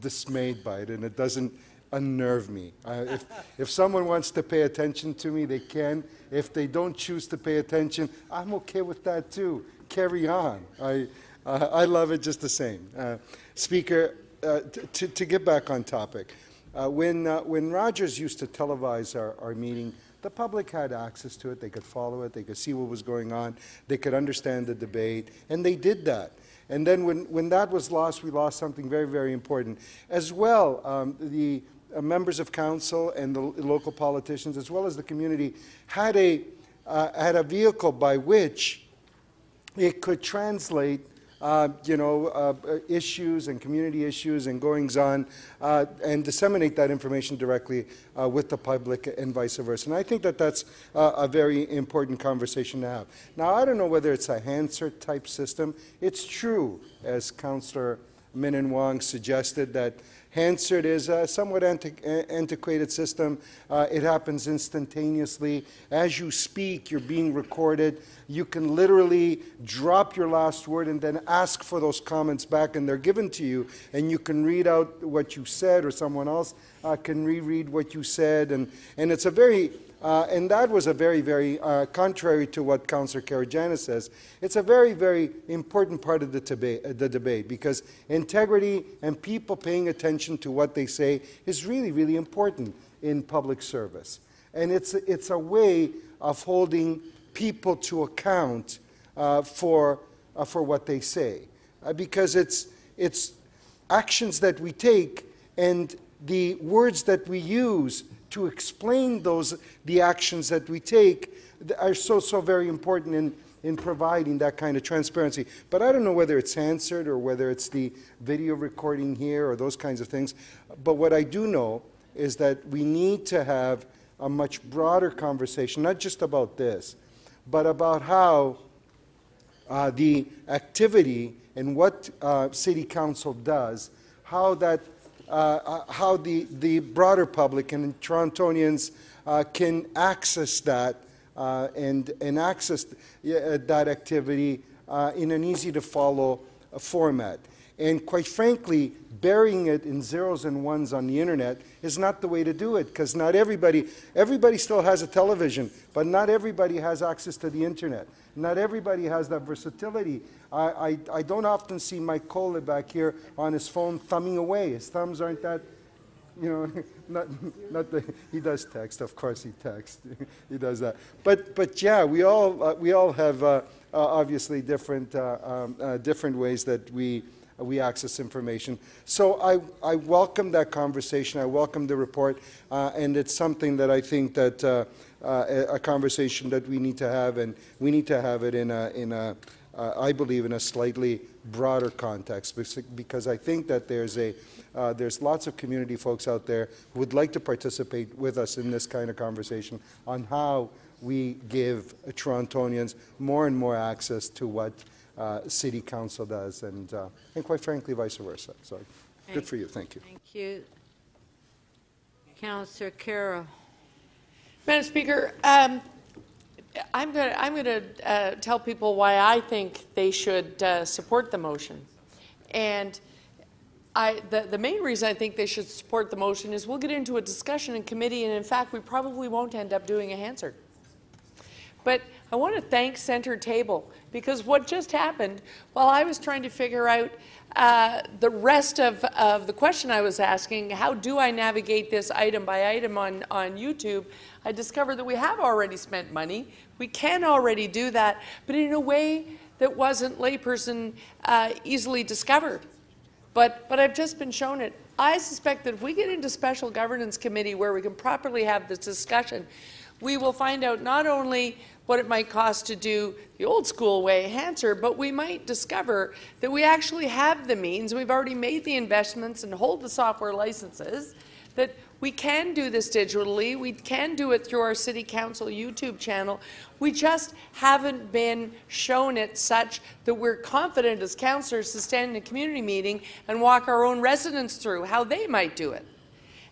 dismayed by it, and it doesn't unnerve me. Uh, if if someone wants to pay attention to me, they can. If they don't choose to pay attention, I'm okay with that too. Carry on. I. Uh, I love it just the same. Uh, Speaker, uh, to, to get back on topic, uh, when, uh, when Rogers used to televise our, our meeting, the public had access to it. They could follow it. They could see what was going on. They could understand the debate, and they did that. And then when, when that was lost, we lost something very, very important. As well, um, the uh, members of council and the local politicians, as well as the community, had a, uh, had a vehicle by which it could translate Uh, you know, uh, issues and community issues and goings-on, uh, and disseminate that information directly uh, with the public and vice versa. And I think that that's uh, a very important conversation to have. Now, I don't know whether it's a Hansard-type system. It's true, as Councillor Minnan Wong suggested, that Hansard is a somewhat anti antiquated system. Uh, it happens instantaneously. As you speak, you're being recorded. You can literally drop your last word and then ask for those comments back, and they're given to you, and you can read out what you said, or someone else uh, can reread what you said. And, and it's a very Uh, and that was a very, very, uh, contrary to what Councillor Karajani says, it's a very, very important part of the, the debate, because integrity and people paying attention to what they say is really, really important in public service. And it's, it's a way of holding people to account uh, for, uh, for what they say, uh, because it's, it's actions that we take and the words that we use to explain those, the actions that we take, are so, so very important in, in providing that kind of transparency. But I don't know whether it's answered or whether it's the video recording here or those kinds of things. But what I do know is that we need to have a much broader conversation, not just about this, but about how uh, the activity and what uh, City Council does, how that Uh, how the, the broader public and Torontonians uh, can access that uh, and, and access th uh, that activity uh, in an easy-to-follow uh, format. And quite frankly, burying it in zeros and ones on the internet is not the way to do it, because not everybody, everybody still has a television, but not everybody has access to the internet. Not everybody has that versatility. I, I, I don't often see Mike Cole back here on his phone thumbing away. His thumbs aren't that, you know, not, not the, he does text, of course he texts, he does that. But, but yeah, we all, uh, we all have uh, uh, obviously different, uh, um, uh, different ways that we, uh, we access information. So I, I welcome that conversation, I welcome the report, uh, and it's something that I think that uh, uh, a conversation that we need to have, and we need to have it in a, in a Uh, I believe in a slightly broader context, because I think that there's a uh, there's lots of community folks out there who would like to participate with us in this kind of conversation on how we give Torontonians more and more access to what uh, City Council does, and uh, and quite frankly, vice versa. So, thank good for you. Thank you. Thank you, Councillor Carroll. Madam Speaker. Um, I'm going to, I'm going to uh, tell people why I think they should uh, support the motion. And I, the, the main reason I think they should support the motion is we'll get into a discussion in committee, and in fact, we probably won't end up doing a Hansard. But I want to thank Centre Table, because what just happened, while I was trying to figure out uh, the rest of, of the question I was asking, how do I navigate this item by item on, on YouTube, I discovered that we have already spent money. We can already do that, but in a way that wasn't layperson uh, easily discovered. But, but I've just been shown it. I suspect that if we get into Special Governance Committee where we can properly have this discussion, we will find out not only what it might cost to do the old school way, Hansard, but we might discover that we actually have the means, we've already made the investments and hold the software licenses, that we can do this digitally, we can do it through our City Council YouTube channel. We just haven't been shown it such that we're confident as councillors to stand in a community meeting and walk our own residents through how they might do it.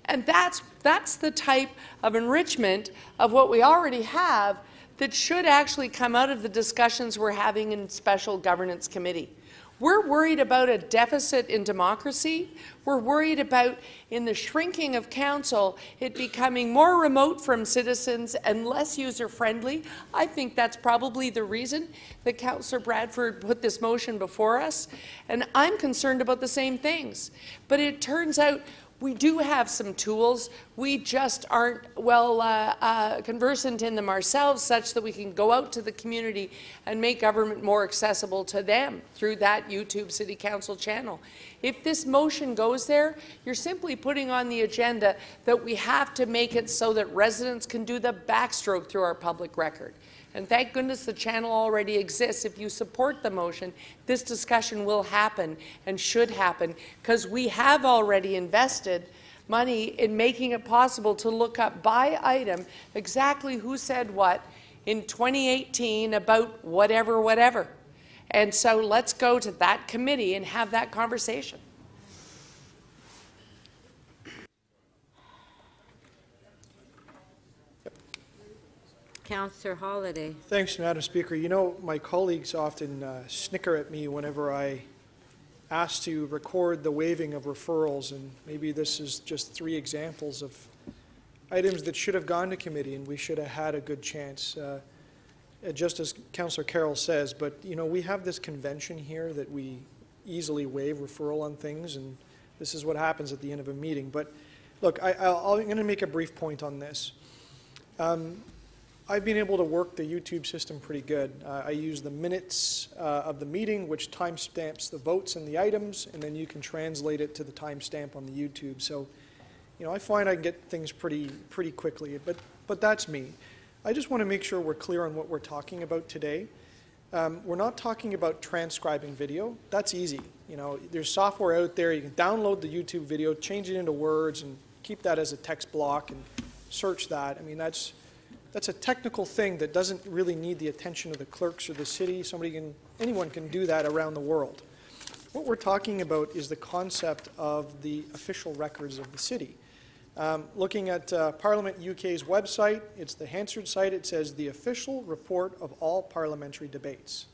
And that's, that's the type of enrichment of what we already have that should actually come out of the discussions we're having in Special Governance Committee. We're worried about a deficit in democracy. We're worried about, in the shrinking of council, it becoming more remote from citizens and less user-friendly. I think that's probably the reason that Councillor Bradford put this motion before us. And I'm concerned about the same things. But it turns out we do have some tools. We just aren't well uh, uh, conversant in them ourselves, such that we can go out to the community and make government more accessible to them through that YouTube City Council channel. If this motion goes there, you're simply putting on the agenda that we have to make it so that residents can do the backstroke through our public record. And thank goodness the channel already exists. If you support the motion, this discussion will happen and should happen, because we have already invested money in making it possible to look up by item exactly who said what in twenty eighteen about whatever, whatever. And so let's go to that committee and have that conversation. Councillor Holliday. Thanks, Madam Speaker. You know, my colleagues often uh, snicker at me whenever I ask to record the waiving of referrals, and maybe this is just three examples of items that should have gone to committee and we should have had a good chance, uh, just as Councillor Carroll says. But, you know, we have this convention here that we easily waive referral on things, and this is what happens at the end of a meeting. But, look, I, I'll, I'm going to make a brief point on this. Um, I've been able to work the YouTube system pretty good. Uh, I use the minutes uh, of the meeting, which timestamps the votes and the items, and then you can translate it to the timestamp on the YouTube. So, you know, I find I can get things pretty pretty quickly, but, but that's me. I just want to make sure we're clear on what we're talking about today. Um, we're not talking about transcribing video. That's easy. You know, there's software out there. You can download the YouTube video, change it into words, and keep that as a text block and search that. I mean, that's... That's a technical thing that doesn't really need the attention of the clerks or the city. Somebody can, anyone can do that around the world. What we're talking about is the concept of the official records of the city. Um, looking at uh, Parliament U K's website, it's the Hansard site, it says the official report of all parliamentary debates.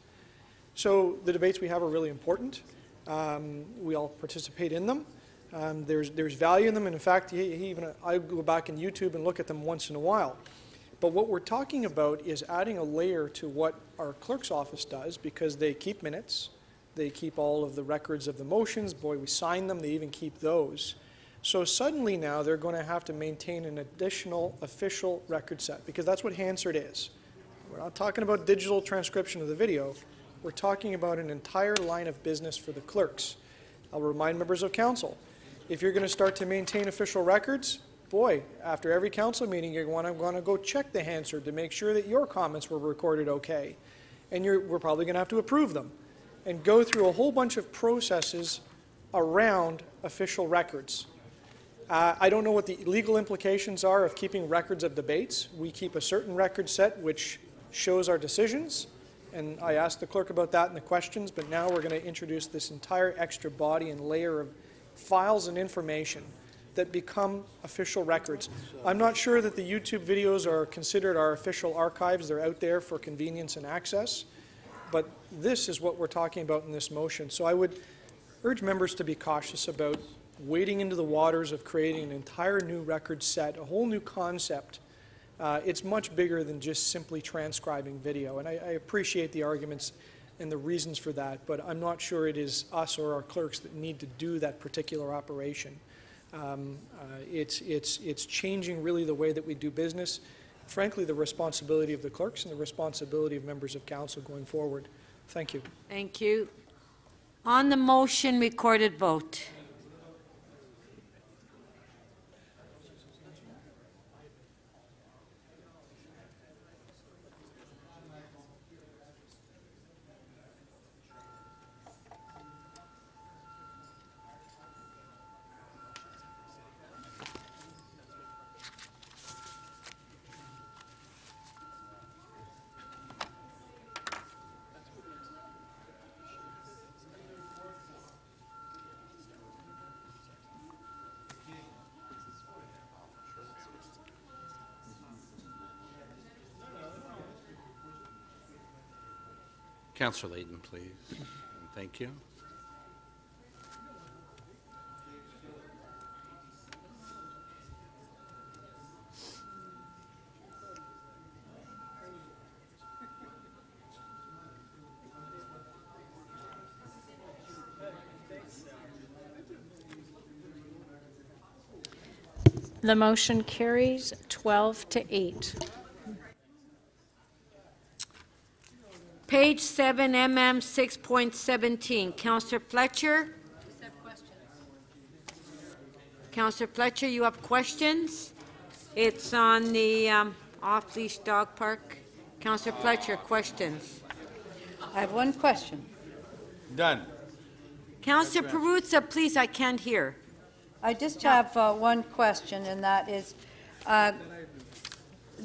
So the debates we have are really important. Um, we all participate in them. Um, there's, there's value in them, and in fact, he, he even, I go back in YouTube and look at them once in a while. But what we're talking about is adding a layer to what our clerk's office does, because they keep minutes, they keep all of the records of the motions, boy, we sign them, they even keep those. So suddenly now they're going to have to maintain an additional official record set, because that's what Hansard is. We're not talking about digital transcription of the video, we're talking about an entire line of business for the clerks. I'll remind members of council, if you're going to start to maintain official records, boy, after every council meeting, you're going to want to go check the Hansard to make sure that your comments were recorded okay. And you're, we're probably going to have to approve them and go through a whole bunch of processes around official records. Uh, I don't know what the legal implications are of keeping records of debates. We keep a certain record set which shows our decisions. And I asked the clerk about that in the questions, but now we're going to introduce this entire extra body and layer of files and information that become official records. I'm not sure that the YouTube videos are considered our official archives. They're out there for convenience and access. But this is what we're talking about in this motion. So I would urge members to be cautious about wading into the waters of creating an entire new record set, a whole new concept. Uh, it's much bigger than just simply transcribing video. And I, I appreciate the arguments and the reasons for that, but I'm not sure it is us or our clerks that need to do that particular operation. Um, uh, it's, it's, it's changing really the way that we do business, frankly the responsibility of the clerks and the responsibility of members of council going forward. Thank you. Thank you. On the motion, recorded vote. Councillor Layton, please. Thank you. The motion carries twelve to eight. Page seven, M M six point seventeen. Councillor Fletcher. I have questions. Councillor Fletcher, you have questions? It's on the um, off-leash dog park. Councillor Fletcher, questions? I have one question. Done. Councillor Peruzza, please, I can't hear. I just have uh, one question, and that is, uh,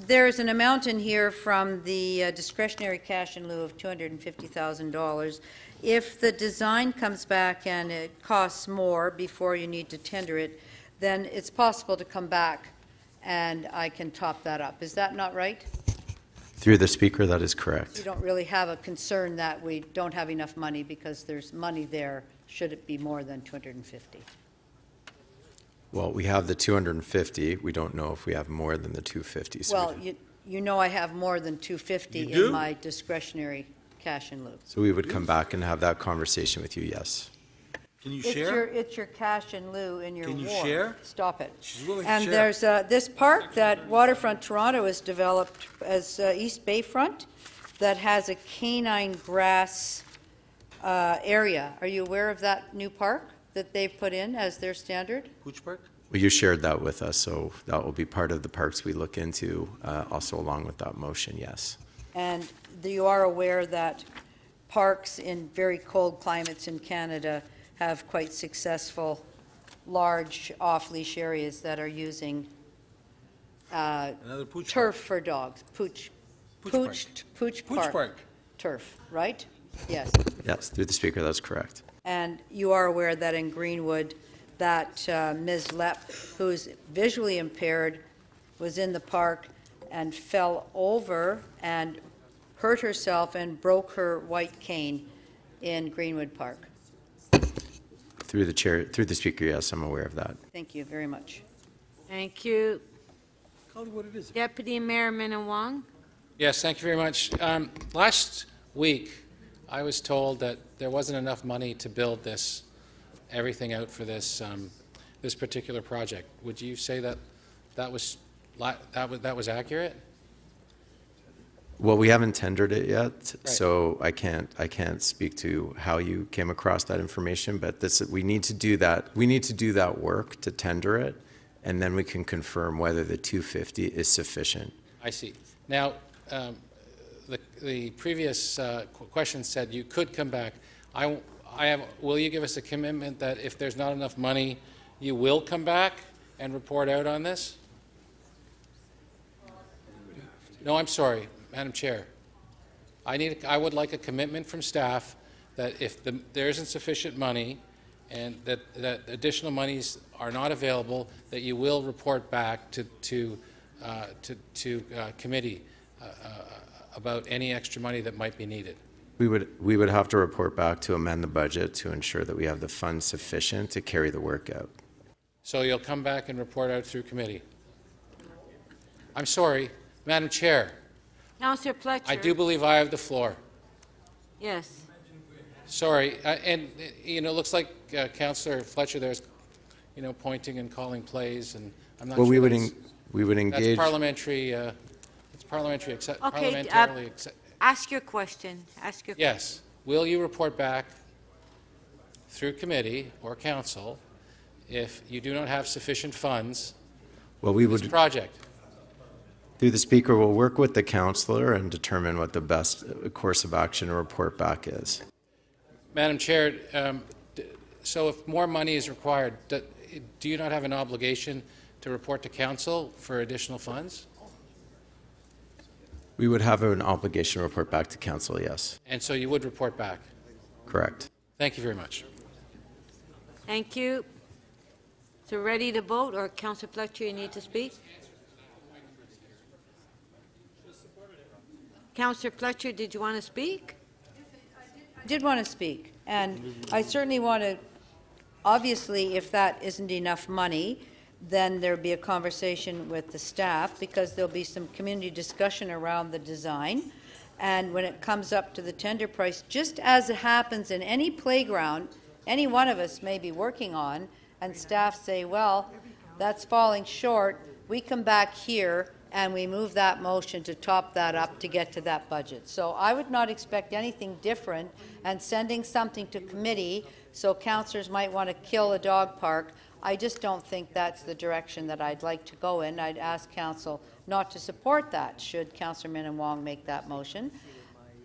there's an amount in here from the uh, discretionary cash in lieu of two hundred fifty thousand dollars. If the design comes back and it costs more before you need to tender it, then it's possible to come back and I can top that up. Is that not right? Through the speaker, that is correct. You don't really have a concern that we don't have enough money because there's money there should it be more than two hundred fifty. Well, we have the two hundred fifty. We don't know if we have more than the two hundred fifty. So well, we you, you know I have more than two hundred fifty in my discretionary cash in lieu. So we would come back and have that conversation with you, yes. Can you it's share? Your, it's your cash in lieu in your Can you war. share? Stop it. She's willing and to share. There's uh, this park that Waterfront Toronto has developed as uh, East Bayfront that has a canine grass uh, area. Are you aware of that new park that they've put in as their standard? Pooch Park? Well, you shared that with us, so that will be part of the parks we look into uh, also along with that motion, yes. And you are aware that parks in very cold climates in Canada have quite successful large off-leash areas that are using uh, turf park. for dogs. Pooch, Pooch, Pooch, Park. Pooch, Park. Pooch Park turf, right? Yes. Yes, through the speaker, that's correct. And you are aware that in Greenwood that uh, Miz Lepp, who is visually impaired, was in the park and fell over and hurt herself and broke her white cane in Greenwood Park. Through the chair, through the speaker, yes, I'm aware of that. Thank you very much. Thank you. Call it what it is. Deputy Mayor Minnan-Wong. Yes, thank you very much. Um, last week, I was told that there wasn't enough money to build this, everything out for this um, this particular project. Would you say that that was that was that was accurate? Well, we haven't tendered it yet, right. So I can't I can't speak to how you came across that information. But this we need to do that we need to do that work to tender it, and then we can confirm whether the two hundred fifty is sufficient. I see. Now, um, the the previous uh, question said you could come back. I I have. Will you give us a commitment that if there's not enough money, you will come back and report out on this? No, I'm sorry. Madam Chair, I need. I would like a commitment from staff that if the, there isn't sufficient money, and that, that additional monies are not available, that you will report back to to uh, to, to uh, committee uh, uh, about any extra money that might be needed. We would we would have to report back to amend the budget to ensure that we have the funds sufficient to carry the work out. So you'll come back and report out through committee. I'm sorry, Madam Chair. Councillor Fletcher. I do believe I have the floor. Yes. Sorry, uh, and you know, it looks like uh, Councillor Fletcher there's, you know, pointing and calling plays, and I'm not well, sure. Well, we would en we would engage. That's parliamentary. Uh, it's parliamentary. Accept okay. Parliamentarily uh, accept ask your question. Ask your. Yes. Question. Will you report back through committee or council if you do not have sufficient funds? Well, we for would. This project. Through the speaker, we'll work with the councillor and determine what the best course of action to report back is. Madam Chair, um, so if more money is required, do, do you not have an obligation to report to council for additional funds? We would have an obligation to report back to council, yes. And so you would report back? Correct. Thank you very much. Thank you. So ready to vote, or Councillor Fletcher, you need to speak? Councillor Fletcher, did you want to speak? I did want to speak, and I certainly want to, obviously, if that isn't enough money, then there'll be a conversation with the staff because there'll be some community discussion around the design. And when it comes up to the tender price, just as it happens in any playground, any one of us may be working on, and staff say, well, that's falling short, we come back here and we move that motion to top that up to get to that budget. So I would not expect anything different, and sending something to committee so councillors might want to kill a dog park, I just don't think that's the direction that I'd like to go in. I'd ask council not to support that, should Councillor Min and Wong make that motion.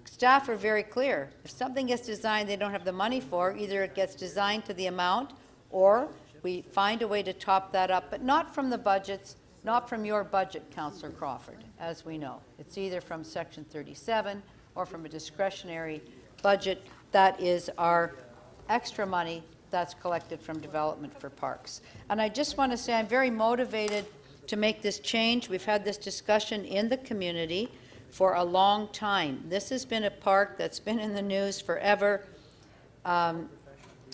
Staff are very clear. If something gets designed they don't have the money for, either it gets designed to the amount or we find a way to top that up, but not from the budgets, not from your budget, Councillor Crawford, as we know. It's either from Section thirty-seven or from a discretionary budget that is our extra money that's collected from development for parks. And I just want to say I'm very motivated to make this change. We've had this discussion in the community for a long time. This has been a park that's been in the news forever. Um,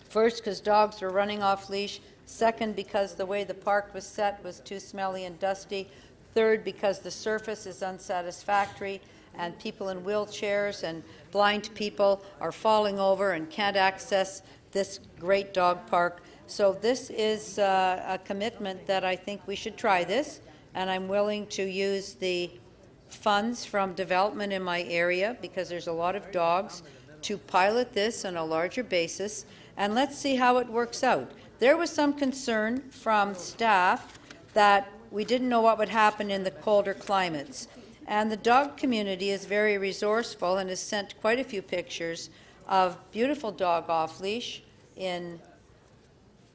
first, because dogs were running off leash. Second, because the way the park was set was too smelly and dusty. Third, because the surface is unsatisfactory and people in wheelchairs and blind people are falling over and can't access this great dog park. So this is uh, a commitment that I think we should try this, and I'm willing to use the funds from development in my area, because there's a lot of dogs, to pilot this on a larger basis, and let's see how it works out. There was some concern from staff that we didn't know what would happen in the colder climates, and the dog community is very resourceful and has sent quite a few pictures of beautiful dog off-leash in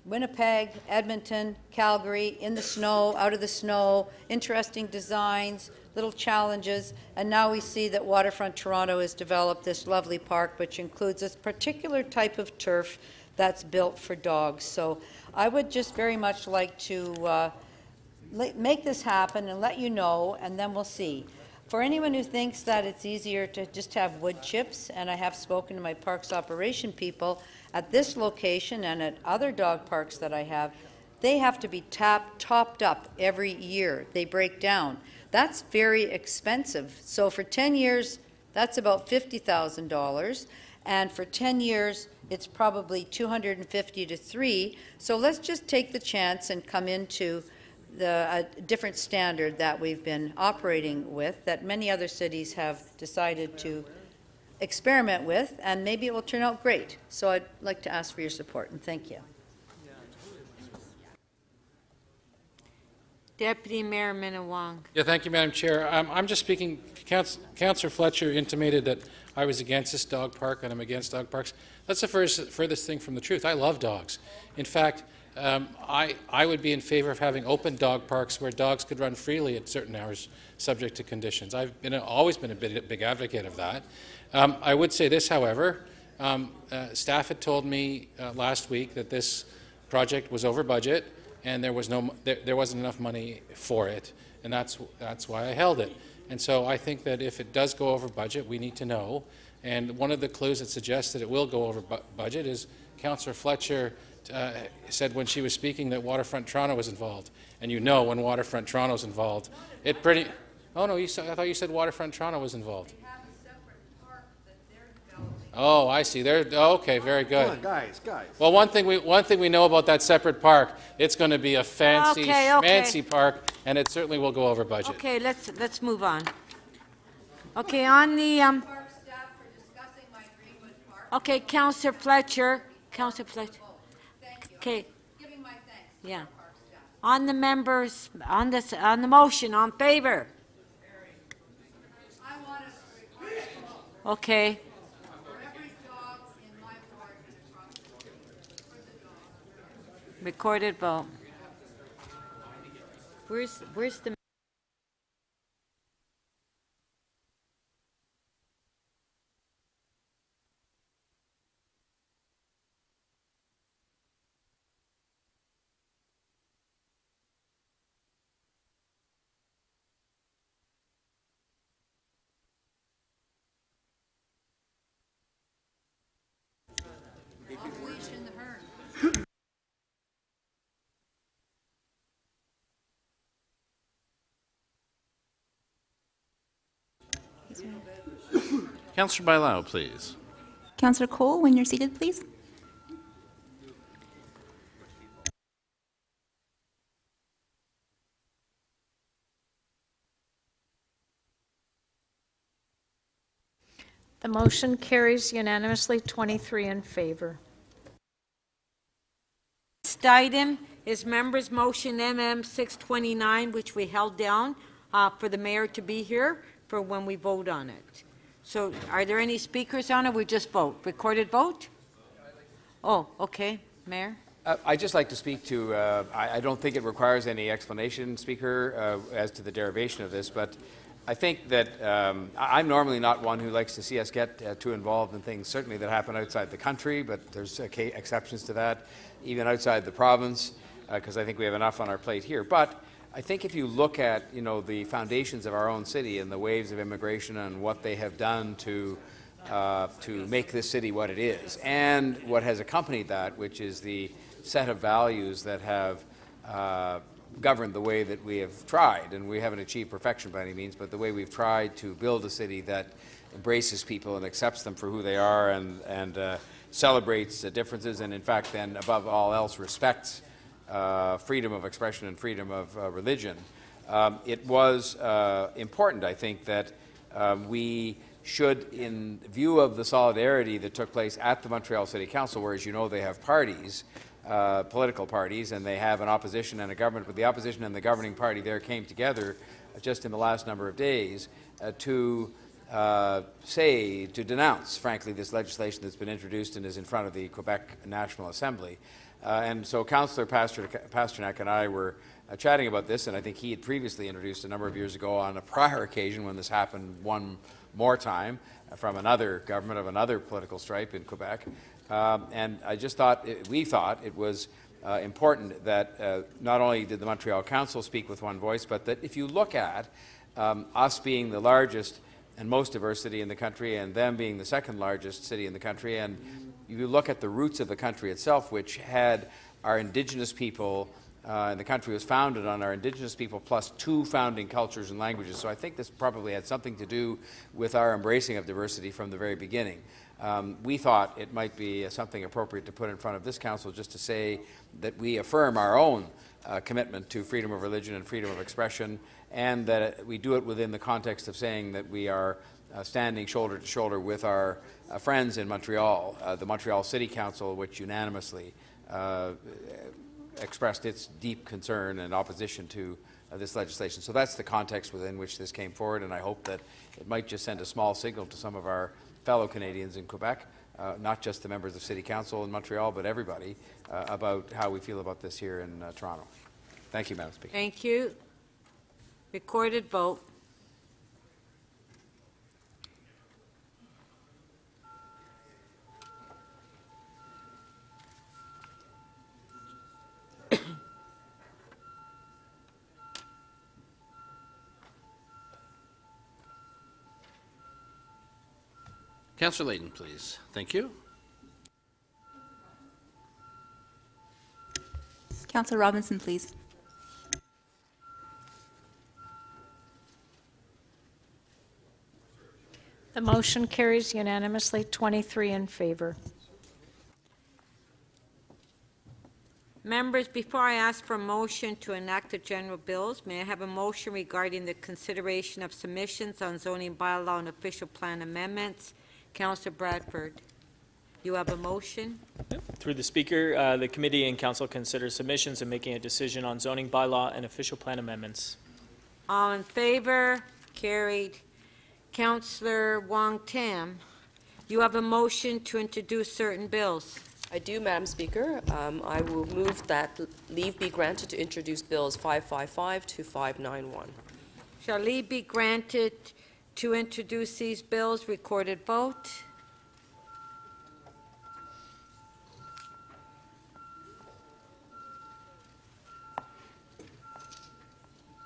Winnipeg, Edmonton, Calgary, in the snow, out of the snow, interesting designs, little challenges, and now we see that Waterfront Toronto has developed this lovely park, which includes this particular type of turf that's built for dogs. So I would just very much like to uh, make this happen and let you know, and then we'll see. For anyone who thinks that it's easier to just have wood chips, and I have spoken to my parks operation people at this location and at other dog parks that I have, they have to be tapped, topped up every year. They break down. That's very expensive. So for ten years, that's about fifty thousand dollars, and for ten years, it's probably two hundred fifty to three. So let's just take the chance and come into the a different standard that we've been operating with, that many other cities have decided to experiment with, and maybe it will turn out great. So I'd like to ask for your support, and thank you. Deputy Mayor Min and Wong. Yeah, thank you, Madam Chair. Um, I'm just speaking. Councillor Fletcher intimated that I was against this dog park, and I'm against dog parks. That's the first, furthest thing from the truth. I love dogs. In fact, Um, I, I would be in favor of having open dog parks where dogs could run freely at certain hours, subject to conditions. I've been a, always been a big, big advocate of that. Um, I would say this, however, um, uh, staff had told me uh, last week that this project was over budget and there was no there, there wasn't enough money for it, and that's that's why I held it. And so I think that if it does go over budget, we need to know. And one of the clues that suggests that it will go over bu budget is Councillor Fletcher. Uh, said when she was speaking that Waterfront Toronto was involved, and you know when Waterfront Toronto is involved, it pretty. Oh no, you said, I thought you said Waterfront Toronto was involved. They have a separate park that they're developing. Oh, I see. They're okay. Very good. Come on, guys, guys. Well, one thing we one thing we know about that separate park, it's going to be a fancy, okay, fancy okay. park, and it certainly will go over budget. Okay, let's let's move on. Okay, on the um. Park staff for discussing my Greenwood Park. Okay, Councillor Fletcher, Councillor Fletcher. Okay. Giving my thanks. Yeah. On the members, on this, on the motion, on favor. I want to okay. Recorded vote. Where's, where's the? Councillor Bailao, please. Councillor Cole, when you're seated, please. The motion carries unanimously, twenty-three in favor. Next item is members' motion M M six twenty-nine, which we held down uh, for the mayor to be here for when we vote on it. So are there any speakers on it? We just vote. Recorded vote? Oh, okay. Mayor? Uh, I'd just like to speak to, uh, I, I don't think it requires any explanation, Speaker, uh, as to the derivation of this, but I think that um, I'm normally not one who likes to see us get uh, too involved in things, certainly that happen outside the country, but there's uh, exceptions to that, even outside the province, because uh, I think we have enough on our plate here. But I think if you look at, you know, the foundations of our own city and the waves of immigration and what they have done to Uh, to make this city what it is, and what has accompanied that, which is the set of values that have uh, governed the way that we have tried, and we haven't achieved perfection by any means, but the way we've tried to build a city that embraces people and accepts them for who they are, and, and uh, celebrates the differences, and in fact then above all else respects uh, freedom of expression and freedom of uh, religion. Um, it was uh, important, I think, that um, we should, in view of the solidarity that took place at the Montreal City Council, where, as you know, they have parties, uh, political parties, and they have an opposition and a government, but the opposition and the governing party there came together just in the last number of days uh, to uh, say, to denounce, frankly, this legislation that's been introduced and is in front of the Quebec National Assembly. Uh, and so Councillor Pasternak and I were uh, chatting about this, and I think he had previously introduced a number of years ago on a prior occasion when this happened one more time from another government of another political stripe in Quebec. Um, and I just thought, it, we thought it was uh, important that uh, not only did the Montreal Council speak with one voice, but that if you look at um, us being the largest and most diverse city in the country and them being the second largest city in the country, and you look at the roots of the country itself, which had our indigenous people, Uh, and the country was founded on our indigenous people plus two founding cultures and languages. So I think this probably had something to do with our embracing of diversity from the very beginning. Um, we thought it might be uh, something appropriate to put in front of this council just to say that we affirm our own uh, commitment to freedom of religion and freedom of expression, and that we do it within the context of saying that we are uh, standing shoulder to shoulder with our uh, friends in Montreal, uh, the Montreal City Council, which unanimously uh, expressed its deep concern and opposition to uh, this legislation. So that's the context within which this came forward, and I hope that it might just send a small signal to some of our fellow Canadians in Quebec, uh, not just the members of City Council in Montreal, but everybody, uh, about how we feel about this here in uh, Toronto. Thank you, Madam Speaker. Thank you. Recorded vote. Councillor Layton, please. Thank you. Councillor Robinson, please. The motion carries unanimously, twenty-three in favor. Members, before I ask for a motion to enact the general bills, may I have a motion regarding the consideration of submissions on zoning bylaw and official plan amendments? Councillor Bradford, you have a motion? Yep. Through the Speaker, uh, the Committee and Council consider submissions and making a decision on zoning bylaw and official plan amendments. All in favour? Carried. Councillor Wong Tam, you have a motion to introduce certain bills. I do, Madam Speaker. Um, I will move that leave be granted to introduce bills five five five to five nine one. Shall leave be granted to introduce these bills? Recorded vote.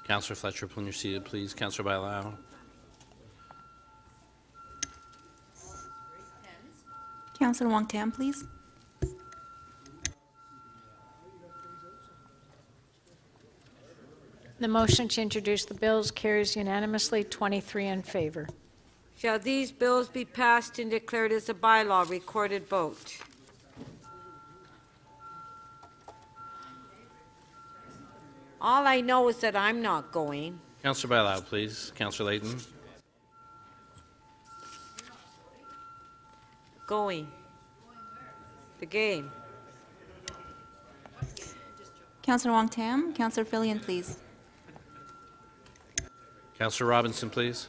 Councillor Fletcher, when you're seated, please. Councillor Bailao. Councillor Wong Tam, please. The motion to introduce the bills carries unanimously, twenty-three in favor. Shall these bills be passed and declared as a bylaw? Recorded vote. All I know is that I'm not going. Councillor Bailao, please. Councillor Layton. Going. The game. Councillor Wong-Tam. Councillor Fillion, please. Councillor Robinson, please.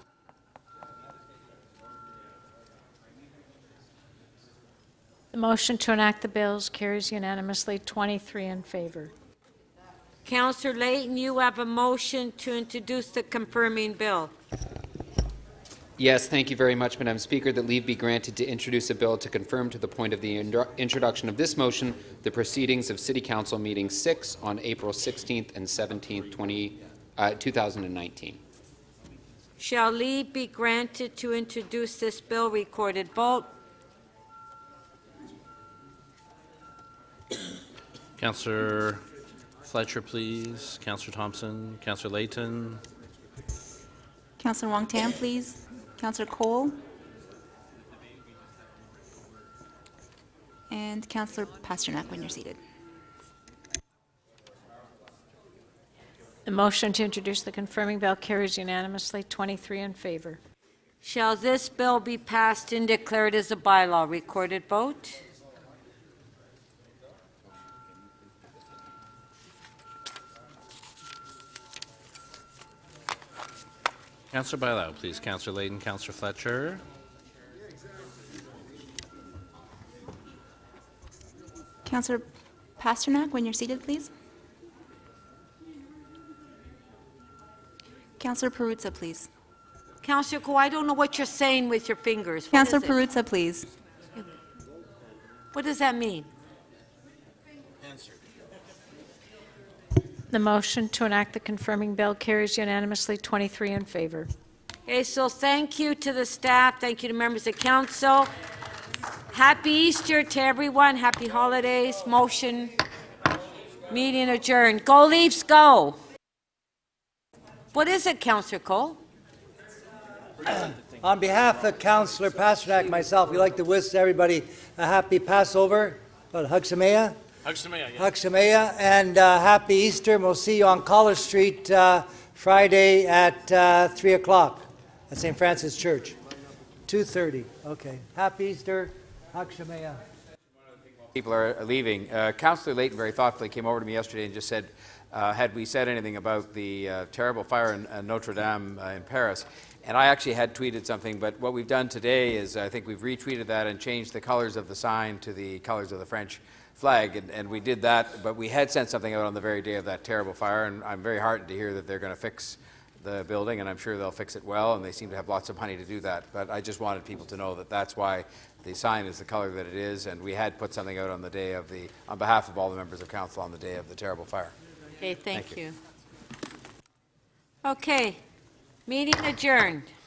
The motion to enact the bills carries unanimously, twenty-three in favor. Councillor Layton, you have a motion to introduce the confirming bill. Yes, thank you very much, Madam Speaker. That leave be granted to introduce a bill to confirm to the point of the introduction of this motion the proceedings of City Council Meeting six on April sixteenth and seventeenth, two thousand nineteen. Shall leave be granted to introduce this bill? Recorded vote. Councillor Fletcher, please. Councillor Thompson. Councillor Layton. Councillor Wong-Tam, please. Councillor Cole. And Councillor Pasternak, when you're seated. The motion to introduce the confirming bill carries unanimously, twenty-three in favor. Shall this bill be passed and declared as a bylaw? Recorded vote. Councillor Bylaw, please. Councillor Layton, Councillor Fletcher. Councillor Pasternak, when you're seated, please. Councillor Peruzza, please. Councillor Cole, I don't know what you're saying with your fingers. Councillor Peruzza, please. What does that mean? The motion to enact the confirming bill carries unanimously, twenty-three in favor. Okay, so thank you to the staff, thank you to members of council. Happy Easter to everyone, happy holidays. Motion, meeting adjourned. Go Leafs, go! What is it, Councillor Cole? On behalf of Councillor Pasternak, myself, we'd like to wish everybody a happy Passover, but Chag Sameach. Chag Sameach, and uh, happy Easter, and we'll see you on College Street uh, Friday at uh, three o'clock at Saint Francis Church, two thirty. Okay. Happy Easter, Chag Sameach. People are leaving. Uh, Councillor Layton very thoughtfully came over to me yesterday and just said, uh, had we said anything about the uh, terrible fire in uh, Notre Dame uh, in Paris? And I actually had tweeted something, but what we've done today is I think we've retweeted that and changed the colors of the sign to the colors of the French flag, and, and we did that, but we had sent something out on the very day of that terrible fire, and I'm very heartened to hear that they're going to fix the building, and I'm sure they'll fix it well, and they seem to have lots of money to do that, but I just wanted people to know that that's why the sign is the color that it is, and we had put something out on the day of the, on behalf of all the members of council on the day of the terrible fire. Okay, thank, thank you. you. Okay, meeting adjourned.